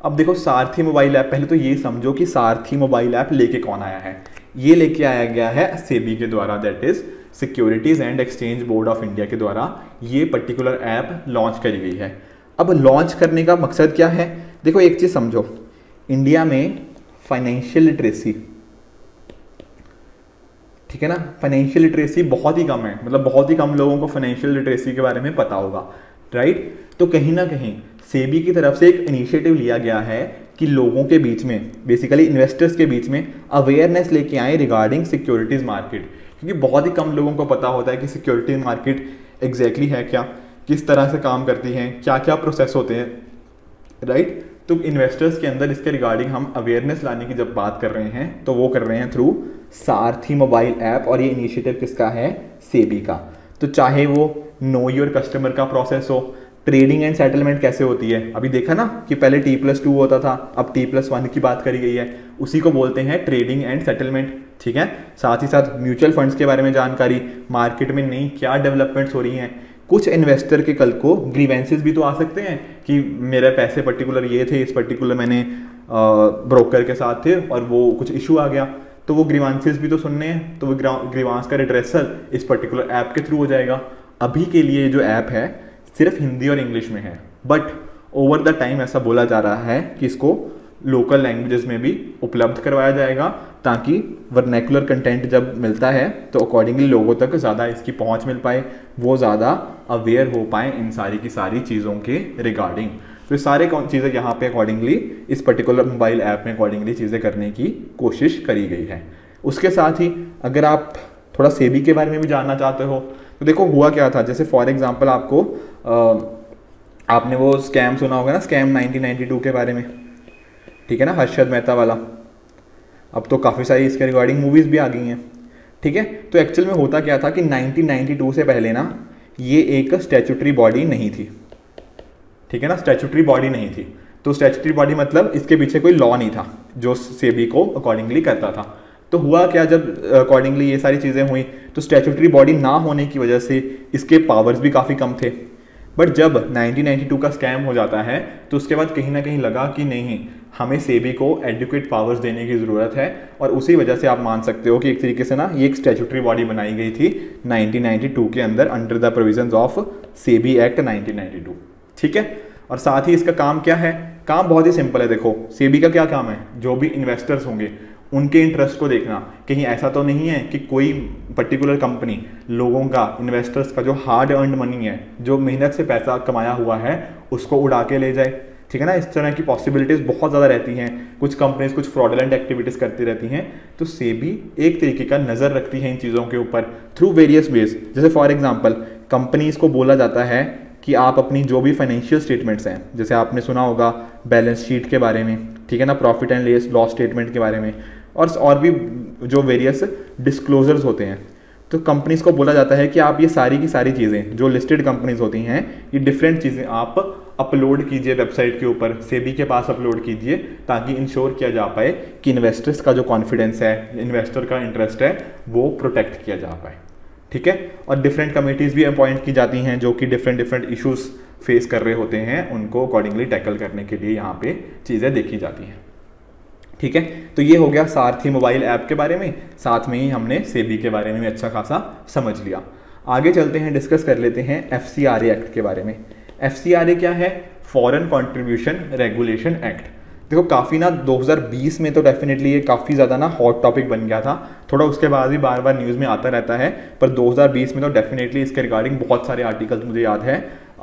अब देखो सारथी मोबाइल ऐप, पहले तो ये समझो कि सारथी मोबाइल ऐप लेके कौन आया है। ये लेके आया गया है सेबी के द्वारा, that is securities and exchange board of India के द्वारा ये पर्टिकुलर ऐप लॉन्च करी गई है। अब लॉन्च करने का मकसद क्या है, देखो एक चीज़ समझो, इंडिया में फाइनेंशियल लिटरेसी, ठीक है ना, फाइनेंशियल लिटरेसी बहुत ही कम है, मतलब बहुत ही कम लोगों को फाइनेंशियल लिटरेसी के बारे में पता होगा, राइट। तो कहीं ना कहीं सेबी की तरफ से एक इनिशिएटिव लिया गया है कि लोगों के बीच में, बेसिकली इन्वेस्टर्स के बीच में अवेयरनेस लेके आए रिगार्डिंग सिक्योरिटीज़ मार्केट, क्योंकि बहुत ही कम लोगों को पता होता है कि सिक्योरिटी मार्केट एग्जैक्टली है क्या, किस तरह से काम करती है, क्या क्या प्रोसेस होते हैं, राइट। तो इन्वेस्टर्स के अंदर इसके रिगार्डिंग हम अवेयरनेस लाने की जब बात कर रहे हैं, तो वो कर रहे हैं थ्रू सारथी मोबाइल ऐप। और ये इनिशिएटिव किसका है, सेबी का। तो चाहे वो नो योर कस्टमर का प्रोसेस हो, ट्रेडिंग एंड सेटलमेंट कैसे होती है, अभी देखा ना कि पहले टी प्लस टू होता था, अब टी प्लस वन की बात करी गई है, उसी को बोलते हैं ट्रेडिंग एंड सेटलमेंट। ठीक है, साथ ही साथ म्यूचुअल फंड्स के बारे में जानकारी, मार्केट में नई क्या डेवलपमेंट्स हो रही हैं, कुछ इन्वेस्टर के कल को ग्रीवेंसेस भी तो आ सकते हैं कि मेरे पैसे पर्टिकुलर ये थे, इस पर्टिकुलर मैंने ब्रोकर के साथ थे और वो कुछ इशू आ गया, तो वो ग्रीवांसेस भी तो सुनने हैं, तो वो ग्रीवांस का रिड्रेसल इस पर्टिकुलर ऐप के थ्रू हो जाएगा। अभी के लिए जो ऐप है सिर्फ हिंदी और इंग्लिश में है, बट ओवर द टाइम ऐसा बोला जा रहा है कि इसको लोकल लैंग्वेजेस में भी उपलब्ध करवाया जाएगा, ताकि वर्नैकुलर कंटेंट जब मिलता है तो अकॉर्डिंगली लोगों तक ज़्यादा इसकी पहुंच मिल पाए, वो ज़्यादा अवेयर हो पाए इन सारी की सारी चीज़ों के रिगार्डिंग। तो ये सारे चीज़ें यहाँ पे अकॉर्डिंगली इस पर्टिकुलर मोबाइल ऐप में अकॉर्डिंगली चीज़ें करने की कोशिश करी गई है। उसके साथ ही अगर आप थोड़ा सेबी के बारे में भी जानना चाहते हो तो देखो हुआ क्या था, जैसे फॉर एग्जाम्पल आपको आ, आपने वो स्कैम सुना होगा ना, स्कैम नाइनटीन नाइन्टी टू के बारे में, ठीक है ना, हर्षद मेहता वाला। अब तो काफ़ी सारी इसके रिगार्डिंग मूवीज़ भी आ गई हैं। ठीक है, तो एक्चुअल में होता क्या था कि नाइनटीन नाइन्टी टू से पहले ना ये एक स्टैचूटरी बॉडी नहीं थी, ठीक है ना, स्टैचूटरी बॉडी नहीं थी। तो स्टैचूटरी बॉडी मतलब इसके पीछे कोई लॉ नहीं था जो सेबी को अकॉर्डिंगली करता था। तो हुआ क्या, जब अकॉर्डिंगली ये सारी चीज़ें हुई तो स्टैचूटरी बॉडी ना होने की वजह से इसके पावर्स भी काफ़ी कम थे। बट जब नाइनटीन नाइन्टी टू का स्कैम हो जाता है तो उसके बाद कहीं ना कहीं लगा कि नहीं, हमें सेबी को एडुकेट पावर्स देने की ज़रूरत है, और उसी वजह से आप मान सकते हो कि एक तरीके से ना ये एक स्टैचूटरी बॉडी बनाई गई थी नाइनटीन नाइन्टी टू के अंदर, under the provisions of SEBI act nineteen ninety two. ठीक है, और साथ ही इसका काम क्या है, काम बहुत ही सिंपल है। देखो सेबी का क्या काम है, जो भी इन्वेस्टर्स होंगे उनके इंटरेस्ट को देखना, कहीं ऐसा तो नहीं है कि कोई पर्टिकुलर कंपनी लोगों का, इन्वेस्टर्स का जो हार्ड अर्नड मनी है, जो मेहनत से पैसा कमाया हुआ है, उसको उड़ा के ले जाए। ठीक है ना, इस तरह की पॉसिबिलिटीज़ बहुत ज़्यादा रहती हैं, कुछ कंपनीज कुछ फ्रॉडलेंट एक्टिविटीज़ करती रहती हैं। तो सेबी एक तरीके का नज़र रखती है इन चीज़ों के ऊपर थ्रू वेरियस वेज। जैसे फॉर एग्जाम्पल कंपनीज़ को बोला जाता है कि आप अपनी जो भी फाइनेंशियल स्टेटमेंट्स हैं, जैसे आपने सुना होगा बैलेंस शीट के बारे में, ठीक है ना, प्रॉफिट एंड लॉस स्टेटमेंट के बारे में, और और भी जो वेरियस डिस्क्लोजर्स होते हैं, तो कंपनीज़ को बोला जाता है कि आप ये सारी की सारी चीज़ें जो लिस्टेड कंपनीज होती हैं, ये डिफरेंट चीज़ें आप अपलोड कीजिए वेबसाइट के ऊपर, सेबी के पास अपलोड कीजिए, ताकि इंश्योर किया जा पाए कि इन्वेस्टर्स का जो कॉन्फिडेंस है, इन्वेस्टर का इंटरेस्ट है, वो प्रोटेक्ट किया जा पाए। ठीक है, और डिफरेंट कमेटीज़ भी अपॉइंट की जाती हैं जो कि डिफरेंट डिफरेंट इशूज़ फेस कर रहे होते हैं, उनको अकॉर्डिंगली टैकल करने के लिए यहाँ पे चीज़ें देखी जाती हैं। ठीक है, तो ये हो गया सारथी मोबाइल ऐप के बारे में, साथ में ही हमने सेबी के बारे में भी अच्छा खासा समझ लिया। आगे चलते हैं, डिस्कस कर लेते हैं F C R A act के बारे में। एफ सी आर ए क्या है? Foreign contribution regulation act. देखो काफ़ी ना दो हज़ार बीस में तो डेफिनेटली ये काफ़ी ज़्यादा ना हॉट टॉपिक बन गया था, थोड़ा उसके बाद भी बार बार न्यूज़ में आता रहता है, पर दो हज़ार बीस में तो डेफिनेटली इसके रिगार्डिंग बहुत सारे आर्टिकल्स मुझे याद है,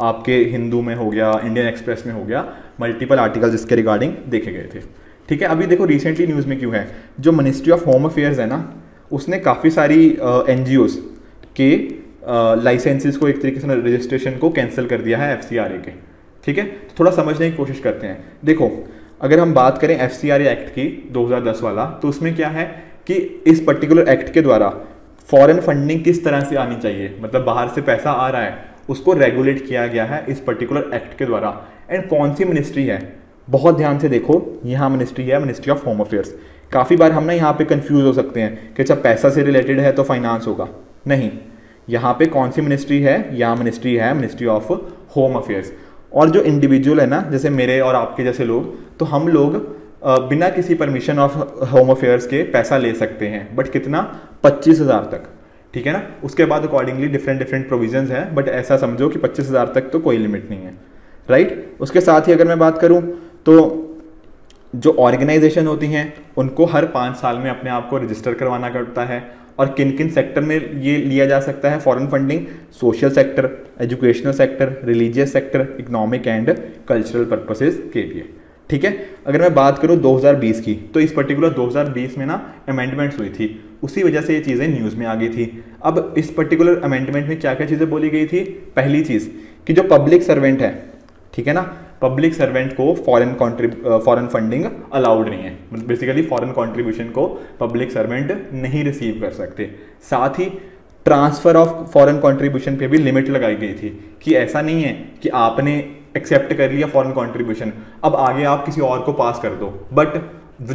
आपके हिंदू में हो गया, इंडियन एक्सप्रेस में हो गया, मल्टीपल आर्टिकल्स इसके रिगार्डिंग देखे गए थे। ठीक है, अभी देखो रिसेंटली न्यूज़ में क्यों है, जो मिनिस्ट्री ऑफ होम अफेयर्स है ना, उसने काफ़ी सारी एन जी ओज़ के लाइसेंसेज को एक तरीके से रजिस्ट्रेशन को कैंसिल कर दिया है एफ सी आर ए के। ठीक है, तो थोड़ा समझने की कोशिश करते हैं। देखो अगर हम बात करें F C R A act की दो हज़ार दस वाला, तो उसमें क्या है कि इस पर्टिकुलर एक्ट के द्वारा फॉरेन फंडिंग किस तरह से आनी चाहिए, मतलब बाहर से पैसा आ रहा है उसको रेगुलेट किया गया है इस पर्टिकुलर एक्ट के द्वारा। एंड कौन सी मिनिस्ट्री है, बहुत ध्यान से देखो, यहाँ मिनिस्ट्री है मिनिस्ट्री ऑफ होम अफेयर्स। काफ़ी बार हम ना यहाँ पे कंफ्यूज हो सकते हैं कि अच्छा पैसा से रिलेटेड है तो फाइनेंस होगा, नहीं, यहाँ पे कौन सी मिनिस्ट्री है, यहाँ मिनिस्ट्री है मिनिस्ट्री ऑफ होम अफेयर्स। और जो इंडिविजुअल है ना, जैसे मेरे और आपके जैसे लोग, तो हम लोग बिना किसी परमिशन ऑफ होम अफेयर्स के पैसा ले सकते हैं, बट कितना, पच्चीस हज़ार तक। ठीक है ना, उसके बाद अकॉर्डिंगली डिफरेंट डिफरेंट प्रोविजंस हैं, बट ऐसा समझो कि पच्चीस हज़ार तक तो कोई लिमिट नहीं है, राइट। उसके साथ ही अगर मैं बात करूँ तो जो ऑर्गेनाइजेशन होती हैं उनको हर पाँच साल में अपने आप को रजिस्टर करवाना पड़ता है, और किन किन सेक्टर में ये लिया जा सकता है foreign funding, social sector, educational sector, religious sector, economic and cultural purposes के लिए। ठीक है, अगर मैं बात करूँ दो हज़ार बीस की, तो इस पर्टिकुलर दो हज़ार बीस में ना अमेंडमेंट्स हुई थी, उसी वजह से ये चीज़ें न्यूज़ में आ गई थी। अब इस पर्टिकुलर अमेंडमेंट में क्या क्या चीज़ें बोली गई थी, पहली चीज़ कि जो पब्लिक सर्वेंट है, ठीक है ना, पब्लिक सर्वेंट को foreign contrib foreign funding allowed नहीं है, बेसिकली फॉरेन कॉन्ट्रीब्यूशन को पब्लिक सर्वेंट नहीं रिसीव कर सकते। साथ ही ट्रांसफ़र ऑफ फॉरेन कॉन्ट्रीब्यूशन पे भी लिमिट लगाई गई थी कि ऐसा नहीं है कि आपने एक्सेप्ट कर लिया फॉरेन कॉन्ट्रीब्यूशन, अब आगे आप किसी और को पास कर दो, बट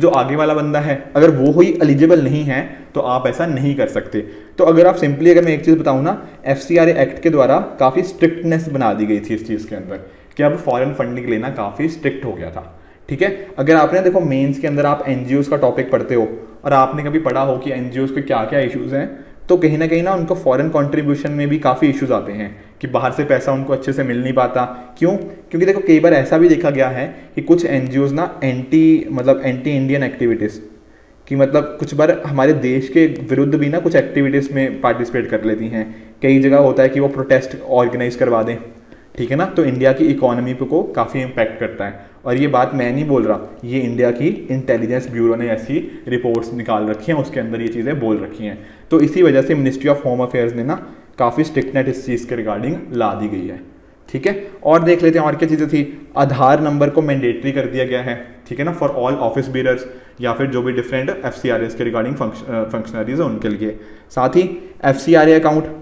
जो आगे वाला बंदा है अगर वो ही एलिजिबल नहीं है तो आप ऐसा नहीं कर सकते। तो अगर आप सिंपली, अगर मैं एक चीज़ बताऊँ ना, F C R A act के द्वारा काफ़ी स्ट्रिक्टनेस बना दी गई थी इस चीज़ के अंदर कि अब फॉरेन फंडिंग लेना काफ़ी स्ट्रिक्ट हो गया था। ठीक है, अगर आपने देखो मेंस के अंदर आप एनजीओज़ का टॉपिक पढ़ते हो और आपने कभी पढ़ा हो कि एनजीओज़ के क्या क्या इश्यूज़ हैं, तो कहीं ना कहीं ना उनको फॉरेन कंट्रीब्यूशन में भी काफ़ी इश्यूज़ आते हैं कि बाहर से पैसा उनको अच्छे से मिल नहीं पाता। क्यों? क्योंकि देखो कई बार ऐसा भी देखा गया है कि कुछ एनजीओज़ ना एंटी मतलब एंटी इंडियन एक्टिविटीज़ कि मतलब कुछ बार हमारे देश के विरुद्ध भी ना कुछ एक्टिविटीज़ में पार्टिसिपेट कर लेती हैं। कई जगह होता है कि वो प्रोटेस्ट ऑर्गेनाइज करवा दें, ठीक है ना, तो इंडिया की इकोनॉमी को काफ़ी इम्पैक्ट करता है। और ये बात मैं नहीं बोल रहा, ये इंडिया की इंटेलिजेंस ब्यूरो ने ऐसी रिपोर्ट्स निकाल रखी हैं, उसके अंदर ये चीज़ें बोल रखी हैं। तो इसी वजह से मिनिस्ट्री ऑफ होम अफेयर्स ने ना काफ़ी स्ट्रिक्टनेस इस चीज़ के रिगार्डिंग ला दी गई है। ठीक है, और देख लेते हैं और क्या चीज़ें थी। आधार नंबर को मैंडेटरी कर दिया गया है, ठीक है ना, फॉर ऑल ऑफिस बीयरर्स या फिर जो भी different F C R S के रिगार्डिंग फंक्शनरीज है उनके लिए। साथ ही F C R A account,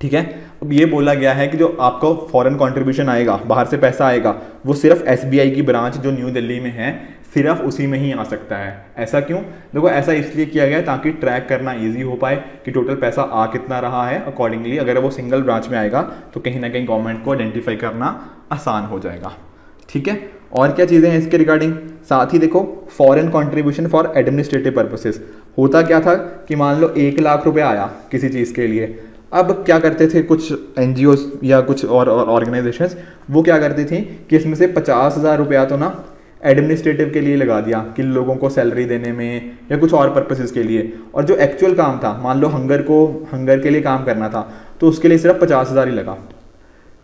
ठीक है, अब ये बोला गया है कि जो आपको फॉरेन कंट्रीब्यूशन आएगा, बाहर से पैसा आएगा, वो सिर्फ एसबीआई की ब्रांच जो न्यू दिल्ली में है सिर्फ उसी में ही आ सकता है। ऐसा क्यों? देखो ऐसा इसलिए किया गया ताकि ट्रैक करना इजी हो पाए कि टोटल पैसा आ कितना रहा है। अकॉर्डिंगली अगर वो सिंगल ब्रांच में आएगा तो कहीं ना कहीं गवर्नमेंट को आइडेंटिफाई करना आसान हो जाएगा। ठीक है, और क्या चीज़ें हैं इसके रिगार्डिंग। साथ ही देखो foreign contribution for administrative purposes, होता क्या था कि मान लो एक लाख रुपये आया किसी चीज़ के लिए, अब क्या करते थे कुछ एनजीओज या कुछ और ऑर्गेनाइजेशंस, वो क्या करती थी कि इसमें से पचास हज़ार रुपया तो ना एडमिनिस्ट्रेटिव के लिए लगा दिया कि लोगों को सैलरी देने में या कुछ और पर्पसेस के लिए, और जो एक्चुअल काम था मान लो हंगर को हंगर के लिए काम करना था तो उसके लिए सिर्फ पचास हज़ार ही लगा।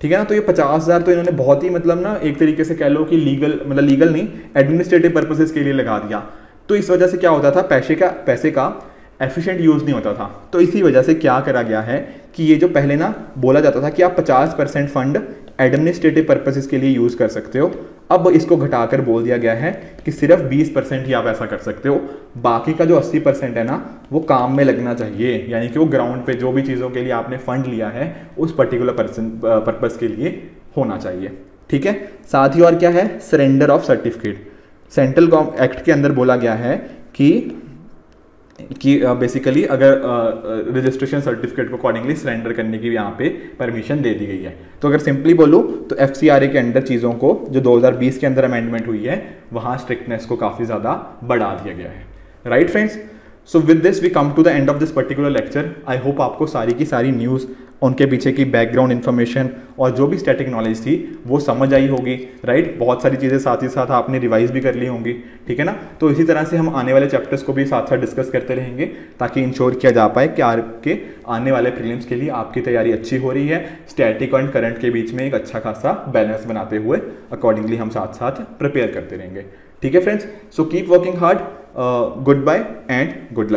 ठीक है ना, तो ये पचास हज़ार तो इन्होंने बहुत ही मतलब ना एक तरीके से कह लो कि लीगल मतलब लीगल नहीं एडमिनिस्ट्रेटिव पर्पसेस के लिए लगा दिया। तो इस वजह से क्या होता था, पैसे का पैसे का एफिशिएंट यूज़ नहीं होता था। तो इसी वजह से क्या करा गया है कि ये जो पहले ना बोला जाता था कि आप पचास परसेंट फंड एडमिनिस्ट्रेटिव पर्पसेस के लिए यूज़ कर सकते हो, अब इसको घटाकर बोल दिया गया है कि सिर्फ बीस परसेंट ही आप ऐसा कर सकते हो, बाकी का जो अस्सी परसेंट है ना वो काम में लगना चाहिए, यानी कि वो ग्राउंड पे जो भी चीज़ों के लिए आपने फंड लिया है उस पर्टिकुलर पर्पज़ के लिए होना चाहिए। ठीक है, साथ ही और क्या है, surrender of certificate. Central act के अंदर बोला गया है कि कि बेसिकली अगर रजिस्ट्रेशन सर्टिफिकेट को अकॉर्डिंगली सरेंडर करने की भी यहाँ पे परमिशन दे दी गई है। तो अगर सिंपली बोलूँ तो एफ सी आर ए के अंदर चीज़ों को जो दो हज़ार बीस के अंदर अमेंडमेंट हुई है वहाँ स्ट्रिक्टनेस को काफ़ी ज़्यादा बढ़ा दिया गया है, right friends. So with this we come to the end of this particular lecture. I hope आपको सारी की सारी न्यूज़, उनके पीछे की बैकग्राउंड इन्फॉर्मेशन और जो भी स्टैटिक नॉलेज थी वो समझ आई होगी, राइट right? बहुत सारी चीज़ें साथ ही साथ आपने रिवाइज भी कर ली होंगी, ठीक है ना। तो इसी तरह से हम आने वाले चैप्टर्स को भी साथ साथ डिस्कस करते रहेंगे ताकि इंश्योर किया जा पाए कि आपके आने वाले प्रीलिम्स के लिए आपकी तैयारी अच्छी हो रही है, स्टैटिक और करंट के बीच में एक अच्छा खासा बैलेंस बनाते हुए अकॉर्डिंगली हम साथ साथ प्रिपेयर करते रहेंगे, ठीक है friends. So keep working hard, good bye and good luck.